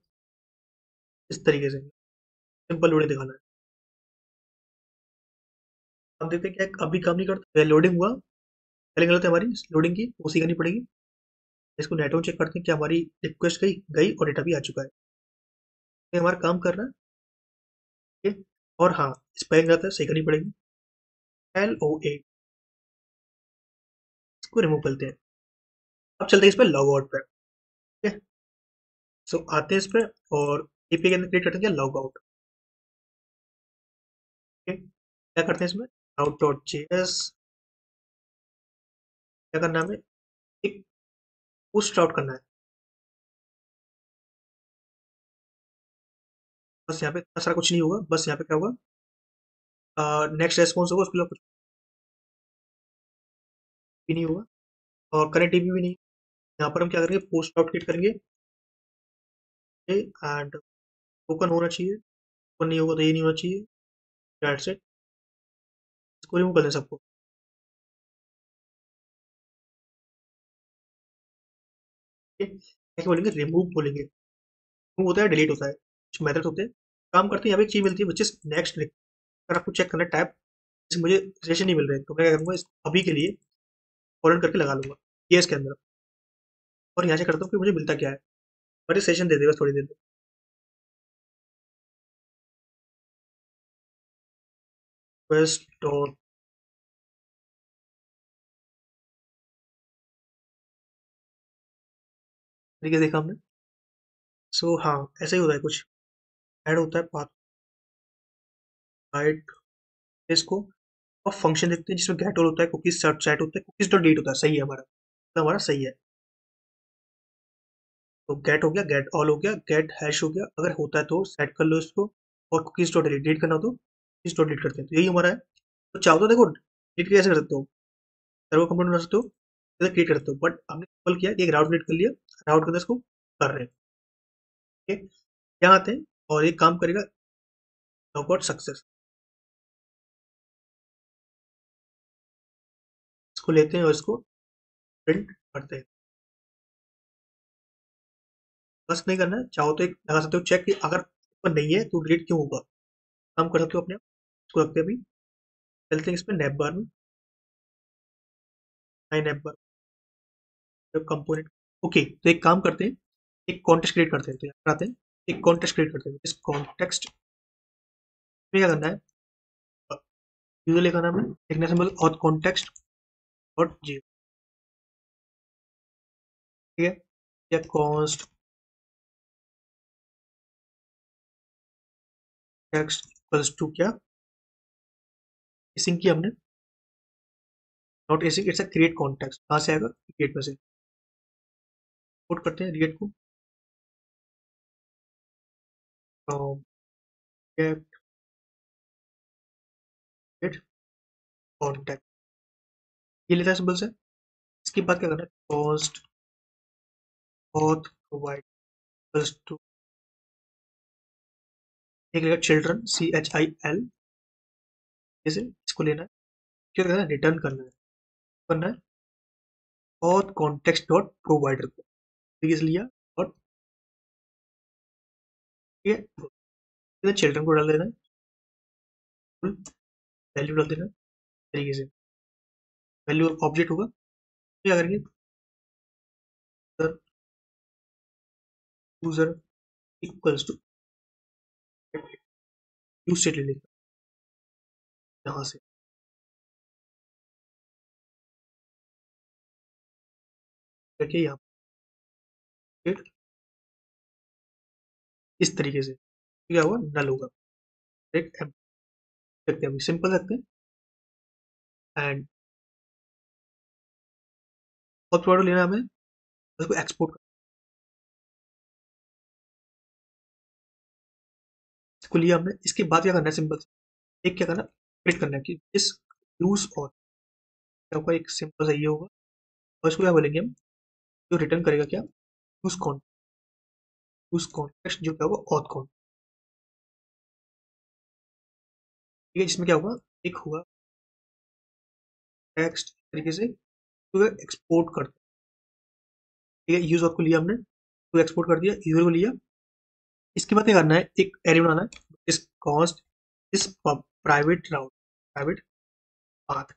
इस तरीके से सिंपल लोडिंग दिखाना है। हम देखते हैं क्या अभी काम नहीं करता, लोडिंग हुआ पहले गलत है हमारी, लोडिंग की उसी करनी पड़ेगी, इसको नेटवर्क चेक करते हैं क्या हमारी रिक्वेस्ट गई गई और डेटा भी आ चुका है, ये हमारा काम कर रहा है। और हाँ स्पेलिंग गलत है, सही करनी पड़ेगी, एल ओ ए, इसको रिमूव करते हैं। अब चलते हैं इस पर लॉग आउट पर, ठीक है, सो आते हैं इस पर और एपीआई के अंदर क्रिएट करते हैं लॉग आउट, क्या करते हैं इसमें आउट.js, क्या करना है, एक पुश आउट करना है बस, यहाँ पे इतना सारा कुछ नहीं होगा, बस यहाँ पे क्या होगा नेक्स्ट रेस्पॉन्स होगा, उसके लिए कुछ भी नहीं होगा और कनेक्टिविटी भी नहीं। यहाँ पर हम क्या करेंगे, पोस्ट आउट क्रिएट करेंगे एंड टोकन होना चाहिए, टोकन नहीं होगा तो ये नहीं होना चाहिए, दैट्स इट, इसको रिमूव कर दें सबको। बोलेंगे रिमूव बोलेंगे, रिमूव होता है डिलीट होता है, कुछ मेथड होते हैं, काम करते हैं। यहाँ पे एक चीज मिलती है विच इज नेक्स्ट, अगर आपको चेक करना है टैब, मुझे सजेशन नहीं मिल रहे हैं तो मैं क्या करूँगा, इसको अभी के लिए फॉरन करके लगा लूंगा ये इसके अंदर, और यहाँ से करता हूँ कि मुझे मिलता क्या है, और ये सेशन दे देगा थोड़ी देर में। रिक्वेस्ट डॉट ठीक है, देखा हमने, सो so, हाँ ऐसा ही होता है, कुछ ऐड होता है पाथ राइट इसको, और फंक्शन देखते हैं जिसमें गेट ऑल होता है, कुकीज सेट होता है, कुकीज डॉट डिलीट होता है, सही है हमारा, तो हमारा सही है। तो गेट हो गया, गेट ऑल हो गया, गेट हैश हो गया, अगर होता है तो सेट कर लो इसको, और कुकीज डॉट डिलीट डिलीट करना हो तो कुकीज डॉट डिलीट करते हैं। तो यही हमारा है। तो चाहो तो देखो डिलीट कैसे कर सकते हो, सर्वर कंप्यूटर बना सकते हो, क्रिएट कर सकते हो, बट हमने सिंपल किया एक राउट डिलीट कर लिया, राउट करके इसको कर रहे हैं। ठीक है, यहाँ आते हैं और ये काम करेगा लॉगआउट सक्सेस। इसको लेते हैं और इसको प्रिंट करते हैं। बस नहीं करना है, चाहो तो एक लगा सकते हो चेक कि अगर ओपन नहीं है तो डिलीट क्यों होगा, काम कर सकते हो अपने आप। इसको रखते हैं, अभी चलते हैं इसमें नैप बार में, आई नैप बार तो कंपोनेंट। ओके, तो एक काम करते हैं, एक कॉन्टेक्स्ट क्रिएट करते हैं। तो यहाँ आते हैं, एक कॉन्टेक्स्ट क्रिएट करते हैं। इस कॉन्टेक्स्ट में क्या करना है, यूजर लेकर नाम है और कॉन्टेक्स्ट डॉट जी, ठीक है, या कॉन्स्ट टेक्स्ट इक्वल्स टू क्या इसिंग की हमने नॉट इसिंग, इट्स अ क्रिएट कॉन्टेक्स्ट, कहाँ से आएगा क्रिएट में से। कोड करते हैं रिएक्ट को, कॉन्टेक्स्ट ये लेता है सिंपल से। इसके बाद क्या करना है, const auth provide plus two, एक लेगा children C H I L, जैसे इसको लेना है, क्या करना है रिटर्न करना है, करना है ऑथ कॉन्टेक्स्ट डॉट प्रोवाइडर को, ठीक है, लिया और ये चिल्ड्रन को डाल देना है, फुल वैल्यू डाल देना है तरीके से, वैल्यू ऑब्जेक्ट होगा। क्या करेंगे, user equals to use state ले लेंगे यहाँ से, देखिए यहाँ इस तरीके से क्या हुआ, नल होगा, देखते हैं सिंपल रखते हैं। एंड और प्रोडक्ट लेना हमें, उसको एक्सपोर्ट कर, इसको लिया हमने। इसके बाद क्या करना है, सिंपल एक क्या करना है प्रिंट करना है कि इस यूज और आपका एक सिंपल सा ये होगा, और इसको क्या बोलेंगे हम, जो रिटर्न करेगा क्या यूज कॉन्ट यूज कॉन्टेक्स्ट जो क्या होगा ऑथ कॉन्ट, ठीक है, जिसमें क्या होगा एक होगा टेक्स्ट तरीके से तो एक्सपोर्ट करते, ठीक है, यूज ऑफ को लिया हमने तो एक्सपोर्ट कर दिया, यूजर को लिया। इसके बाद क्या करना है, एक एरे बनाना है, इस कॉस्ट इस प्राइवेट राउट प्राइवेट पाथ,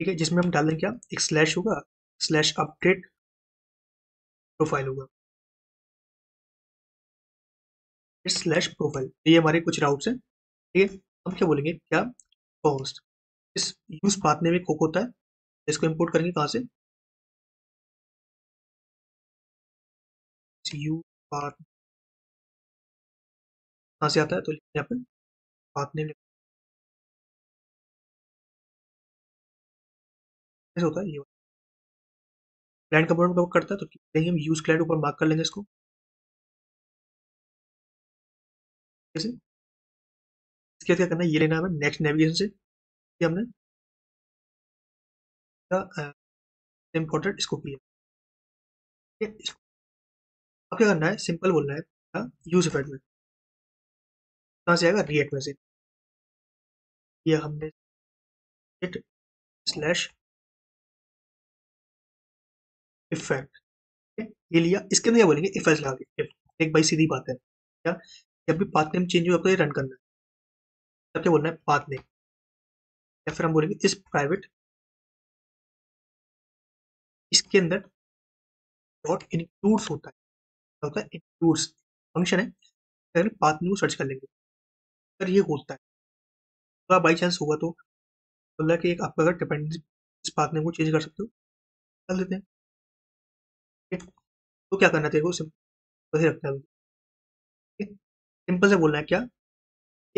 ठीक है, जिसमें हम डाल देंगे क्या एक स्लैश होगा, स्लैश अपडेट प्रोफाइल होगा, इस स्लैश प्रोफाइल, ये हमारे कुछ राउट्स हैं, ठीक है। हम क्या बोलेंगे क्या कॉस्ट इस यूज पाथ में कोक होता है, इसको इंपोर्ट करेंगे कहाँ से, यू पाथ कहाँ से आता है, तो यहाँ पे पाथ नेम ऐसे होता है, ये क्लाइंट कंपोनेंट वर्क करता है, तो कहीं हम यूज क्लाइंट ऊपर मार्क कर लेंगे इसको, कैसे इसके क्या करना है, ये लेना है नेक्स्ट नेविगेशन से, ये हमने इंपोर्टेड इसको किया। अब क्या करना है, सिंपल बोलना है यूज इफेक्ट में कहाँ से आएगा रिएक्ट में से, ये हमने इट स्लैश इफेक्ट ये लिया। इसके अंदर क्या बोलेंगे इफेक्ट लगा के, एक भाई सीधी बात है क्या, जब भी पाथ नेम चेंज हो आपको ये रन करना है, तब क्या बोलना है पाथ नेम, या फिर हम बोलेंगे इस प्राइवेट इसके अंदर डॉट इंक्लूड्स होता है, होता है इंक्लूड्स फंक्शन है, पहले पाथ नेम सर्च कर लेंगे, अगर ये होता है तो बाई चांस होगा तो बोला कि एक आपका अगर डिपेंडेंसी इस पाथ नेम को चेंज कर सकते हो, कर लेते हैं, ठीक है। तो क्या करना चाहिए, सिंपल वैसे रखना है, ठीक है, सिंपल से बोलना है क्या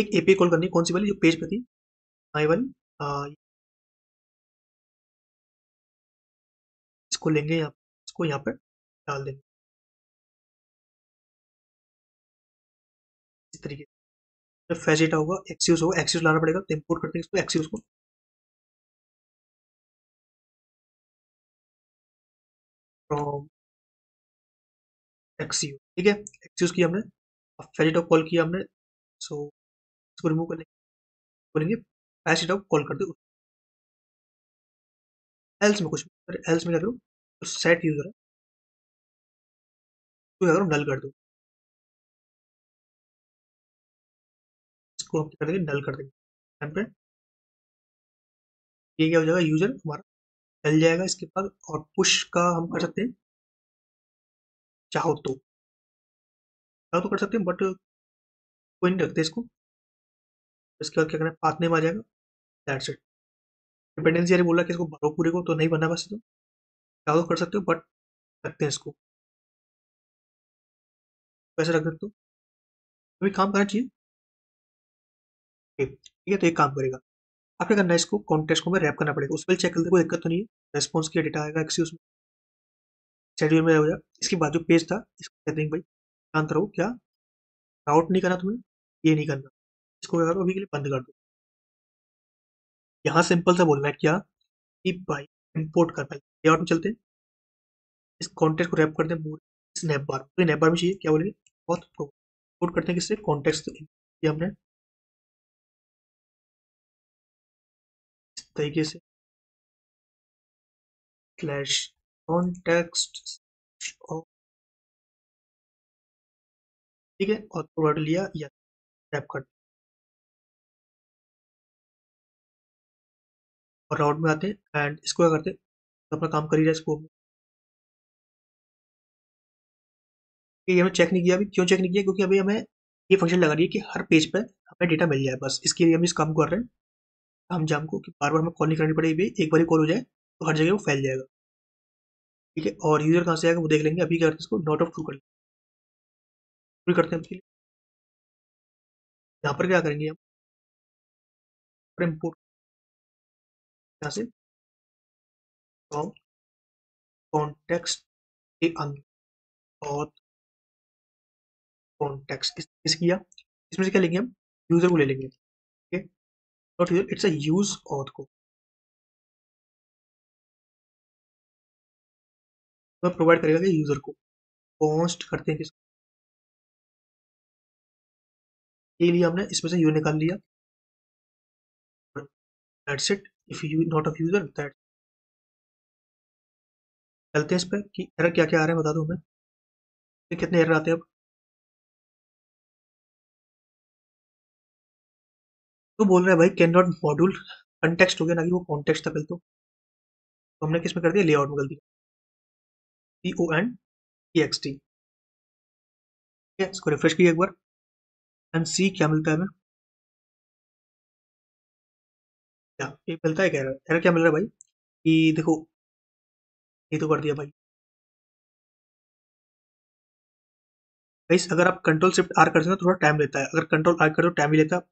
एक एपीआई कॉल करनी है, कौन सी वाली जो पेज पे थी, आई वाली को लेंगे, यहाँ इसको यहाँ पर डाल देंगे, इस तरीके से जब फैच डेटा होगा एक्सयूज होगा एक्सयूज लाना पड़ेगा तो इम्पोर्ट करते हैं इसको एक्सयूज को। फ्रॉम एक्सयूज ठीक है एक्सयूज किया हमने। अब फैच डेटा कॉल किया हमने सो इसको रिमूव कर लेंगे बोलेंगे फैच डेटा कॉल कर दो। एल्स में कुछ एल्स में क्या करूँ तो सेट यूजर है तो अगर नल कर दो इसको हम कर देंगे नल कर देंगे ये क्या हो जाएगा यूजर हमारा चल जाएगा इसके बाद। और पुश का हम कर सकते हैं चाहो तो चाहो तो कर सकते हैं बट कोई नहीं रखते इसको। इसके बाद क्या करना है पाथ नेम आ जाएगा दैट्स इट। डिपेंडेंसी यार बोला कि इसको भरो पूरे को तो नहीं बना बस तो चाहो तो कर सकते हो बट रखते हैं इसको वैसे रख देते हो अभी काम करना चाहिए ठीक है। तो एक काम करेगा आपने करना है इसको कॉन्टेक्स्ट को में रैप करना पड़ेगा उस पर चेक करते कोई दिक्कत तो नहीं है। रेस्पॉन्स किया डेटा आएगा एक्सी उसमें शेड्यूल में हो जाएगा। इसके बाद जो पेज था इसको कहते हैं भाई शांत रहो क्या राउट नहीं करना तुम्हें ये नहीं करना इसको क्या करो अभी के लिए बंद कर दो। यहाँ सिंपल सा बोलना है क्या कि भाई इम्पोर्ट कर भाई लेआउट में चलते हैं इस कॉन्टेक्स्ट को रैप करते हैं पूरे नैप बार पूरे नैप बार में चाहिए क्या बोलेंगे बहुत इम्पोर्ट करते हैं किससे कॉन्टेक्स्ट किया हमने तरीके से स्लैश कॉन्टेक्स्ट ठीक है और प्रोवाइड लिया या टैप कर और राउट में आते हैं एंड इसको क्या करते हैं तो अपना काम कर ही रहा है इसको ये हमें चेक नहीं किया अभी क्यों चेक नहीं किया क्योंकि अभी हमें ये फंक्शन लगा रही है कि हर पेज पर हमें डेटा मिल जाए बस इसके लिए हम इस काम कर रहे हैं हम जाम को कि बार बार हमें कॉल नहीं करनी पड़ेगी भाई एक बार ही कॉल हो जाए तो हर जगह वो फैल जाएगा ठीक है। और यूजर कहाँ से आएगा वो देख लेंगे अभी क्या करते हैं इसको नॉट ऑफ ट्रू कर लेंगे करते हैं उसके लिए यहाँ पर क्या करेंगे हम इम्पोर्ट यहाँ से फ्रॉम कॉन्टेक्स्ट के अंदर और कॉन्टेक्स्ट किस किया इसमें से क्या लेंगे हम यूजर को ले लेंगे ठीक है Not here, it's a use auth को तो प्रोवाइड करेगा कि यूजर को कॉन्स्ट करते हैं किसको ये लिया हमने इसमें से यू निकाल लिया that's it if you not of user that चलते हैं इस पर कि एरर क्या क्या आ रहे हैं बता दो हमें तो कितने एरर आते हैं अब तो बोल रहा है भाई कैन नॉट मॉड्यूल कंटेक्स्ट हो गया ना कि वो कॉन्टेक्स्ट था पहले तो तो हमने किसमें कर दिया लेआउट में कर दिया C O N E X T ठीक है। इसको रिफ्रेश किया एक बार एंड सी क्या मिलता है हमें क्या ये मिलता है क्या एरर एरर क्या मिल रहा है भाई कि देखो ये तो कर दिया भाई गाइस अगर आप कंट्रोल शिफ्ट आर करते हो थोड़ा टाइम लेता है अगर कंट्रोल आर करो टाइम ही लेता है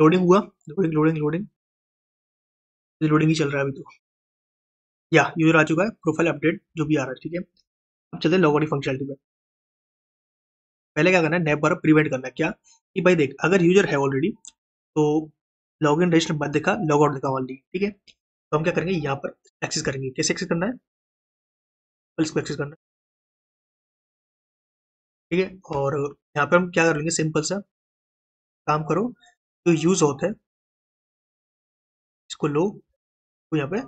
लोडिंग हुआ लोडिंग लोडिंग लोडिंग लोडिंग ही चल रहा है अभी तो या यूजर आ चुका है प्रोफाइल अपडेट जो भी आ रहा है ठीक है। अब चलते हैं लॉग आउट फंक्शनलिटी पे पहले क्या करना है नैप बार प्रिवेंट करना है क्या कि भाई देख अगर यूजर है ऑलरेडी तो लॉग इन रजिस्टर मत दिखा लॉग आउट दिखा ऑनली ठीक है। तो हम क्या करेंगे यहाँ पर एक्सेस करेंगे कैसे एक्सेस करना है तो इसको एक्सेस करना है ठीक है। और यहाँ पर हम क्या कर लेंगे सिंपल सा काम करो जो यूज होता है इसको लो तो यहाँ पे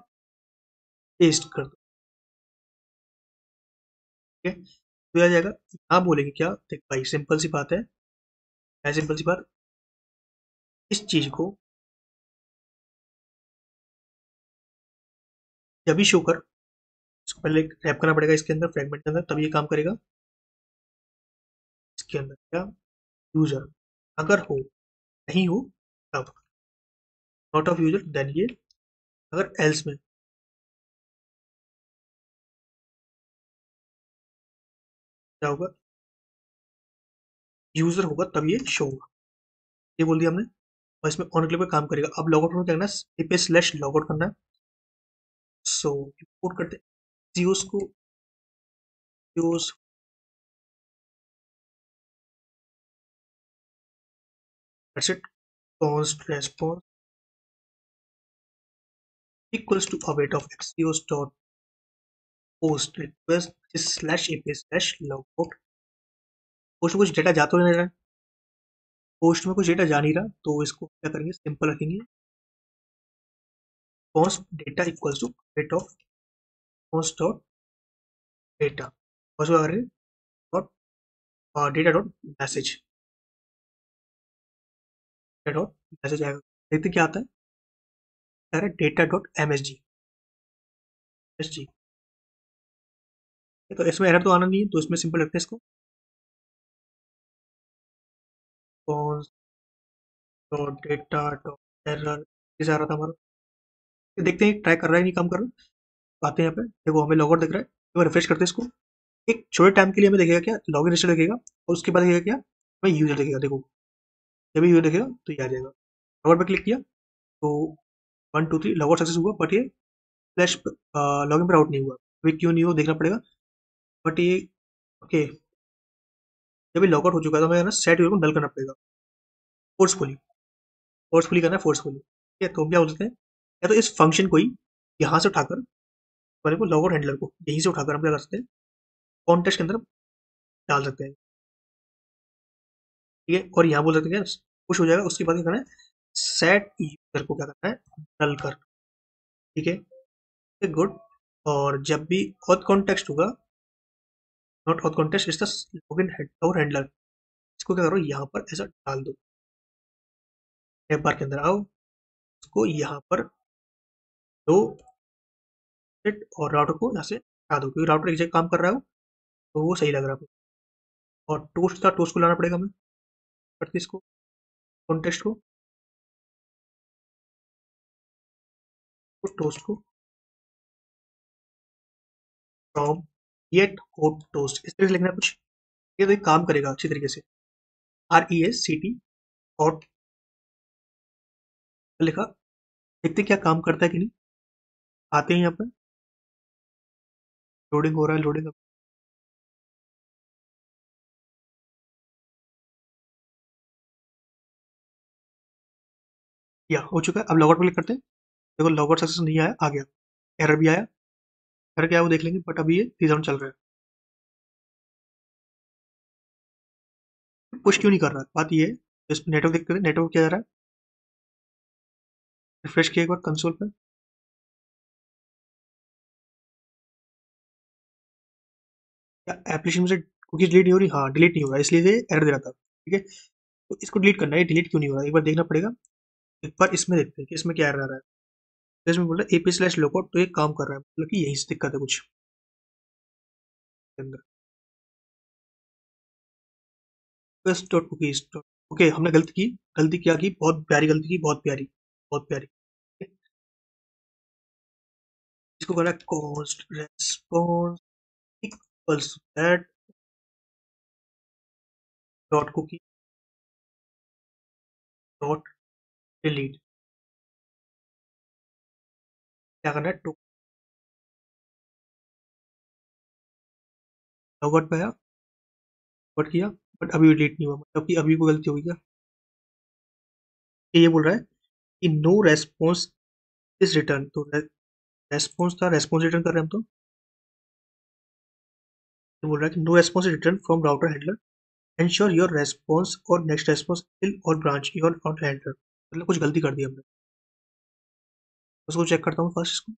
पेस्ट कर दो ठीक है। तो आ जाएगा यहाँ बोलेंगे क्या देख भाई सिंपल सी बात है सिंपल सी बात इस चीज को जब भी शो कर इसको पहले रैप करना पड़ेगा इसके अंदर फ्रेगमेंट के अंदर तब ये काम करेगा इसके अंदर क्या यूजर अगर हो नहीं हो तब नॉट ऑफ यूजर देन ये अगर एल्स में क्या होगा यूजर होगा तब ये शो होगा ये बोल दिया हमने और इसमें ऑन क्लिक पे काम करेगा। अब लॉगआउट में क्या करना है पे स्लैश लॉगआउट करना है सो इम्पोर्ट करते हैं यूज को use That's it. Post response equals to a weight of axios dot post request which is slash api slash logout. Post में कुछ डेटा जा तो नहीं रहा है, पोस्ट में कुछ डेटा जा नहीं रहा, तो इसको क्या करेंगे, सिंपल रखेंगे response data equals to wait of response dot data dot data dot message data dot message आएगा। देखते क्या आता है, data dot M S G S G तो इसमें एरर तो आना नहीं है, तो इसमें सिंपल रखते हैं इसको डॉट डेटा डॉट एरर आ रहा था हमारा। देखते हैं ट्राई कर रहा है नहीं, काम कर रहा है। आते हैं यहाँ पे, देखो हमें लॉगआउट दिख रहा है, एक बार रिफ्रेश करते हैं इसको। एक छोटे टाइम के लिए हमें देखेगा क्या, लॉगिन रजिस्टर देखेगा और उसके बाद देखेगा क्या, हमें यूजर देखेगा। देखो जब भी यूजर देखेगा तो ये आ जाएगा। लॉगआउट पर क्लिक किया तो one two three logout success हुआ, बट ये फ्लैश लॉगिन पर आउट नहीं हुआ। अभी क्यों नहीं हो देखना पड़ेगा, बट ये ओके जब ये लॉगआउट हो चुका है तो हमें ना सेट यूजर को नल करना पड़ेगा, फोर्सफुली फोर्सफुली करना है, फोर्सफुली। ठीक है, तो हम क्या बोलते हैं, या तो इस फंक्शन को ही यहाँ से उठाकर हमारे को लॉगआउट हैंडलर को यहीं से उठाकर हम क्या कर सकते हैं, कॉन्टेक्स्ट के अंदर डाल सकते हैं। ठीक है, और यहाँ बोल सकते हैं क्या, पुश हो जाएगा। उसके बाद क्या करना है, सेट यूजर को क्या करना है, नल कर। ठीक है, गुड। और जब भी ऑथ कॉन्टेक्स्ट होगा, not auth context is the login handler, इसको क्या करो यहाँ पर ऐसा डाल दो। टैब बार के अंदर आओ, इसको यहाँ पर दो सेट और राउटर को यहाँ से हटा दो, क्योंकि राउटर एक जगह काम कर रहा हो तो वो सही लग रहा है। और टोस्ट था, टोस्ट को लाना पड़ेगा हमें, करते इसको कॉन्टेक्स्ट को टोस्ट को फ्रॉम गेट होट टोस्ट, इस तरह से लिखना है कुछ। ये तो एक काम करेगा अच्छी तरीके से, R E S C T hot लिखा। देखते क्या काम करता है कि नहीं। आते हैं यहाँ पर, लोडिंग हो रहा है, लोडिंग या हो चुका है। अब लॉगआउट पर क्लिक करते हैं, देखो लॉगआउट सक्सेस नहीं आया, आ गया एरर भी आया। एरर क्या है वो देख लेंगे, बट अभी ये रिजल्ट चल रहा है। पुश क्यों नहीं कर रहा है, बात ये है। तो इसमें नेटवर्क देखते हैं, नेटवर्क क्या जा रहा है। रिफ्रेश किया एक बार कंसोल पर, क्या एप्लीकेशन से कुकीज डिलीट नहीं हो रही? हाँ, डिलीट नहीं हो रहा, इसलिए ये एरर दे रहा था। ठीक है, तो इसको डिलीट करना है, डिलीट क्यों नहीं हो रहा एक बार देखना पड़ेगा। एक बार इसमें देखते हैं कि इसमें क्या एरर आ रहा है। तो इसमें बोल रहा है एपी स्लैश लॉगआउट, तो ये काम कर रहा है, मतलब कि यहीं से दिक्कत है कुछ अंदर। Paste dot cookies dot okay, हमने गलती की, गलती क्या की, बहुत प्यारी गलती की, बहुत प्यारी बहुत प्यारी। इसको करना const response equals that dot cookie dot delete. क्या करना है, टू लॉगआउट पे आया, लॉगआउट किया, बट अभी डिलीट नहीं हुआ, मतलब कि अभी कोई गलती हुई क्या। ये बोल रहा है नो रेस्पॉन्स इज रिटर्न, तो रेस्पॉन्स था, रेस्पॉन्स रिटर्न कर रहे हैं हम, तो ये बोल रहा है कि no response is return from router handler, ensure your response or next response इल और ब्रांच योर राउटर हैंडलर। मतलब कुछ गलती कर दी हमने, उसको चेक करता हूँ फर्स्ट। इसको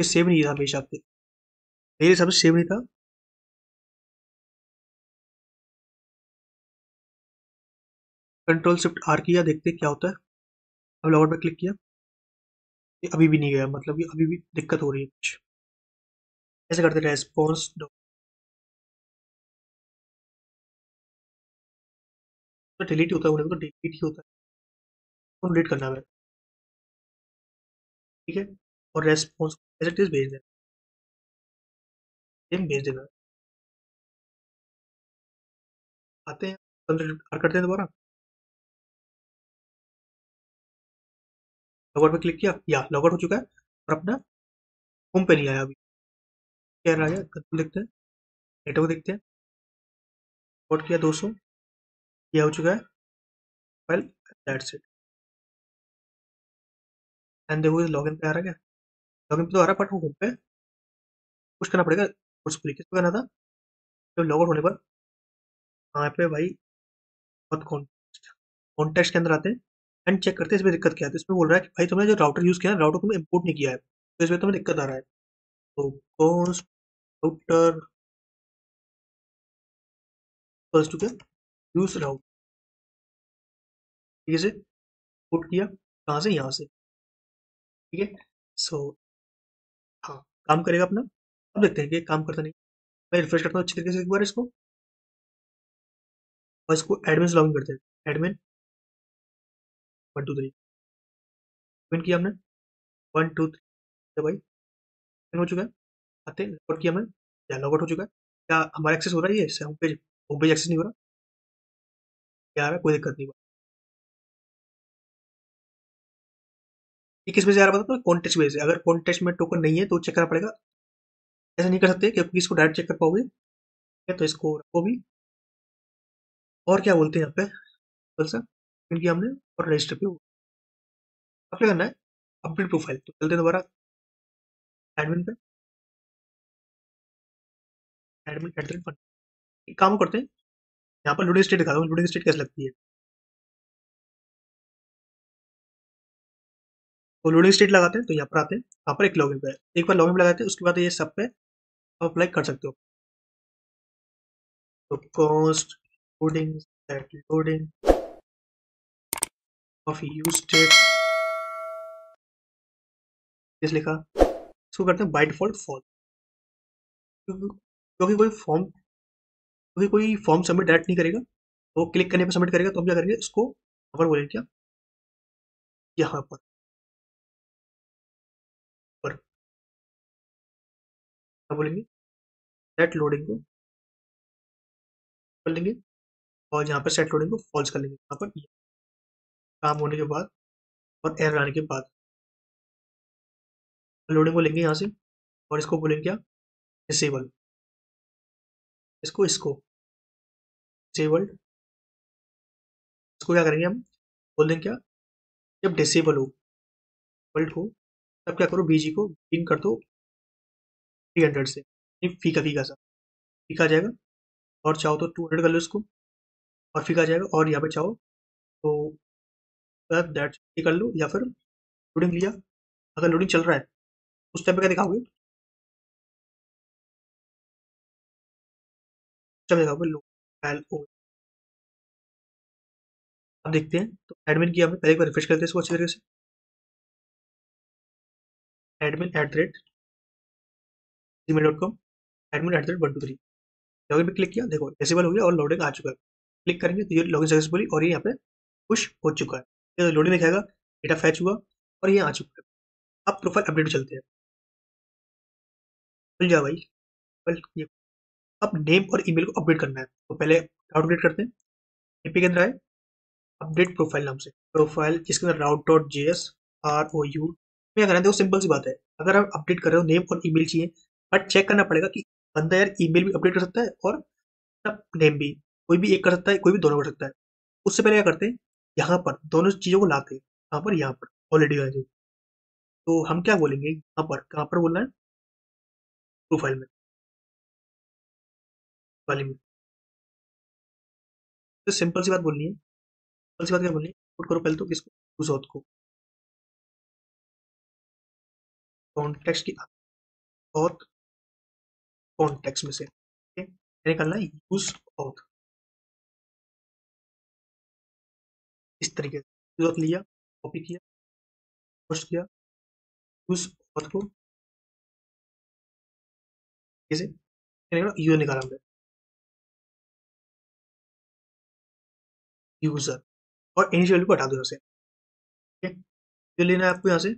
ये सेव नहीं था मेरे हिसाब से, मेरे हिसाब से सेव नहीं था। कंट्रोल शिफ्ट आर किया, देखते क्या होता है। अब लॉगआउट पर क्लिक किया, ये अभी भी नहीं गया, मतलब ये अभी भी दिक्कत हो रही है कुछ। ऐसे करते रेस्पॉन्स तो डिलीट होता है, उन्हें तो डिलीट ही होता है, तो डिलीट करना है। ठीक है, और रेस्पॉन्स एज इट इज भेज देना, भेज देना। आते हैं करते हैं दोबारा, लॉगआउट पर क्लिक किया या लॉगआउट हो चुका है और अपना होम पे नहीं आया। अभी क्या रहा है, कंट्रोल देखते हैं, नेटवर्क देखते हैं, लॉगआउट किया दो सौ, यह हो चुका है। well, that's it. एंड देखो इस लॉगिन पे आ रहा है क्या? लॉगिन पे तो आ रहा है, बट वो होम पे कुछ करना पड़ेगा, कुछ क्लिक करना था तो लॉग आउट होने पर यहाँ पे भाई बहुत कॉन्टेक्स्ट कॉन्टेक्स्ट के अंदर आते हैं एंड चेक करते हैं इसमें दिक्कत क्या है। तो इसमें बोल रहा है कि भाई तुमने जो राउटर यूज़ किया है, राउटर तुमने इम्पोर्ट नहीं किया है, तो इसमें तुम्हें दिक्कत आ रहा है। तो कॉस्ट राउटर फर्स्ट क्या यूज राउटर ठीक है, इम्पोर्ट किया कहाँ से? यहाँ से ठीक है। सो हाँ काम करेगा अपना। अब देखते हैं कि काम करता नहीं। मैं रिफ्रेश करता हूँ अच्छी तरीके से एक बार इसको, और इसको एडमिन से लॉगिन करते हैं। Admin one two three login किया हमने, वन टू थ्री भाई हो चुका है। आते हैं लॉगआउट किया हमने, क्या लॉगआउट हो चुका है? क्या हमारा एक्सेस हो रहा है? ये home page home page access नहीं हो रहा, क्या आ रहा है? कोई दिक्कत नहीं हो रहा। ये किस में से आ रहा है? पता तो कॉन्टेक्स्ट बेस है। अगर कॉन्टेक्स्ट में टोकन नहीं है तो चेक करना पड़ेगा, ऐसा नहीं कर सकते क्योंकि इसको डायरेक्ट चेक कर पाओगे ठीक है। तो इसको रखो भी, और क्या बोलते हैं यहाँ पे कल सर इनकी हमने और रजिस्टर पे अब क्या करना है? Update profile. तो चलते हैं दोबारा एडमिन पे, एडमिन एडमिन पर काम करते हैं। यहाँ पर लोडिंग स्टेट दिखा दो, लोडिंग स्टेट कैसे लगती है। तो लोडिंग स्टेट लगाते हैं, तो यहाँ पर आते हैं, यहाँ पर एक लॉगिन पे एक बार लॉगिन लगाते हैं, उसके बाद ये सब पे आप अप्लाई कर सकते हो। तो const loading state loading of use state लिखा, इसको करते हैं बाय डिफॉल्ट फॉल्स, क्योंकि कोई फॉर्म क्योंकि कोई फॉर्म सबमिट डायरेक्ट नहीं करेगा, तो क्लिक करने पर सबमिट करेगा। तो हम क्या करेंगे? इसको यहाँ पर बोलेंगे क्या? यहाँ पर बोलेंगे सेट लोडिंग को कर लेंगे, और यहाँ पर सेट लोडिंग को फॉल्स कर लेंगे। यहाँ पर काम होने के बाद और एरर आने के बाद लोडिंग को लेंगे यहाँ से, और इसको बोलेंगे क्या? डिसेबल। इसको इसको डिसेबल्ड, इसको क्या करेंगे? हम बोल देंगे क्या? जब डिसेबल हो डिसेबल्ड हो तब क्या करो? बीजी को पिन कर दो थ्री हंड्रेड से, फीका फीका सा फीका जाएगा, और चाहो तो टू हंड्रेड कर लो इसको और फीका जाएगा, और यहाँ पे चाहो तो दैट कर लो, या फिर लोडिंग लिया। अगर लोडिंग चल रहा है उस टाइम पे क्या दिखाओगे? जब दिखाओगे लो एल ओ। अब देखते हैं, तो एडमिन किया हमने, पहले एक बार रिफ्रेश करते हैं इसको अच्छी तरीके से। Admin at rate Gmail dot com admin at the rate one two three login पर क्लिक किया, देखो डिसेबल हो गया और लोडिंग आ चुका है। क्लिक करेंगे तो ये लॉगिन सक्सेसफुली, और ये यहाँ पे पुश हो चुका है। ये तो लोडिंग दिखाएगा, डेटा फैच हुआ और ये आ चुका है। अब प्रोफाइल अपडेट चलते हैं। खुल जा भाई बल ये। अब नेम और ईमेल को अपडेट करना है, तो पहले अपडेट करते हैं। एपी के अंदर आए अपडेट प्रोफाइल नाम से प्रोफाइल, जिसके अंदर route dot J S R O U में करना है। देखो सिंपल सी बात है, अगर हम अपडेट कर रहे हो नेम और ईमेल चाहिए, बट चेक करना पड़ेगा कि बंदा यार ईमेल भी अपडेट कर सकता है और नेम भी, कोई भी एक कर सकता है, कोई भी दोनों कर सकता है। उससे पहले क्या करते हैं? यहाँ पर दोनों चीज़ों को लाते हैं, यहाँ पर यहाँ पर ऑलरेडी है जो, तो हम क्या बोलेंगे? यहाँ पर कहाँ पर बोलना है? प्रोफाइल में वाली में। तो सिंपल सी बात बोलनी है, सिंपल सी बात क्या बोलनी है? पुट करो पहले तो किसको? उस को कॉन्टेक्स्ट की और कॉन्टेक्स्ट में से निकालना है यूज ऑथ, इस तरीके से यूज लिया, कॉपी किया, पोस्ट किया, यूज ऑथ को कैसे यू निकाला हमने यूजर, और इनिशियल वैल्यू को हटा दो यहाँ से ठीक है। ये लेना है आपको यहाँ से,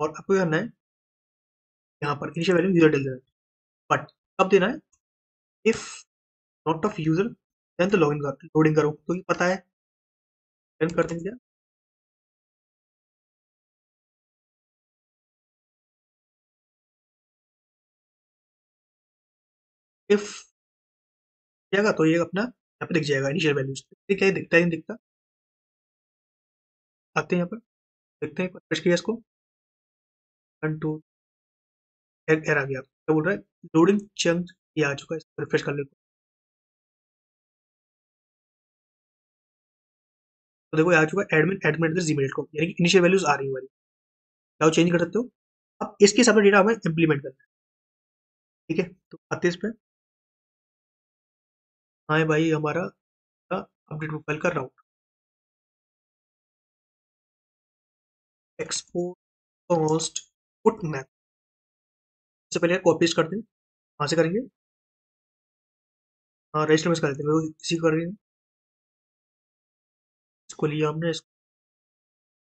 और आपको करना है यहाँ पर इनिशियल वैल्यू यूजर डेल देना है, बट कब देना है? If not of user then तो लॉगिन कर लोडिंग करो, तो ये पता है रन कर देंगे। इफ जाएगा तो ये अपना यहाँ पे दिख जाएगा इनिशियल वैल्यूज, ठीक है। दिखता ही नहीं दिखता, आते हैं यहाँ पर, देखते हैं नेक्स्ट.js को। वन टू एर आ गया, क्या बोल रहा है लोडिंग चंक ये आ चुका है, इसको रिफ्रेश कर लेते हैं। तो देखो ये आ चुका है admin admin at the Gmail dot com, यानी कि इनिशियल वैल्यूज आ रही है हमारी। क्या चेंज कर सकते हो अब, इसके हिसाब से डेटा हमें इम्प्लीमेंट करना है, ठीक है। तो आते इस पर, हाँ भाई हमारा अपडेट प्रोफाइल का route export const foot map, इससे पहले कॉपी करते हैं, कहाँ से करेंगे, हाँ रजिस्टर में कर देते हैं, किसी कर रही है, इसको लिया हमने, इसको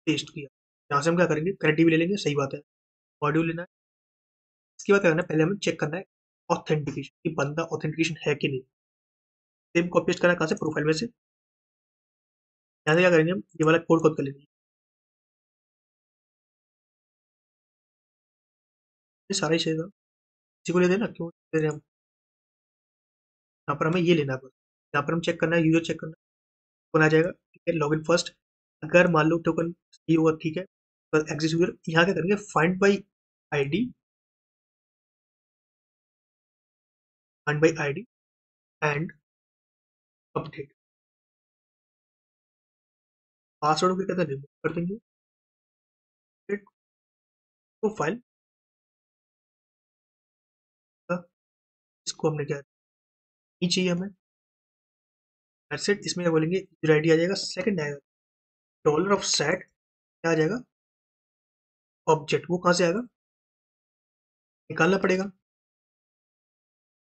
पेस्ट किया, यहाँ से हम क्या करेंगे कनेक्टिव ले लेंगे, सही बात है मॉड्यूल लेना है। इसके बाद क्या करना है, पहले हमें चेक करना है ऑथेंटिकेशन कि बंदा ऑथेंटिकेशन है कि नहीं। सेम कॉपी पेस्ट करना है कहाँ से, प्रोफाइल में से, यहाँ से क्या करेंगे हम ये वाला कोड कॉपी कर लेंगे, ये सारा ही चाहिएगा, इसी को ले देना, क्यों ले रहे हम। यहाँ पर हमें ये लेना है, यहाँ पर हम चेक करना है यूजर चेक करना है कौन आ जाएगा, ठीक है। लॉग इन फर्स्ट, अगर मान लो टोकन सही होगा ठीक है, तो एग्जिट यूजर यहाँ क्या करेंगे find by ID, find by ID and update, password को कहते हैं रिमूव कर देंगे, प्रोफाइल इसको हमने क्या नहीं चाहिए हमें, सेट इसमें बोलेंगे यूजर आईडी आ जाएगा, सेकंड आएगा डॉलर ऑफ सेट, क्या आ जाएगा ऑब्जेक्ट, वो कहाँ से आएगा निकालना पड़ेगा,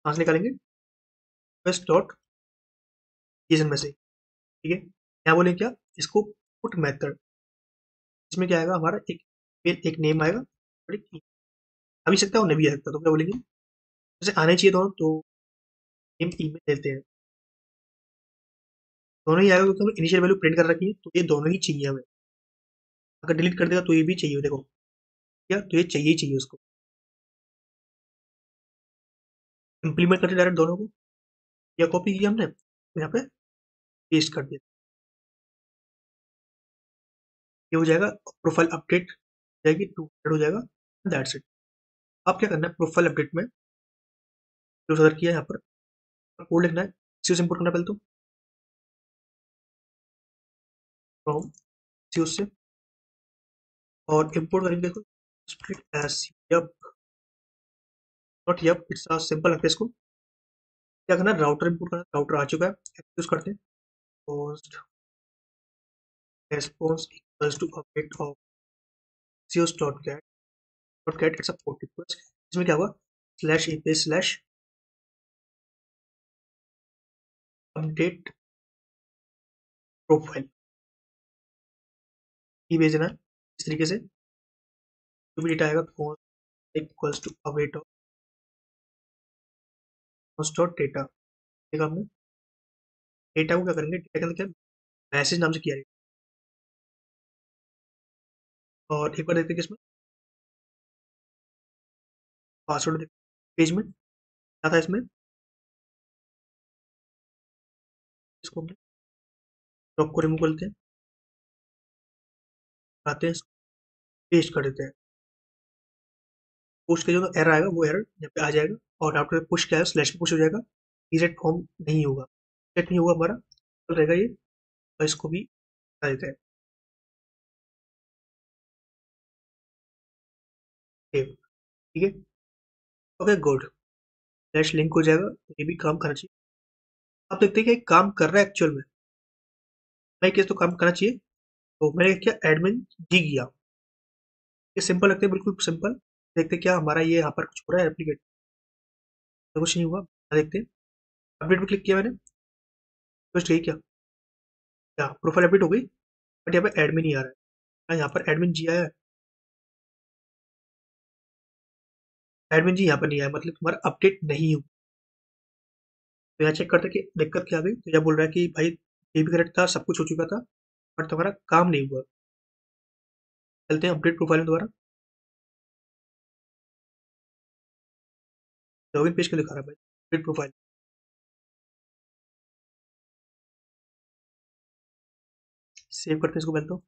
कहाँ से निकालेंगे बेस्ट डॉट जैसन में से, ठीक है। यहाँ बोलेंगे क्या इसको पुट मेथड, इसमें क्या आएगा हमारा एक एक नेम आएगा, अभी सकता है वो नहीं भी आ सकता, तो क्या बोलेंगे जैसे आने चाहिए दोनों, तो नेम ईमेल लेते हैं, दोनों ही आएगा क्योंकि हमने इनिशियल वैल्यू प्रिंट कर रखी है, तो ये दोनों ही चाहिए हमें। अगर डिलीट कर देगा तो ये भी चाहिए, देखो क्या तो ये चाहिए ही चाहिए, उसको इम्प्लीमेंट करते डायरेक्ट दोनों को, या कॉपी किया हमने तो यहाँ पे पेस्ट कर दिया, ये हो जाएगा प्रोफाइल अपडेट जाएगी टू हंड्रेड हो जाएगा, दैट्स इट। अब क्या करना है प्रोफाइल अपडेट में जो सदर किया यहाँ पर कोड लिखना है, इसी से इम्पोर्ट करना पहले तो से, और इंपोर्ट करेंगे देखो yup not yup it's a simple है, इसको क्या करना राउटर इंपोर्ट करना, राउटर आ चुका है एक्सेस करते हैं, post response equals to update of सीओस dot get dot get it's a port request, इसमें क्या हुआ slash API slash update profile भेजना है, इस तरीके से जो भी डेटा आएगा phone equals to await dot data, ठीक है। हमने डेटा को क्या करेंगे, डेटा के अंदर क्या मैसेज नाम से किया जाएगा, और एक बार देखते हैं किसमें पासवर्ड पेज में क्या था, इसमें इसको हमने लॉक को रिमूव कर लेते हैं, आते हैं पेस्ट कर देते हैं, पोस्ट के जो एरर आएगा वो एरर यहाँ पे आ जाएगा, और आफ्टर पुश क्या है स्लैश पुश हो जाएगा, रिजेक्ट फॉर्म नहीं होगा, रिजेक्ट नहीं होगा हमारा तो रहेगा ये, और इसको भी आ देते हैं ठीक है। ओके गुड, स्लैश लिंक हो जाएगा, ये भी काम करना चाहिए। आप देखते हैं कि काम कर रहा है एक्चुअल में, नहीं केस तो काम करना चाहिए, तो मैंने क्या एडमिन जी किया, ये सिंपल लगते हैं बिल्कुल सिंपल। देखते क्या हमारा ये यहाँ पर कुछ हो रहा है, एप्लीकेट तो कुछ नहीं हुआ, देखते हैं अपडेट पे क्लिक किया मैंने, कुछ गई क्या क्या प्रोफाइल अपडेट हो गई, बट यहाँ पर एडमिन ही आ रहा है, यहाँ पर एडमिन जी आया है, एडमिन जी यहाँ पर नहीं आया, मतलब हमारा अपडेट नहीं हुआ। तो यहाँ चेक करते कि दिक्कत क्या आ गई, तो यहाँ बोल रहा है कि भाई ये भी करेक्ट था, सब कुछ हो चुका था पर तुम्हारा काम नहीं हुआ। चलते हैं अपडेट प्रोफाइल में दोबारा, लॉगिन पेज क्यों दिखा रहा है भाई अपडेट प्रोफाइल, सेव करते हैं इसको पहले तो,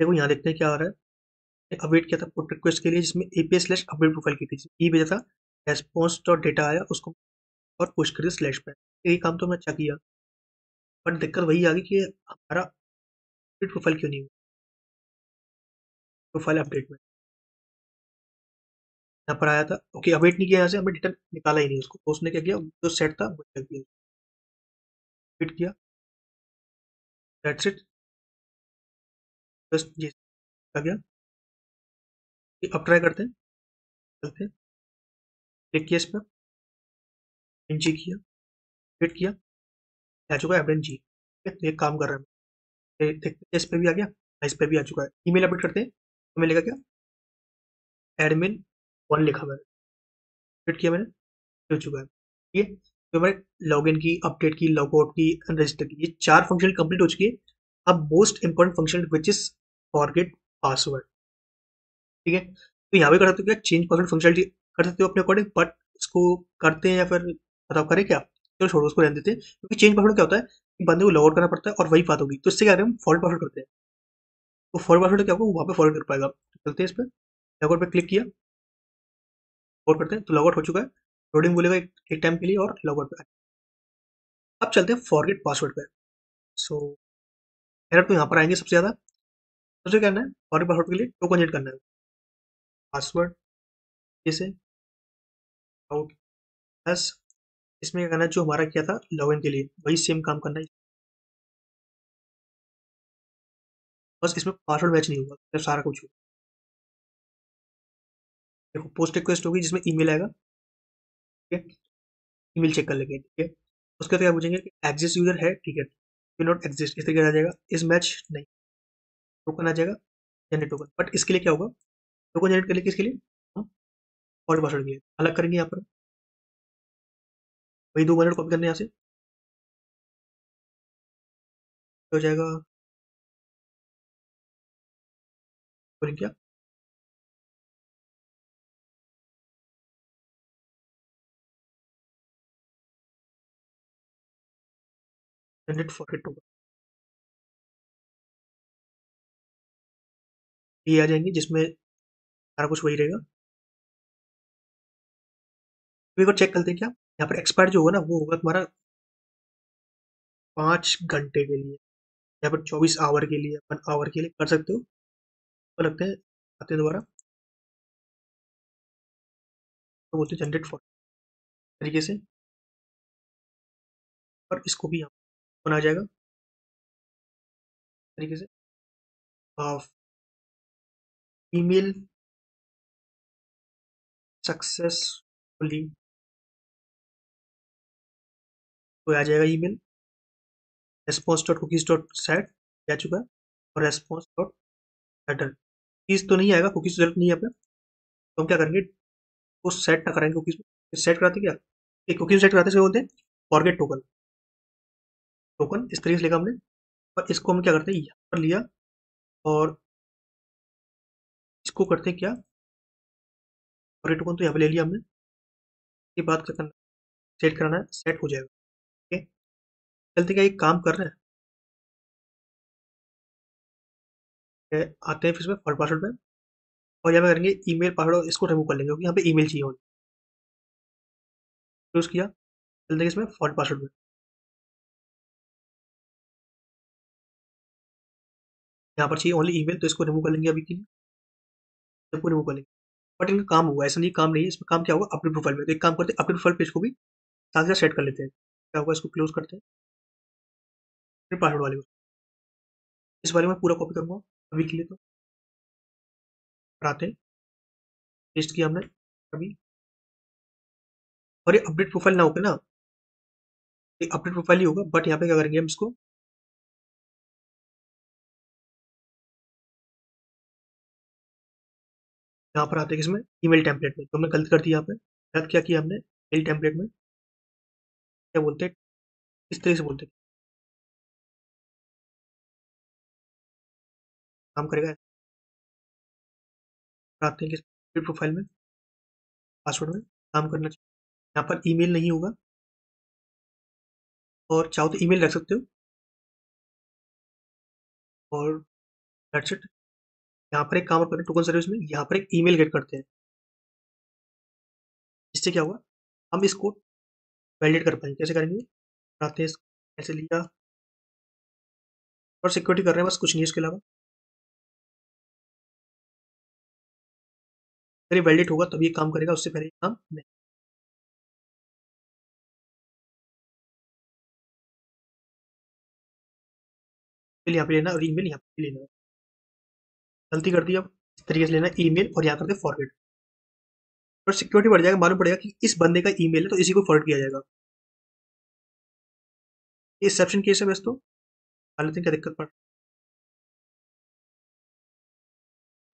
देखो यहाँ देखते हैं क्या हो रहा है। अपडेट किया था पुट रिक्वेस्ट के लिए जिसमें एपीआई स्लैश अपडेट प्रोफाइल की थी, ई भेजा था रेस्पॉन्स डॉट डेटा आया उसको और पुश कर दिया स्लैश पर। यही काम तो हमने अच्छा किया, बट दिक्कत वही आ गई कि हमारा अपडेट प्रोफाइल क्यों नहीं हुआ। प्रोफाइल अपडेट में यहाँ पर आया था ओके, अपडेट नहीं किया, यहाँ से हमें डेटा निकाला ही नहीं उसको। तो उसने क्या किया, जो सेट था वो कर दिया, अपडेट किया, दैट्स इट। बस ये आ गया। अब ट्राई करते हैं, चलते हैं, क्लिक किया इस पर, एनजी किया, अपडेट किया, आ चुका है अपडेट जी। एक काम कर रहा है, देखते हैं इस पर भी आ गया, इस पर भी आ चुका है। ईमेल अपडेट करते हैं तो मिलेगा क्या, एडमिन वन लिखा हुआ है, अपडेट किया मैंने, हो चुका है। ठीक है, तो हमारे लॉगिन की, अपडेट की, लॉगआउट की, रजिस्टर की, ये चार फंक्शन कंप्लीट हो चुकी है। अब most important function which is forget password. ठीक है, तो यहाँ पे कर सकते हो क्या, चेंज पासवर्ड फंक्शनलिटी कर सकते हो अपने अकॉर्डिंग, बट इसको करते हैं या फिर बताओ करें क्या, चलो छोड़ो उसको रहने देते हैं। क्योंकि चेंज पासवर्ड क्या होता है कि बंदे को लॉगआउट करना पड़ता है और वही बात होगी। तो इससे क्या करें, हम फॉरगेट पासवर्ड करते हैं, तो फॉरगेट पासवर्ड क्या होगा वहाँ पे फॉरगेट कर पाएगा। चलते हैं इस पर, लॉगआउट पर क्लिक किया और करते हैं, तो लॉगआउट हो चुका है, लोडिंग बोलेगा एक एक टाइम के लिए और लॉगआउट पे। अब चलते हैं फॉरगेट पासवर्ड पे। सो एरर तो यहाँ पर आएंगे सबसे ज़्यादा। सबसे क्या करना है, फॉरगेट पासवर्ड के लिए टोकन जनरेट करना है, पासवर्ड जैसे आउट प्लस, इसमें क्या करना है जो हमारा किया था लॉगिन के लिए वही सेम काम करना है, बस इसमें पासवर्ड मैच नहीं होगा, तो सारा कुछ होगा। देखो पोस्ट रिक्वेस्ट होगी जिसमें ईमेल आएगा, ठीक है, ईमेल चेक कर लेंगे, ठीक है। उसके बाद क्या पूछेंगे कि एग्जिस्ट यूजर है, ठीक है, यू नॉट एग्जिस्ट, इस तरीके से आ जाएगा, इस मैच नहीं, टोकन आ जाएगा, जनरेट टोकन। बट इसके लिए क्या होगा, टोकन जनरेट कर लेंगे, इसके लिए हम फॉरगेट पासवर्ड के लिए अलग करेंगे, यहाँ पर वही दो मिनट कॉपी करने यहाँ से हो जाएगा, बोलिए क्या फॉरगेट टोकन ये आ जाएंगे जिसमें सारा कुछ वही रहेगा। तो चेक करते हैं क्या, यहाँ पर एक्सपायर जो होगा ना वो होगा तुम्हारा पाँच घंटे के लिए, यहाँ पर चौबीस आवर के लिए, वन आवर के लिए कर सकते हो। तो लगते हैं आते हैं दोबारा, तो बोलते हैं जनरेट फॉर तरीके से, और इसको भी यहाँ बना जाएगा तरीके से ऑफ ईमेल सक्सेसफुली, तो आ जाएगा email response dot cookies dot set आ चुका है, और रेस्पॉन्स डॉट हेडर कुकीज तो नहीं आएगा, कुकीज जरूरत नहीं है अपना। तो हम क्या करेंगे, वो सेट ना कराएंगे कुकीज में, सेट कराते क्या, एक कुकीज सेट कराते से बोलते हैं फॉरगेट टोकन, टोकन इस तरीके से लिखा हमने, और इसको हम क्या करते हैं यहाँ पर लिया और इसको करते हैं क्या, फॉरगेट टोकन तो यहाँ पर ले लिया हमने। इसके बाद क्या करना, सेट कराना है, सेट हो जाएगा, ठीक है। चलते क्या एक काम कर रहे हैं, आते हैं फिर इसमें फॉरगेट पासवर्ड में, और यहाँ पर करेंगे ईमेल पासवर्ड, इसको रिमूव कर लेंगे क्योंकि यहाँ पे ईमेल चाहिए होने, चूज किया। चलते इसमें फॉरगेट पासवर्ड में, यहाँ पर चाहिए ओनली ईमेल, तो इसको रिमूव कर लेंगे अभी के लिए, सबको रिमूव कर लेंगे। बट इनका काम हुआ, ऐसा नहीं काम नहीं है, इसमें काम क्या होगा अपडेट प्रोफाइल में। तो एक काम करते हैं अपडेट प्रोफाइल पेज को भी साथ ही साथ सेट कर लेते हैं, क्या होगा इसको क्लोज करते हैं, फिर पासवर्ड वाले को इस बारे में पूरा कॉपी करूँगा अभी के लिए। तो आते हैं, पेस्ट किया हमने अभी, और ये अपडेट प्रोफाइल ना होकर ना ये अपडेट प्रोफाइल ही होगा, बट यहाँ पे क्या करेंगे हम इसको यहाँ पर आते हैं इसमें ईमेल टेम्पलेट में, तो हमने गलत कर दी यहाँ पे, गलत क्या किया हमने ईमेल टेम्पलेट में, क्या बोलते हैं इस तरीके से बोलते हैं काम करेगा। आते हैं किस प्रोफाइल में, पासवर्ड में काम करना चाहिए, यहाँ पर ईमेल नहीं होगा, और चाहो तो ईमेल रख सकते हो, और दैट्स इट। यहाँ पर एक काम करते हैं टोकन सर्विस में, यहाँ पर एक ईमेल गेट करते हैं। इससे क्या हुआ, हम इसको वैलिडेट कर पाएंगे। कैसे करेंगे, बनाते हैं इसको, ऐसे लिया और सिक्योरिटी कर रहे हैं, बस कुछ नहीं इसके अलावा। अगर ये वैलिडेट होगा तब ये काम करेगा, उससे पहले ये काम नहीं। यहाँ पे लेना और ईमेल यहाँ पे लेना, गलती कर दी। अब इस तरीके से लेना ईमेल और यहाँ करके फॉरवर्ड, और सिक्योरिटी बढ़ जाएगा, मालूम पड़ेगा कि इस बंदे का ईमेल है तो इसी को फॉरवर्ड किया जाएगा। ये एक्सेप्शन केस है वैसे तो, हालांकि तो क्या दिक्कत पड़, तो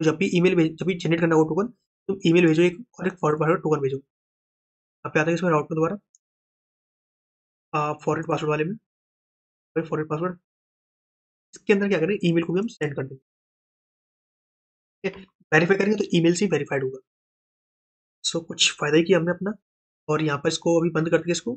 जब भी ईमेल जब भी जनरेट करना हो टोकन, तुम तो ईमेल भेजो एक और एक फॉरवर्ड टोकन भेजो। यहाँ पे आता है इसमें राउट में दोबारा फॉरवर्ड पासवर्ड वाले में, फॉरवर्ड पासवर्ड इसके अंदर क्या करें, ईमेल को भी हम सेंड कर देंगे। वेरीफाई करेंगे तो ईमेल से ही वेरीफाइड होगा। सो so, कुछ फायदा ही किया हमने अपना। और यहाँ पर इसको अभी बंद कर दिया। इसको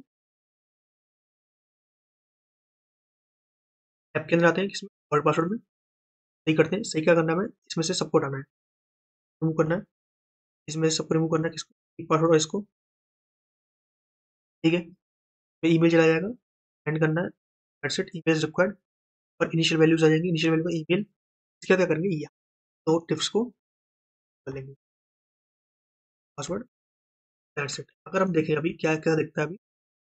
ऐप के अंदर आते हैं, इसमें और पासवर्ड में सही करते हैं। सही क्या करना है, इसमें से सबको हटाना है, रिमूव करना है, इसमें से सबको रिमूव करना है, किसको, पासवर्ड और इसको। ठीक है, ई मेल चला जाएगा, सेंड करना है, दैट्स इट, ईमेल रिक्वायर्ड। और इनिशियल वैल्यूज आ जाएंगी, इनिशियल वैल्यू का ईमेल। इसका क्या करेंगे, या तो टिप्स को डालेंगे पासवर्ड, दैट्स इट। अगर हम देखें अभी क्या क्या दिखता है, अभी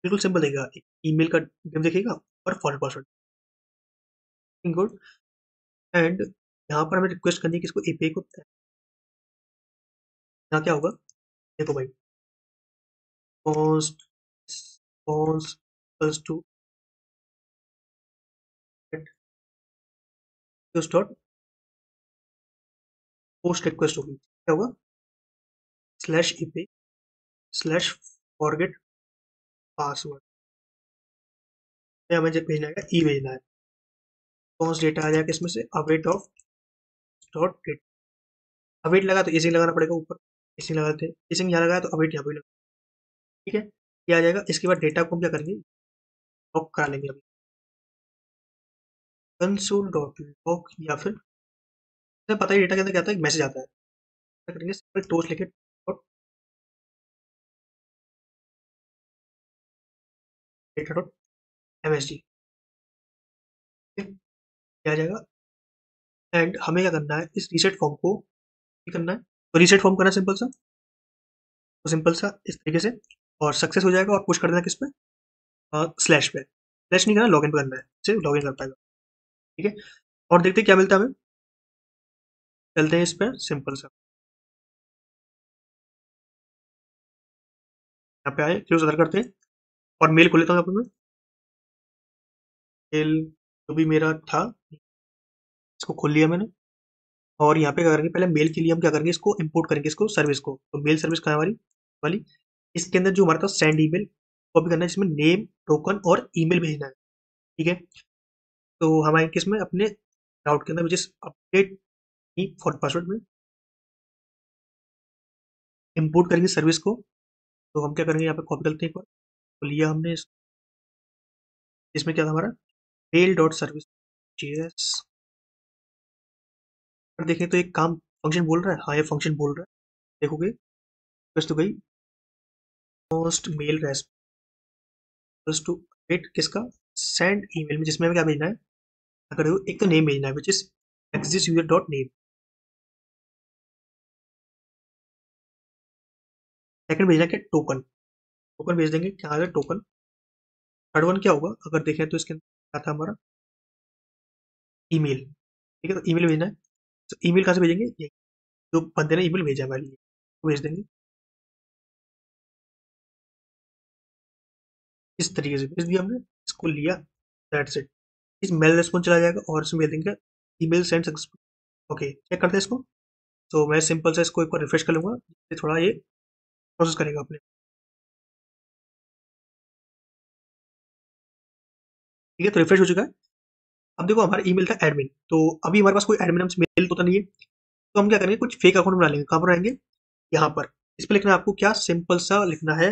बिल्कुल सिंपल देखेगा, ईमेल का डिम देखेगा और फॉरवर्ड पासवर्ड, गुड। एंड यहाँ पर हमें रिक्वेस्ट करनी है कि इसको एपीआई को, यहाँ क्या होगा देखो भाई, const const plus two post request होगी, क्या होगा, slash API slash forget password. हमें जब भेजना है ई भेजना है, कौन सा डेटा आ जाएगा इसमें से, await of dot data. Await लगा तो इसिंग लगाना पड़ेगा ऊपर, इसिंग लगाते हैं, इसिंग यहाँ लगाया तो अवेट यहाँ पे लगा, ठीक है, ये आ जाएगा। इसके बाद डेटा को हम क्या करेंगे, लॉक करा लेंगे अभी कंसोल डॉट लॉग, या फिर पता ही डेटा के अंदर क्या आता है, एक मैसेज आता है, क्या करेंगे, सिंपल टोस्ट लेके डेटा डॉट एमएसडी क्या आ जाएगा। एंड हमें क्या करना है, इस रीसेट फॉर्म को करना है, तो रीसेट फॉर्म करना है सिंपल सा, तो सिंपल सा इस तरीके से, और सक्सेस हो जाएगा। और पुश कर देना किस पे, स्लैश पे, स्लैश नहीं करना, लॉग इन पे करना है, सिर्फ लॉग इन कर पाएगा, ठीक है। और देखते हैं क्या मिलता है हमें, चलते हैं इस पर, सिंपल सा यहाँ पे आए, क्लोज अदर करते हैं और मेल खोल लेता हूँ। यहाँ पे मैं मेल जो भी मेरा था इसको खोल लिया मैंने, और यहाँ पे क्या करेंगे, पहले मेल के लिए हम क्या करेंगे, इसको इंपोर्ट करेंगे, इसको सर्विस को। तो मेल सर्विस कहाँ हमारी वाली, इसके अंदर जो हमारा था सेंड ईमेल कॉपी करना है, इसमें नेम टोकन और ईमेल भेजना है, ठीक है। तो हमारे किस में, अपने राउट के अंदर, which is update for password में इंपोर्ट करेंगे सर्विस को। तो हम क्या करेंगे, यहाँ पे कॉपी करते हैं एक बार, तो लिया हमने इस, इसमें क्या था हमारा, मेल डॉट सर्विस जेएस। अगर देखें तो एक काम फंक्शन बोल रहा है, हाँ ये फंक्शन बोल रहा है, देखोगे रिक्वेस्ट तो गई most mail response to update किसका, सेंड ईमेल में, जिसमें हमें क्या भेजना है, अगर एक तो नेम भेजना है which is access user dot name, second भेजना क्या, टोकन, टोकन भेज देंगे, क्या आ जाएगा टोकन। थर्ड वन क्या होगा, अगर देखें तो इसके अंदर क्या था हमारा, ईमेल, ठीक है। तो ईमेल भेजना है, तो ईमेल कहाँ से भेजेंगे, ये जो बंदे ने ईमेल भेजा हमारे लिए तो भेज देंगे इस तरीके से, भेज दिया हमने, इसको लिया, दैट्स इट। इस मेल रेस्पॉन्स चला जाएगा और इसमें मेल देंगे email send successful, okay. Check करते हैं इसको, तो मैं सिंपल से इसको एक बार रिफ्रेश कर लूँगा, इससे थोड़ा ये प्रोसेस करेगा अपने, ठीक है। तो रिफ्रेश हो चुका है। अब देखो हमारा ईमेल था एडमिन, तो अभी हमारे पास कोई एडमिन हमसे मेल तो नहीं है, तो हम क्या करेंगे, कुछ फेक अकाउंट बना लेंगे। कहाँ पर आएंगे, यहाँ पर, इस पर लिखना है आपको, क्या सिंपल सा लिखना है,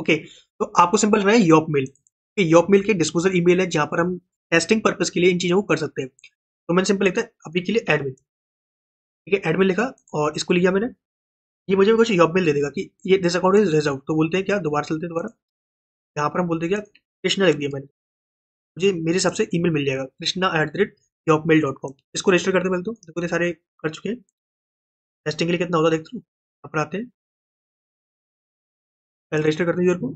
ओके। तो आपको सिंपल रहा है यॉप मेल, कि यॉप मेल के डिस्पोजल ईमेल है, जहाँ पर हम टेस्टिंग पर्पस के लिए इन चीज़ों को कर सकते हैं। तो मैंने सिंपल लिखता है अभी के लिए एडमिन, ठीक है, एडमिन लिखा और इसको लिया मैंने, ये मुझे कुछ यूप मेल दे देगा कि ये this account is raise out. तो बोलते हैं क्या, दोबारा चलते हैं, दोबारा यहाँ पर हम बोलते हैं क्या, कृष्णा लिख दिया मैंने, मुझे मेरे हिसाब से ईमेल मिल जाएगा Krishna at the rate Yopmail dot com. इसको रजिस्टर करते पहले, तो देखो ये सारे कर चुके हैं। टेस्टिंग के लिए कितना होता है देखते हैं, यहाँ पर आते हैं, पहले रजिस्टर करते हैं यूजर को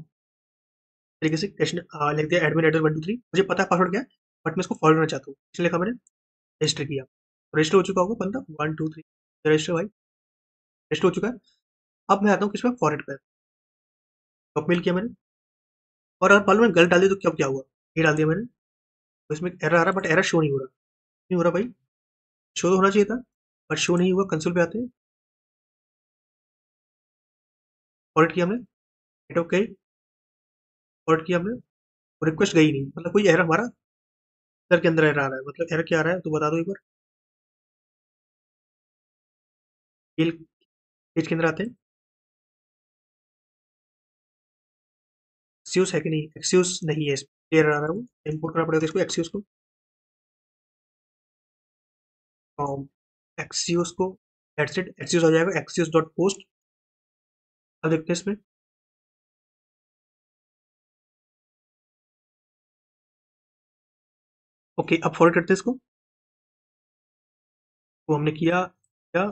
तरीके से, कृष्णा लिख दिया admin address one two three. मुझे पता है पासवर्ड क्या है बट मैं इसको फॉलो करना चाहता हूँ, इसलिए लिखा मैंने, रजिस्टर किया, रजिस्टर हो चुका होगा बंदा वन टू थ्री रजिस्टर, भाई रजिस्टर हो चुका है। अब मैं आता हूँ किस पर, फॉरवर्ड पर डॉकमेल किया मैंने, और अगर पाल में गलत डाल दी तो क्या क्या हुआ, ये डाल दिया मैंने, तो इसमें एरर आ रहा है बट एरर शो नहीं हो रहा, नहीं हो रहा भाई, शो तो होना चाहिए था बट शो नहीं हुआ। कंसोल पे आते हैं, फॉरवर्ड किया हमने, हिट ओके, फॉरवर्ड किया हमने, रिक्वेस्ट गई नहीं, मतलब कोई एरर हमारा सर के अंदर एरर आ रहा है, मतलब एरर क्या आ रहा है तो बता दो एक बार। मेल पेज के अंदर आते हैं, एक्सक्यूज है कि नहीं, एक्सक्यूज नहीं है, एरर आ रहा है, वो इंपोर्ट करना पड़ेगा इसको, एक्सक्यूज को एक्सक्यूज को दैट्स इट, एक्सक्यूज हो जाएगा एक्सक्यूज डॉट पोस्ट। अब देखते हैं इसमें ओके, अब फॉरवर्ड करते हैं इसको, वो हमने किया क्या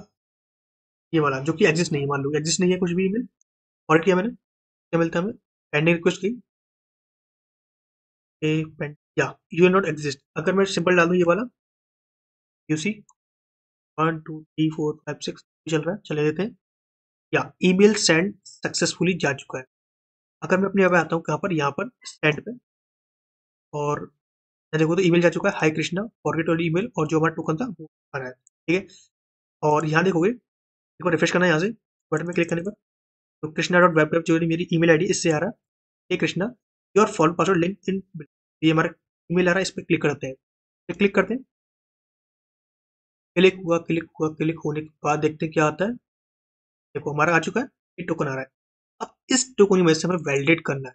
ये वाला जो कि एग्जिस्ट नहीं है, मान लो एग्जिस्ट नहीं है कुछ भी ईमेल, फॉरवर्ड किया मैंने, क्या मिलता है हमें, पेंडिंग रिक्वेस्ट गई या यू नॉट एग्जिस्ट। अगर मैं सिंपल डाल दूँ ये वाला U C one two three four five six चल रहा है, चले देते हैं, या ईमेल सेंड सक्सेसफुली जा चुका है। अगर मैं अपने यहाँ आता हूँ, कहाँ पर, यहाँ पर सेंड पे, और देखो तो ईमेल जा चुका है, हाई कृष्णा फॉरगेट वाली ईमेल, और जो हमारा टोकन था वो आ रहा है, ठीक है। और यहाँ देखोगे को रिफ्रेश करना है यहाँ से बटन में क्लिक करने पर, तो कृष्णा डॉट वेब वेब जो मेरी ईमेल आईडी इससे आ रहा है, ये Krishna your fall password link in, ये हमारा ईमेल आ रहा है, इस पर क्लिक करते हैं, क्लिक करते हैं, क्लिक हुआ, क्लिक हुआ, क्लिक होने के बाद देखते हैं क्या आता है। देखो हमारा आ चुका है, ये टोकन आ रहा है। अब इस टोकन की वजह से हमें वैलिडेट करना है,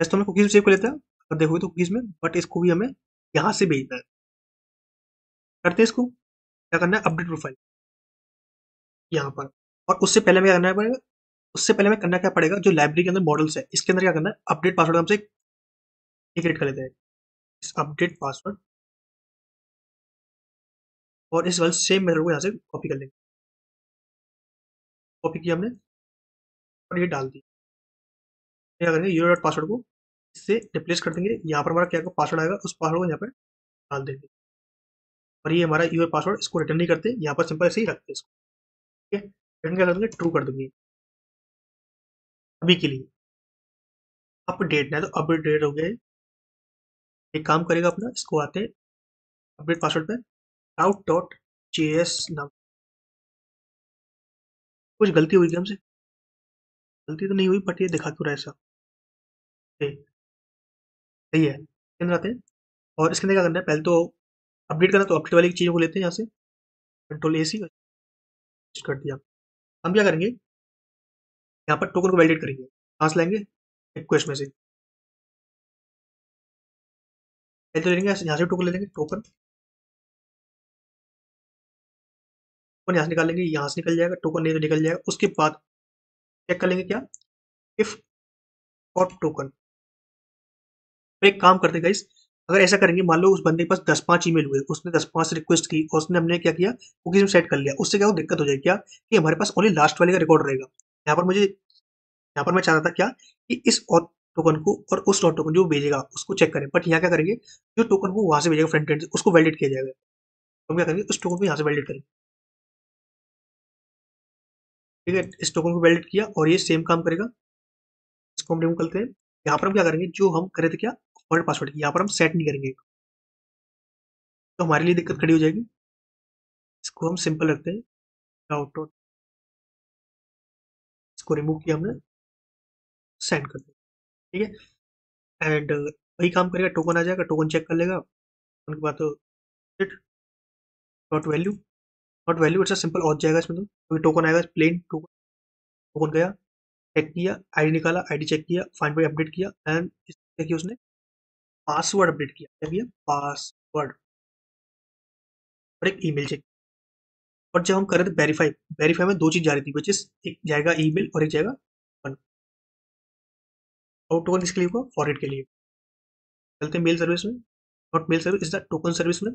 जैसे तो हमें कुकीज सेव कर लेते हैं और देखोगे तो कुकीज में, बट इसको भी हमें यहाँ से भेजना है। करते हैं इसको, क्या करना है, अपडेट प्रोफाइल यहाँ पर, और उससे पहले मैं करना पड़ेगा, उससे पहले मैं करना क्या पड़ेगा, जो लाइब्रेरी के अंदर मॉडल्स है इसके अंदर क्या करना है, अपडेट पासवर्ड हमसे क्रिएट कर लेते हैं, इस अपडेट पासवर्ड, और इस वाले सेम मेथड को यहाँ से कॉपी कर लेंगे, कॉपी किया हमने और ये डाल दी, क्या करेंगे यूजर डॉट पासवर्ड को इससे रिप्लेस कर देंगे, यहाँ पर हमारा क्या पासवर्ड आएगा उस पासवर्ड को यहाँ पर डाल देंगे, और ये हमारा यूजर पासवर्ड, इसको रिटर्न नहीं करते, यहाँ पर सिंपल ऐसे ही रखते हैं इसको, ठीक है। रिटर्न क्या कर देंगे, ट्रू कर दूंगी अभी के लिए, अपडेट ना तो अपडेट हो गए, एक काम करेगा अपना, इसको आते हैं अपडेट पासवर्ड पे, आउट डॉट जे एस नाम, कुछ गलती हुई थी हमसे, गलती तो नहीं हुई बट ये दिखा क्यों रहा है ऐसा, सही है। इसके अंदर आते हैं और इसके अंदर क्या करना है, पहले तो अपडेट करना, तो अपडेट वाली चीज़ों को लेते हैं यहाँ से, कंट्रोल ए सी कर दिया। हम क्या करेंगे यहाँ पर टोकन को वैलिडेट करेंगे, कहाँ से लाएंगे, रिक्वेस्ट में से, पहले तो लेंगे यहाँ से टोकन ले लेंगे, टोकन टोकन यहाँ से निकालेंगे, यहाँ से निकल जाएगा टोकन, नहीं तो निकल जाएगा। उसके बाद चेक कर लेंगे क्या, इफ और टोकन, एक काम करते गाइस, अगर ऐसा करेंगे, मान लो उस बंदे के पास दस पाँच ईमेल हुए, उसने दस पाँच रिक्वेस्ट की और उसने हमने क्या किया, वो किसी में सेट कर लिया, उससे क्या वो दिक्कत हो जाएगी क्या, कि हमारे पास ओनली लास्ट वाले का रिकॉर्ड रहेगा। यहाँ पर मुझे यहाँ पर मैं चाहता था क्या कि इस और टोकन को और उस और टोकन जो भेजेगा उसको चेक करें, बट यहाँ क्या करेंगे, जो टोकन को वहाँ से भेजेगा फ्रंट एंड से उसको वैलिडेट किया जाएगा। हम क्या करेंगे, उस टोकन को यहाँ से वैलिडेट करेंगे, ठीक है, इस टोकन को वैलिडेट किया और ये सेम काम करेगा। इसको हम रिमूव करते हैं, यहाँ पर हम क्या करेंगे, जो हम करे थे क्या और पासवर्ड, यहाँ पर हम सेट नहीं करेंगे तो हमारे लिए दिक्कत खड़ी हो जाएगी, इसको हम सिंपल रखते हैं, आउट आउट इसको रिमूव किया हमने, सेंड कर दिया, ठीक है। एंड वही काम करेगा, टोकन आ जाएगा, टोकन चेक कर लेगा, उनके बाद तो नॉट वैल्यू, नॉट वैल्यू अच्छा सिंपल और जाएगा इसमें, तो क्योंकि टोकन आएगा प्लेन टोकन, टोकन गया चेक किया, आईडी निकाला, आईडी चेक किया, फाइंड बाय अपडेट किया, एंड क्या किया उसने, पासवर्ड अपडेट किया, पासवर्ड और एक ईमेल चेक और जब हम कर रहे थे वेरीफाई वेरीफाई में दो चीज जा रही थी, विच इज एक जाएगा ईमेल और एक जाएगा वन, और टोकन इसके लिए होगा फॉरवर्ड के लिए। चलते हैं मेल सर्विस में, not mail service is the token service में।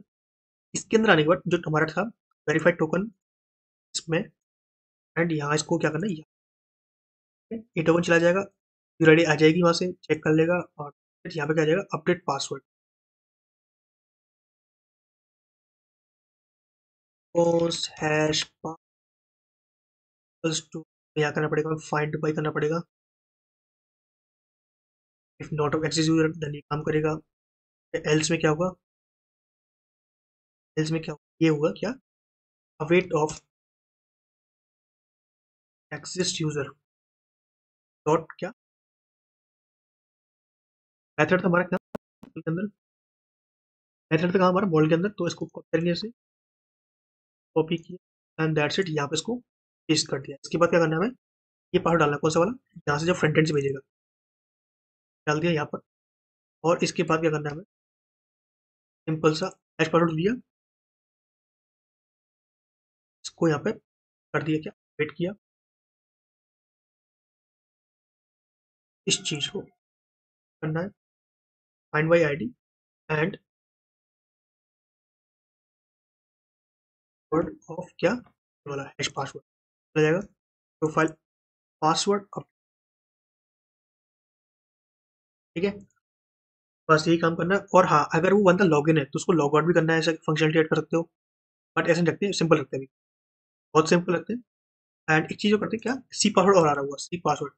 इसके अंदर आने के बाद जो हमारा था वेरीफाइड टोकन इसमें, एंड यहाँ इसको क्या करना है, यहाँ ये टोकन चला जाएगा, यूर आई डी आ जाएगी वहाँ से, चेक कर लेगा, और यहाँ पे क्या आ जाएगा update password post hash pass to, यहाँ करना पड़ेगा फाइंड बाई करना पड़ेगा, if not of access user then ये काम करेगा, एल्स में क्या होगा, एल्स में क्या होगा, ये होगा क्या await of access user dot क्या मेथड था हमारा क्या के अंदर, मेथड था हमारा बॉल के अंदर, तो इसको कॉपी करेंगे, इसे कॉपी किया एंड दैट्स इट, यहाँ पे इसको पेस्ट कर दिया। इसके बाद क्या करना है हमें, ये पासवर्ड डालना, कौन सा वाला, यहाँ से जो फ्रंट एंड से भेजेगा डाल दिया यहाँ पर, और इसके बाद क्या करना है हमें, सिंपल सा हैश पासवर्ड लिया, इसको यहाँ पे कर दिया क्या वेट किया इस चीज को करना है, find by I D and word of क्या वाला हैश पासवर्ड चला जाएगा, प्रोफाइल पासवर्ड अप, ठीक है, बस यही काम करना है। और हाँ अगर वो बंदा लॉगिन है तो उसको लॉग आउट भी करना है, ऐसा फंक्शनलिटी ऐड कर सकते हो, बट ऐसे रखते हैं सिंपल रखते हैं, बहुत सिंपल रखते हैं। एंड एक चीज जो करते हैं क्या, सी पासवर्ड और आ रहा हुआ सी पासवर्ड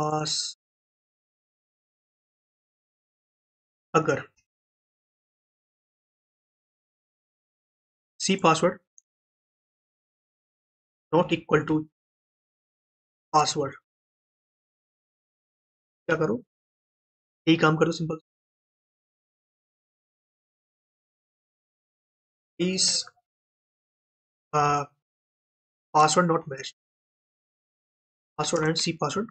पास अगर C password not equal to password, क्या करो यही काम करो सिंपल, इस password not match, password and C password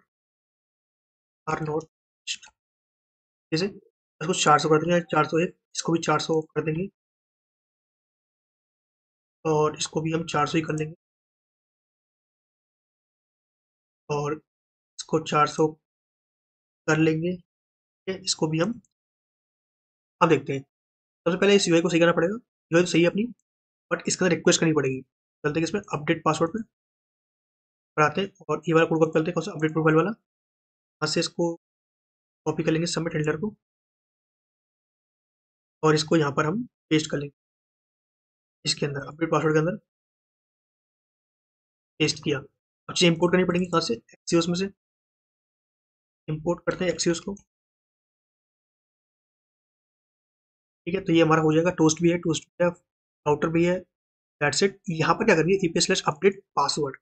are not, जैसे इसको चार सौ कर देंगे, चार सौ एक इसको भी चार सौ कर देंगे, और इसको भी हम चार सौ ही कर लेंगे, और इसको चार सौ कर लेंगे, इसको भी हम अब देखते हैं। सबसे पहले इस यूआई को सही करना पड़ेगा, यूआई तो सही है अपनी, बट इसके अंदर रिक्वेस्ट करनी पड़ेगी। चलते हैं इसमें अपडेट पासवर्ड पे पढ़ाते हैं, और ये वाला कोड कॉपी करते हैं, कौन सा अपडेट प्रोफाइल वाला, यहाँ से इसको कॉपी कर लेंगे सबमिट हैंडलर को, और इसको यहाँ पर हम पेस्ट कर लेंगे इसके अंदर अपडेट पासवर्ड के अंदर पेस्ट किया। अब चीज़ें इम्पोर्ट करनी पड़ेगी कहाँ से, एक्सियोस में से इम्पोर्ट करते हैं एक्सियोस को, ठीक है, तो ये हमारा हो जाएगा, टोस्ट भी है टोस्ट भी है राउटर भी है, दैट्स इट। यहाँ पर क्या करेंगे, EP slash update password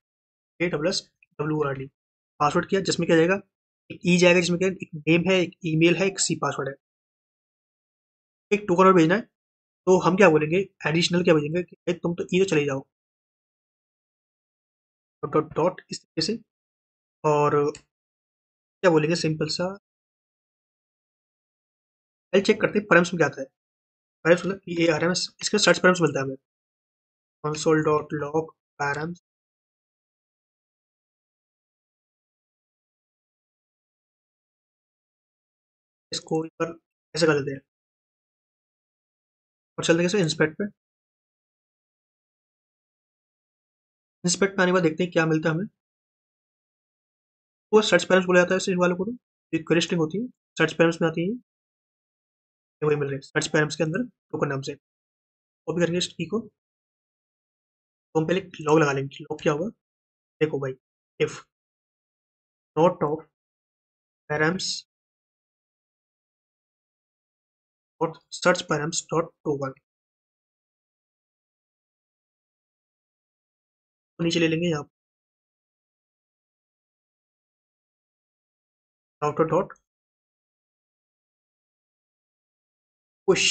A डब्लस डब्ल्यू आर डी पासवर्ड किया, जिसमें क्या जाएगा एक ई जाएगा, जिसमें क्या एक नेम है एक ईमेल है एक सी पासवर्ड है, एक टोकन और भेजना है, तो हम क्या बोलेंगे एडिशनल क्या बोलेंगे कि तुम तो ई तो चले जाओ डॉट डॉट इस तरीके से, और क्या बोलेंगे सिंपल सा पहले चेक करते हैं परम्स में क्या आता है, परम्स मतलब पी ए आर एम, इसके सर्च परम्स मिलता है हमें, कंसोल डॉट लॉग परम्स, इसको पर ऐसे कर लेते हैं, और चलते हैं इंस्पेक्ट पे। इंस्पेक्ट पे आने के बाद देखते हैं क्या मिलता है हमें, वो सर्च पैरम्स बोला जाता है इस वाले को, तो क्वेरी स्ट्रिंग होती है सर्च पैरम्स में आती है, ये वही मिल रही है सर्च पैरम्स के अंदर टोकन नाम से, कॉपी करेंगे इस की को, तो हम पहले लॉग लगा लेंगे, लॉग क्या होगा देखो भाई, if not of params search params dot token, नीचे ले लेंगे यहाँ राउटर डॉट पुश,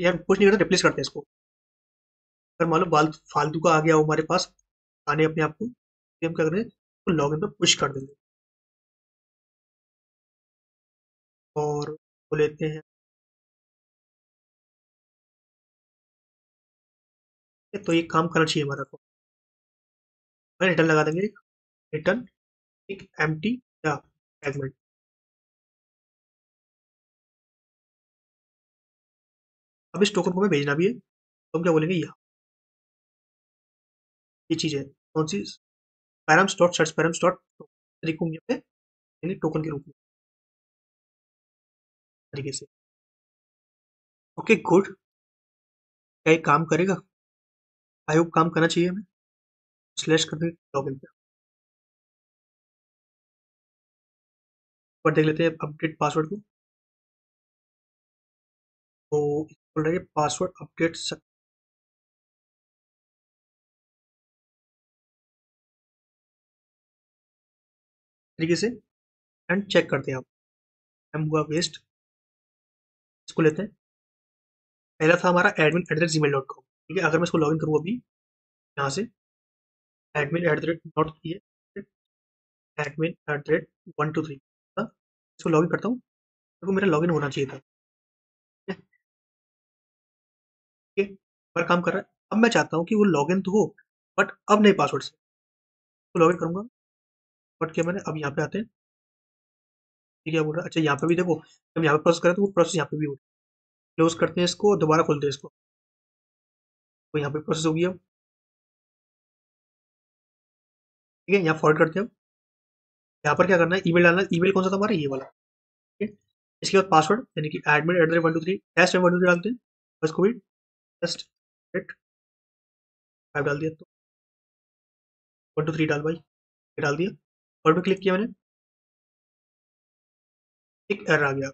यार पुश नहीं करते रिप्लेस करते हैं इसको, अगर मान लो बाल फालतू का आ गया हमारे पास आने अपने आप को, हम क्या करेंगे तो लॉगिन पर पुश कर देंगे, और वो लेते हैं तो ये काम करना चाहिए हमारा को। मैं रिटर्न लगा देंगे, रिटर्न एक एम्प्टी या फ्रैगमेंट। अब इस टोकन को हमें भेजना भी है तो हम क्या बोलेंगे, यहाँ ये चीज़ है कौन सी, params dot search params dot लिखूंगे यहाँ पे, यानी टोकन के रूप में तरीके से। ओके गुड, क्या ये काम करेगा? आई होप काम करना चाहिए हमें। स्लैश करके लॉगिन पे पर देख लेते हैं अपडेट पासवर्ड को, तो बोल रहे पासवर्ड अपडेट सक... तरीके से एंड चेक करते हैं आप। एम हुआ वेस्ट, इसको लेते हैं। पहला था हमारा admin at the rate ji mail dot com, ठीक है। अगर मैं इसको लॉगिन करूँ अभी यहाँ से admin at the rate not ये admin at the rate one two three इसको लॉगिन करता हूँ, देखो मेरा लॉगिन होना चाहिए था, ठीक है। पर काम कर रहा है। अब मैं चाहता हूँ कि वो लॉगिन तो हो बट अब नहीं पासवर्ड से, तो लॉगिन करूँगा बट क्या मैंने अब यहाँ पे आते हैं, ठीक है बोल रहा। अच्छा यहाँ पे भी देखो, हम यहाँ पे प्रोसेस करें तो वो प्रोसेस यहाँ पे भी हो, क्लोज करते हैं इसको, दोबारा खोलते हैं इसको, तो यहाँ पे प्रोसेस हो गया, ठीक है। यहाँ फॉरवर्ड करते हैं। यहाँ पर क्या करना है, ईमेल डालना है। ईमेल कौन सा था हमारा, ये वाला, ठीक है। इसके बाद पासवर्ड यानी कि admin at the rate one two three dash one two three डालते हैं, और इसको भी जस्ट एट फाइव डाल दिया, तो वन टू थ्री डाल भाई ये डाल दिया, और भी क्लिक किया मैंने, एक एरर आ गया।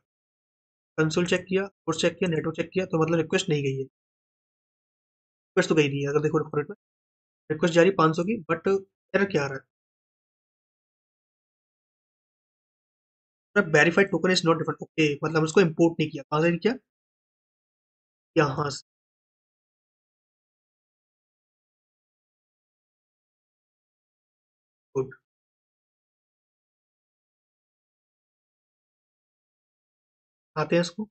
कंसोल चेक किया, कोर्स चेक किया, नेटवर्क चेक किया, तो मतलब रिक्वेस्ट नहीं गई है। रिक्वेस्ट तो गई नहीं है, अगर देखो रिपोर्ट में रिक्वेस्ट जारी पाँच सौ की, बट एरर क्या आ रहा है, verified token is not different. Okay मतलब उसको इम्पोर्ट नहीं किया, कहाँ से किया, यहाँ से। गुड, आते हैं इसको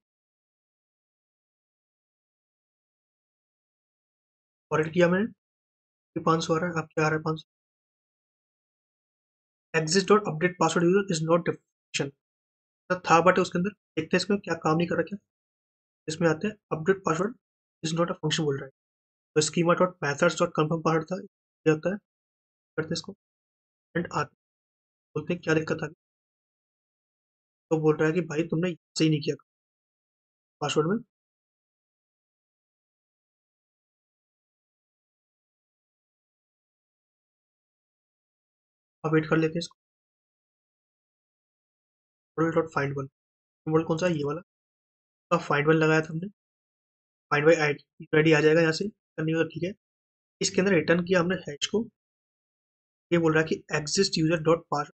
ऑडिट किया मैंने, पाँच सौ आ रहा है, आप क्या आ रहा है पाँच सौ। Exit dot update password user is not different था बट उसके अंदर देखते हैं इसमें क्या काम नहीं कर रहा, क्या इसमें आते हैं। Update password is not a function बोल रहा है, तो schema dot methods dot confirm password था, ये होता है करते इसको एंड आते बोलते हैं क्या दिक्कत आ गई, तो बोल रहा है कि भाई तुमने सही नहीं किया पासवर्ड में, अब वेट कर लेते हैं इसको। डॉट फाइंड वन सिंबल कौन सा है, ये वाला, तो फाइंड वन लगाया था हमने, फाइंड बाई आईडी आईडी आ जाएगा यहाँ से करने का, ठीक है। इसके अंदर रिटर्न किया हमने हैश को, ये बोल रहा है कि एग्जिस्ट यूजर डॉट पास,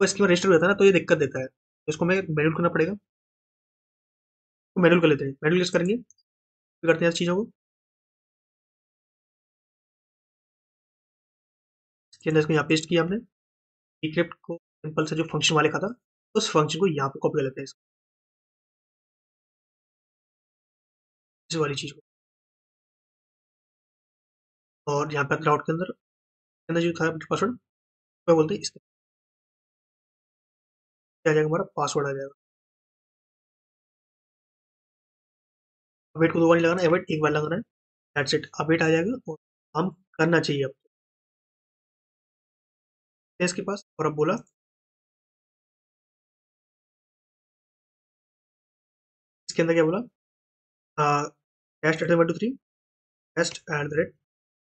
तो इसके बाद रजिस्टर हो जाता है ना, तो ये दिक्कत देता है, तो इसको हमें मैनुअल करना पड़ेगा, तो मैनुअल कर लेते हैं। मैनुअल यूज करेंगे तो करते हैं इस चीज़ों को, के अंदर इसको यहाँ पेस्ट किया हमने, बीक्रिप्ट को सिंपल से जो फंक्शन वाले का था उस फंक्शन को यहाँ पे कॉपी कर लेते हैं इस वाली चीज को, और यहाँ पे क्लाउड के अंदर के अंदर जो था पासवर्ड क्या बोलते हैं, इसके क्या आ जाएगा हमारा पासवर्ड आ जाएगा। अवेट को दो बार नहीं लगाना, अवेट एक बार लगाना है, दैट्स इट, अवेट आ जाएगा और काम करना चाहिए आपको इसके पास। और अब बोला इसके अंदर क्या बोला, test at one two three test at the rate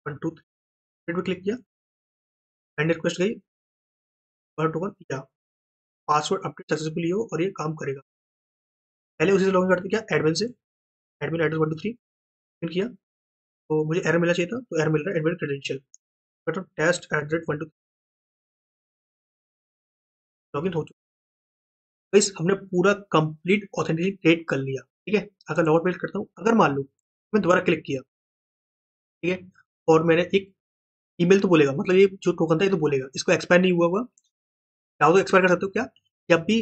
one two three पे क्लिक किया एंड रिक्वेस्ट गई और टोकन किया, पासवर्ड अपडेट सक्सेसफुली हो और ये काम करेगा। पहले उसी से लॉगिन करते क्या, एडमिन से, admin address one two three किया, तो मुझे एरर मिलना चाहिए था, तो एरर मिल रहा है admin credential, but test at the rate one two login हो चुका। इस हमने पूरा कंप्लीट ऑथेंटिकेशन क्रिएट कर लिया, ठीक है। अगर लॉग आउट करता हूँ, अगर मान लो मैं दोबारा क्लिक किया, ठीक है, और मैंने एक ईमेल तो बोलेगा, मतलब ये जो टोकन था ये तो बोलेगा, इसको एक्सपायर नहीं हुआ हुआ, चाहो तो एक्सपायर कर सकते हो क्या, या भी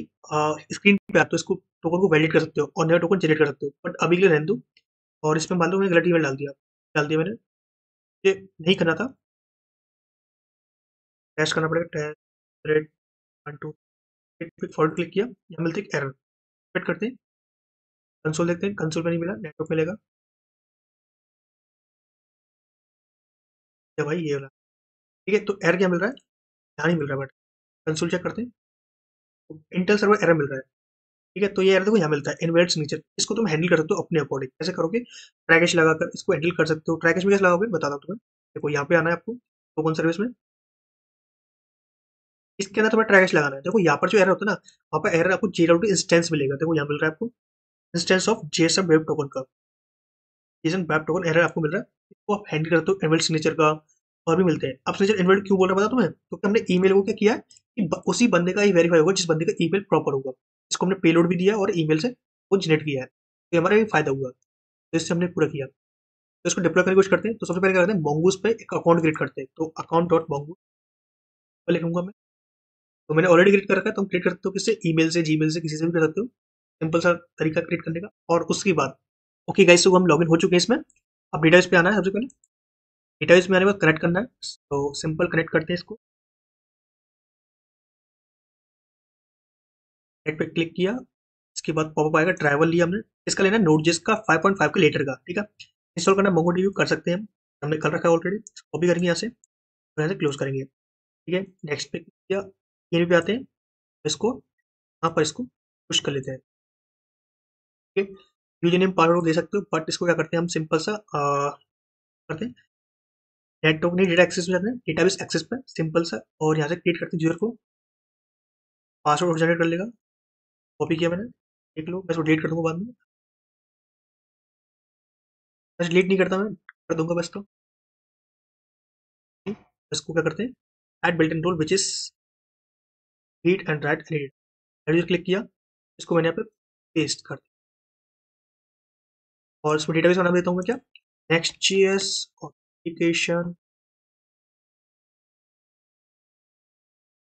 स्क्रीन पे आप तो इसको टोकन को वैलिडेट कर सकते हो और नया टोकन जनरेट कर सकते हो, बट अभी के लिए रहने दो। और इसमें मान लो मैंने गलत ईमेल डाल दिया डाल दिया मैंने, ये नहीं करना था, डैश करना पड़ेगा red one two forward click किया, यहाँ मिलते एक एरर, वेट करते हैं, कंसोल देखते हैं, कंसोल में नहीं मिला, नेटवर्क मिलेगा, भाई ये वाला ठीक है। तो एरर क्या मिल रहा है, यहाँ नहीं मिल रहा, बट कंसोल चेक करते हैं, इंटेल सर्वर एरर मिल रहा है ठीक है। तो ये एरर देखो यहाँ मिलता है इनवैलिड सिग्नेचर, इसको तुम हैंडल कर सकते हो अपने अकॉर्डिंग, कैसे करोगे, ट्रैकेश लगाकर इसको हैंडल कर सकते हो। ट्रैकेश में कैसे लगाओगे बताता हूँ तुम्हें, देखो यहाँ पे आना है आपको टोकन सर्विस में, इसके अंदर तुम्हें ट्रैकेश लगाना है। देखो यहाँ पर जो एरर होता है ना, वहाँ पर एरर आपको जेडब्ल्यूटी इंस्टेंस मिलेगा, देखो यहाँ मिल रहा है आपको instance of JSM web token का, जेएसएम वेब टोकन एरर आपको मिल रहा है, इसको आप हैंडल करते हो इनवैलिड सिग्नेचर का। और भी मिलते हैं, अब सिग्नेचर इनवैलिड क्यों बोल रहा है पता तुम्हें, क्योंकि हमने ईमेल को क्या किया है कि उसी बंदे का ही वेरीफाई होगा जिस बंदे का ईमेल प्रॉपर होगा, इसको हमने पेलोड भी दिया और ईमेल से वो जनरेट किया है, तो हमारा भी फायदा हुआ, तो इससे हमने पूरा किया। तो इसको डिप्लॉय करने की कोशिश करते हैं, तो सबसे पहले क्या करते हैं, Mongoose पे एक अकाउंट क्रिएट करते हैं, तो अकाउंट डॉट Mongoose लिखूंगा मैं, तो मैंने ऑलरेडी क्रिएट कर रखा है, तो हम क्रिएट करते हो किससे, ईमेल से, जीमेल से, किसी से भी कर सकते हो, सिंपल सा तरीका क्रिएट करने का। और उसके बाद ओके गाइस, तो हम लॉगिन हो चुके हैं इसमें, अब डेटाबेस पे आना है, सबसे पहले डेटाबेस में आने के बाद कनेक्ट करना है, तो सिंपल कनेक्ट करते हैं इसको, नेट पे क्लिक किया, इसके बाद पॉपअप आएगा, ट्रैवल लिया हमने, इसका लेना नोड.js का फाइव पॉइंट फाइव के लेटर का ठीक है, इंस्टॉल करना MongoDB कर सकते हैं हम, हमने कर रखा है ऑलरेडी, वो भी करेंगे यहाँ से, और यहाँ से क्लोज करेंगे ठीक है। नेक्स्ट पे क्लिक किया, ये भी आते हैं, इसको यहाँ पर इसको पुश कर लेते हैं ठीक है। यूजर नेम पासवर्ड दे सकते हो, बट इसको क्या करते हैं हम, सिंपल सा आ, करते हैं नेटवर्क नहीं, डेटा एक्सेस में जाते हैं, डेटाबेस एक्सेस पर सिंपल सा, और यहाँ से क्रिएट करते हैं यूजर को, पासवर्ड जनरेट कर लेगा, कॉपी किया मैंने, देख लो मैं इसको डिलीट कर दूंगा बाद में, बस डिलीट नहीं करता मैं, कर दूंगा बस। तो इसको क्या करते हैं, add built in tool which is read and write edit, edit click किया, इसको मैंने यहाँ पे पेस्ट कर दिया, और इसमें डेटाबेस का नाम देता हूँ मैं क्या, Next.js ऑथेंटिकेशन,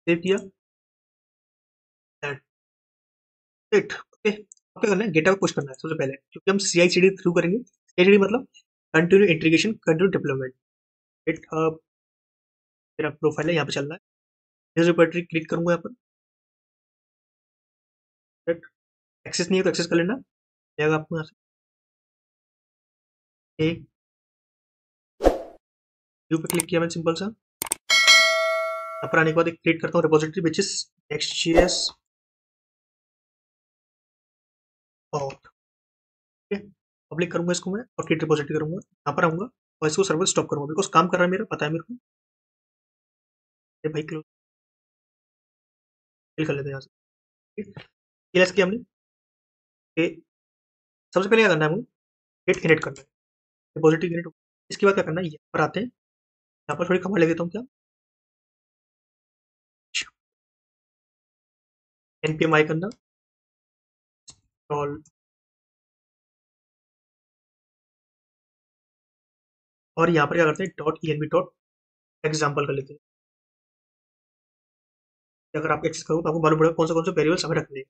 सेव किया, ओके। अब क्या करना है, गेटअप पुश करना है सबसे पहले, क्योंकि हम सी आई सी डी थ्रू करेंगे, सी आई सी डी मतलब continue integration, continue development. GitHub मेरा प्रोफाइल है, यहाँ पे चलना है, न्यूज़ रिपोजिटरी क्लिक करूंगा यहाँ पर, एक्सेस नहीं है तो एक्सेस कर लेना, जाएगा आपको यहाँ से, एक व्यू पे क्लिक किया मैंने सिंपल सा, यहाँ पर आने के बाद एक क्रिएट करता हूँ repository which is Next.js public करूंगा इसको मैं, और क्रिएट रिपोजिटरी करूंगा, यहाँ पर आऊंगा और इसको सर्वर स्टॉप करूंगा, बिकॉज काम कर रहा है मेरा, पता है मेरे को, ये भाई क्लोज कर लेते हैं यहाँ से, क्लियर किया हमने। सबसे पहले क्या करना है, हमको गेट क्रिएट करना है, रिपोजिटरी क्रिएट, इसके बाद क्या करना है, यहाँ पर आते हैं, यहाँ पर थोड़ी कमांड ले देता हूँ क्या, npm आई करना, और यहाँ पर क्या करते हैं, dot E N B dot example कर लेते हैं, अगर आप एक्सेस करो तो आपको मालूम पड़ेगा कौन से कौन से वेरिएबल्स हमें रखने हैं।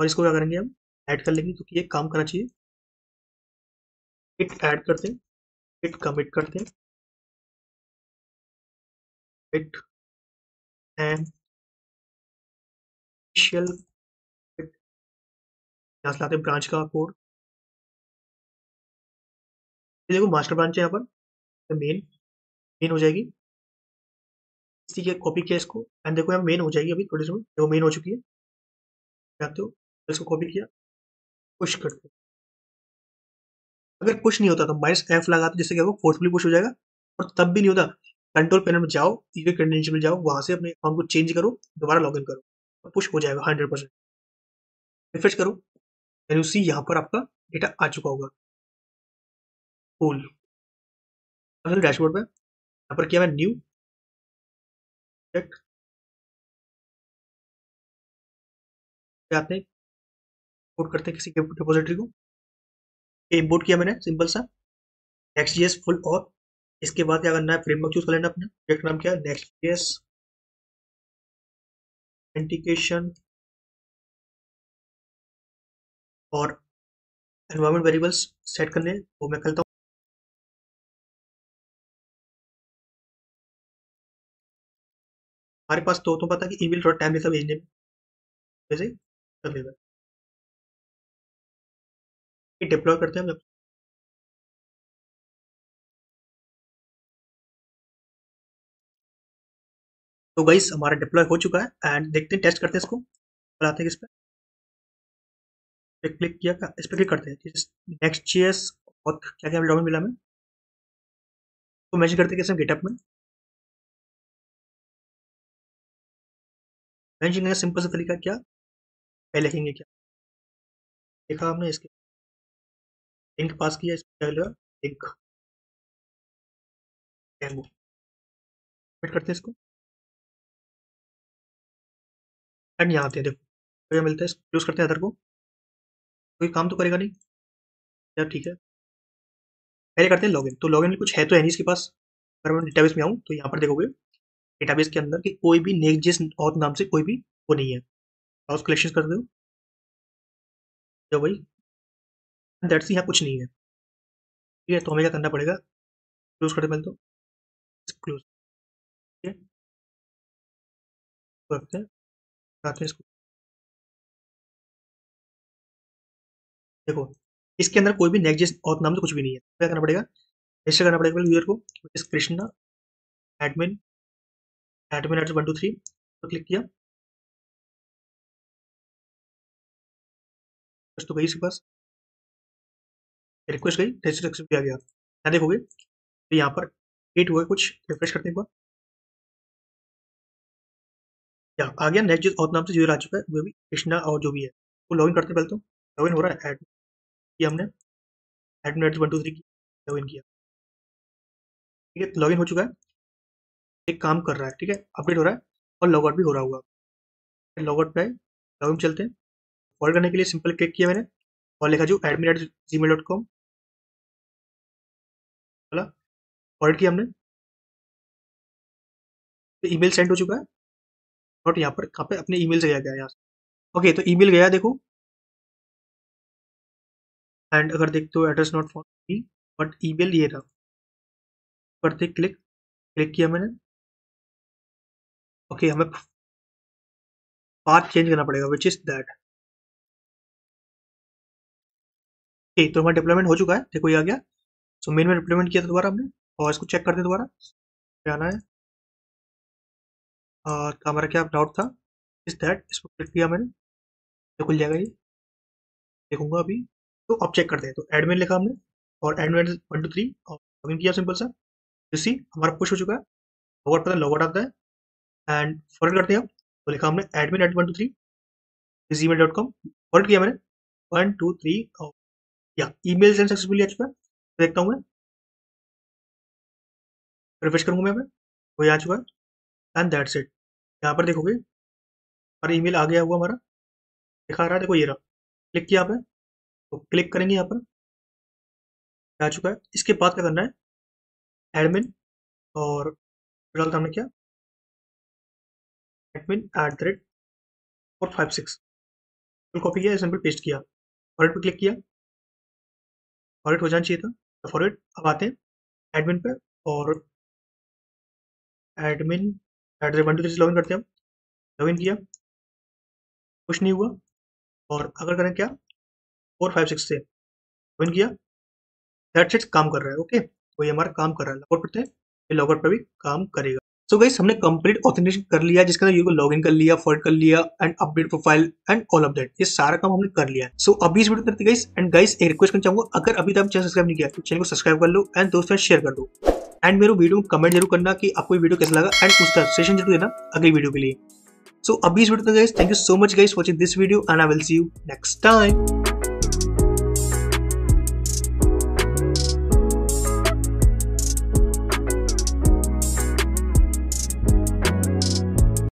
और इसको क्या करेंगे हम, ऐड कर लेंगे, क्योंकि ये काम करना चाहिए, git ऐड करते हैं, git कमिट करते हैं, git and initial यहाँ से लाते हैं ब्रांच का कोड, देखो मास्टर ब्रांच है यहाँ पर, मेन मेन हो जाएगी, इसी के कॉपी किया इसको, एंड देखो यहाँ मेन हो जाएगी अभी थोड़ी देर में, देखो मेन हो चुकी है, जानते हो, इसको कॉपी किया, पुश करते, अगर पुश नहीं होता तो माइनस एफ लगाते, जिससे क्या होगा, फोर्सफुली पुश हो जाएगा, और तब भी नहीं होता कंट्रोल पैनल में जाओ, यूजर क्रेडेंशियल में जाओ, वहां से अपने अकाउंट को चेंज करो, दोबारा लॉग इन करो, तो पुश हो जाएगा हंड्रेड परसेंट रिफ्रेश करो, एंड उसी यहाँ पर आपका डेटा आ चुका होगा। कूल, असल डैशबोर्ड में यहाँ पर किया मैं न्यू चेक, आते हैं इंपोर्ट करते हैं किसी रिपोजिटरी को, इंपोर्ट किया मैंने सिंपल सा Next.js फुल और इसके बाद क्या करना है, फ्रेमवर्क चूज कर लेना अपने प्रोजेक्ट नाम क्या है, नेक्स्ट.js, ऑथेंटिकेशन और एनवायरमेंट वेरिएबल्स सेट करने वो मैं करता हूँ। हमारे पास तो तुम पता कि ईमेल थोड़ा टाइम लेता भेजने में, वैसे ही कर लेगा, डिप्लॉय करते हैं हम। तो गाइस हमारा डिप्लॉय हो चुका है एंड देखते हैं, टेस्ट करते हैं इसको, बताते हैं किस पे क्लिक किया, इस पे क्लिक करते हैं नेक्स्ट.js और क्या क्या डॉक्यूमेंट मिला हमें, तो मेंशन करते हैं कैसे गिटहब में मेंशन करना, सिंपल सा तरीका क्या पहले लिखेंगे, क्या देखा हमने, इसके लिंक पास किया, लिंक करते हैं इसको एंड यहाँ आते हैं। देखो ये मिलता है, यूज़ करते हैं अदर को, कोई काम तो करेगा नहीं यार, ठीक है पहले करते हैं लॉगिन। तो लॉगिन में कुछ है तो है नहीं इसके पास, अगर मैं डेटाबेस में आऊँ तो यहाँ पर देखोगे डेटाबेस के अंदर कि कोई भी नेक्स्ट.js ऑथ नाम से कोई भी वो नहीं है, हाउस कलेक्शन कर दो जो भाई दैट सी, यहाँ कुछ नहीं है ठीक है। तो हमें क्या करना पड़ेगा, क्लोज करते पहले तो क्लोज ठीक है, रखते हैं इसको। देखो इसके अंदर कोई भी नेक्स्ट.js ऑथ नाम से कुछ भी नहीं है, क्या करना पड़ेगा, रजिस्टर करना पड़ेगा यूजर को, Krishna admin admin address one two three, तो क्लिक किया तो गई इसके पास रिक्वेस्ट गई, रजिस्टर एक्सेप्ट किया गया। यहाँ देखोगे तो यहाँ पर एट हुआ, कुछ रिफ्रेश करते हैं, या आ गया नेक्स्ट.js ऑथ नाम से यूजर आ चुका है, वो भी कृष्णा और जो भी है वो लॉगिन करते हैं। पहले तो लॉगिन हो रहा है, ऐड किया हमने admin address one two three login किया ठीक है, तो लॉगिन हो चुका है, एक काम कर रहा है ठीक है, अपडेट हो रहा है और लॉगआउट भी हो रहा होगा। लॉगआउट पे लॉगिन चलते हैं, फॉलो करने के लिए सिंपल क्लिक किया मैंने और लिखा जो admin at Gmail dot com बोला, फॉरवर्ड किया हमने, तो ईमेल सेंड हो चुका है और यहाँ पर कहाँ पे अपने ईमेल से गया गया यहाँ से ओके, तो ईमेल गया देखो एंड अगर देखते हो address not found me but email ये रहा, करते क्लिक क्लिक किया मैंने ओके, हमें पाथ चेंज करना पड़ेगा विच इज दैट ओके। तो हमारा डिप्लॉयमेंट हो चुका है, देखो ये आ गया, सो मेन में डिप्लॉयमेंट किया था दोबारा हमने, और इसको चेक करते दोबारा जाना है, तो हमारा क्या डाउट था इस दैट, इसको क्लिक किया मैंने तो खुल जाएगा, ये देखूंगा अभी तो अब चेक करते हैं। तो एडमिन लिखा हमने और एडमिन वन टू थ्री और लॉगिन किया सिंपल सा, इसी हमारा पुश हो चुका है, लॉगआउट पता है लॉगआउट आता है एंड फॉरवर्ड करते हैं। अब तो लिखा हमने admin at one two three G mail dot com, forward किया मैंने वन टू थ्री और या ई मेल सेंड सक्सेसफुली आ चुका है, तो देखता हूँ मैं रिफ्रेश करूँगा मैं, वही आ चुका है एंड दैट्स इट। यहाँ पर देखोगे और ईमेल आ गया हुआ हमारा, दिखा रहा है देखो ये रहा, क्लिक किया यहाँ पे तो क्लिक करेंगे यहाँ पर आ चुका है। इसके बाद क्या करना है, एडमिन और फिलहाल हमने क्या एडमिन एट द रेट और फाइव सिक्स फुल कॉपी किया, सिंपल पेस्ट किया, फॉरवर्ड पर क्लिक किया, फॉरवर्ड हो जाना चाहिए था फॉरवर्ड। अब आते हैं एडमिन पे और admin at the rate one two three log in करते हैं, लॉगिन किया कुछ नहीं हुआ, और अगर करें क्या फोर फाइव सिक्स से लॉगिन किया, दैट्स इट काम कर रहा है ओके, तो ये हमारा काम कर रहा है। लॉगआउट करते हैं, ये लॉगआउट पर भी काम करेगा। सो so गाइस हमने कंप्लीट ऑथेंटिकेशन कर लिया, जिसके अंदर यूजर को लॉगिन कर लिया, फॉरवर्ड कर लिया and update profile and all of that, ये सारा काम हमने कर लिया। सो so, अभी इस वीडियो करते गाइस एंड गाइस एक रिक्वेस्ट करना चाहूंगा, अगर अभी तक आप चैनल सब्सक्राइब नहीं किया तो चैनल को सब्सक्राइब कर लो एंड दोस्तों शेयर कर दो एंड मेरे वीडियो में कमेंट जरूर करना कि आपको वीडियो कैसा लगा एंड उसका सजेशन जरूर देना अगली वीडियो के लिए। So, abhi is video guys. Thank you so much guys for watching this video and I will see you next time.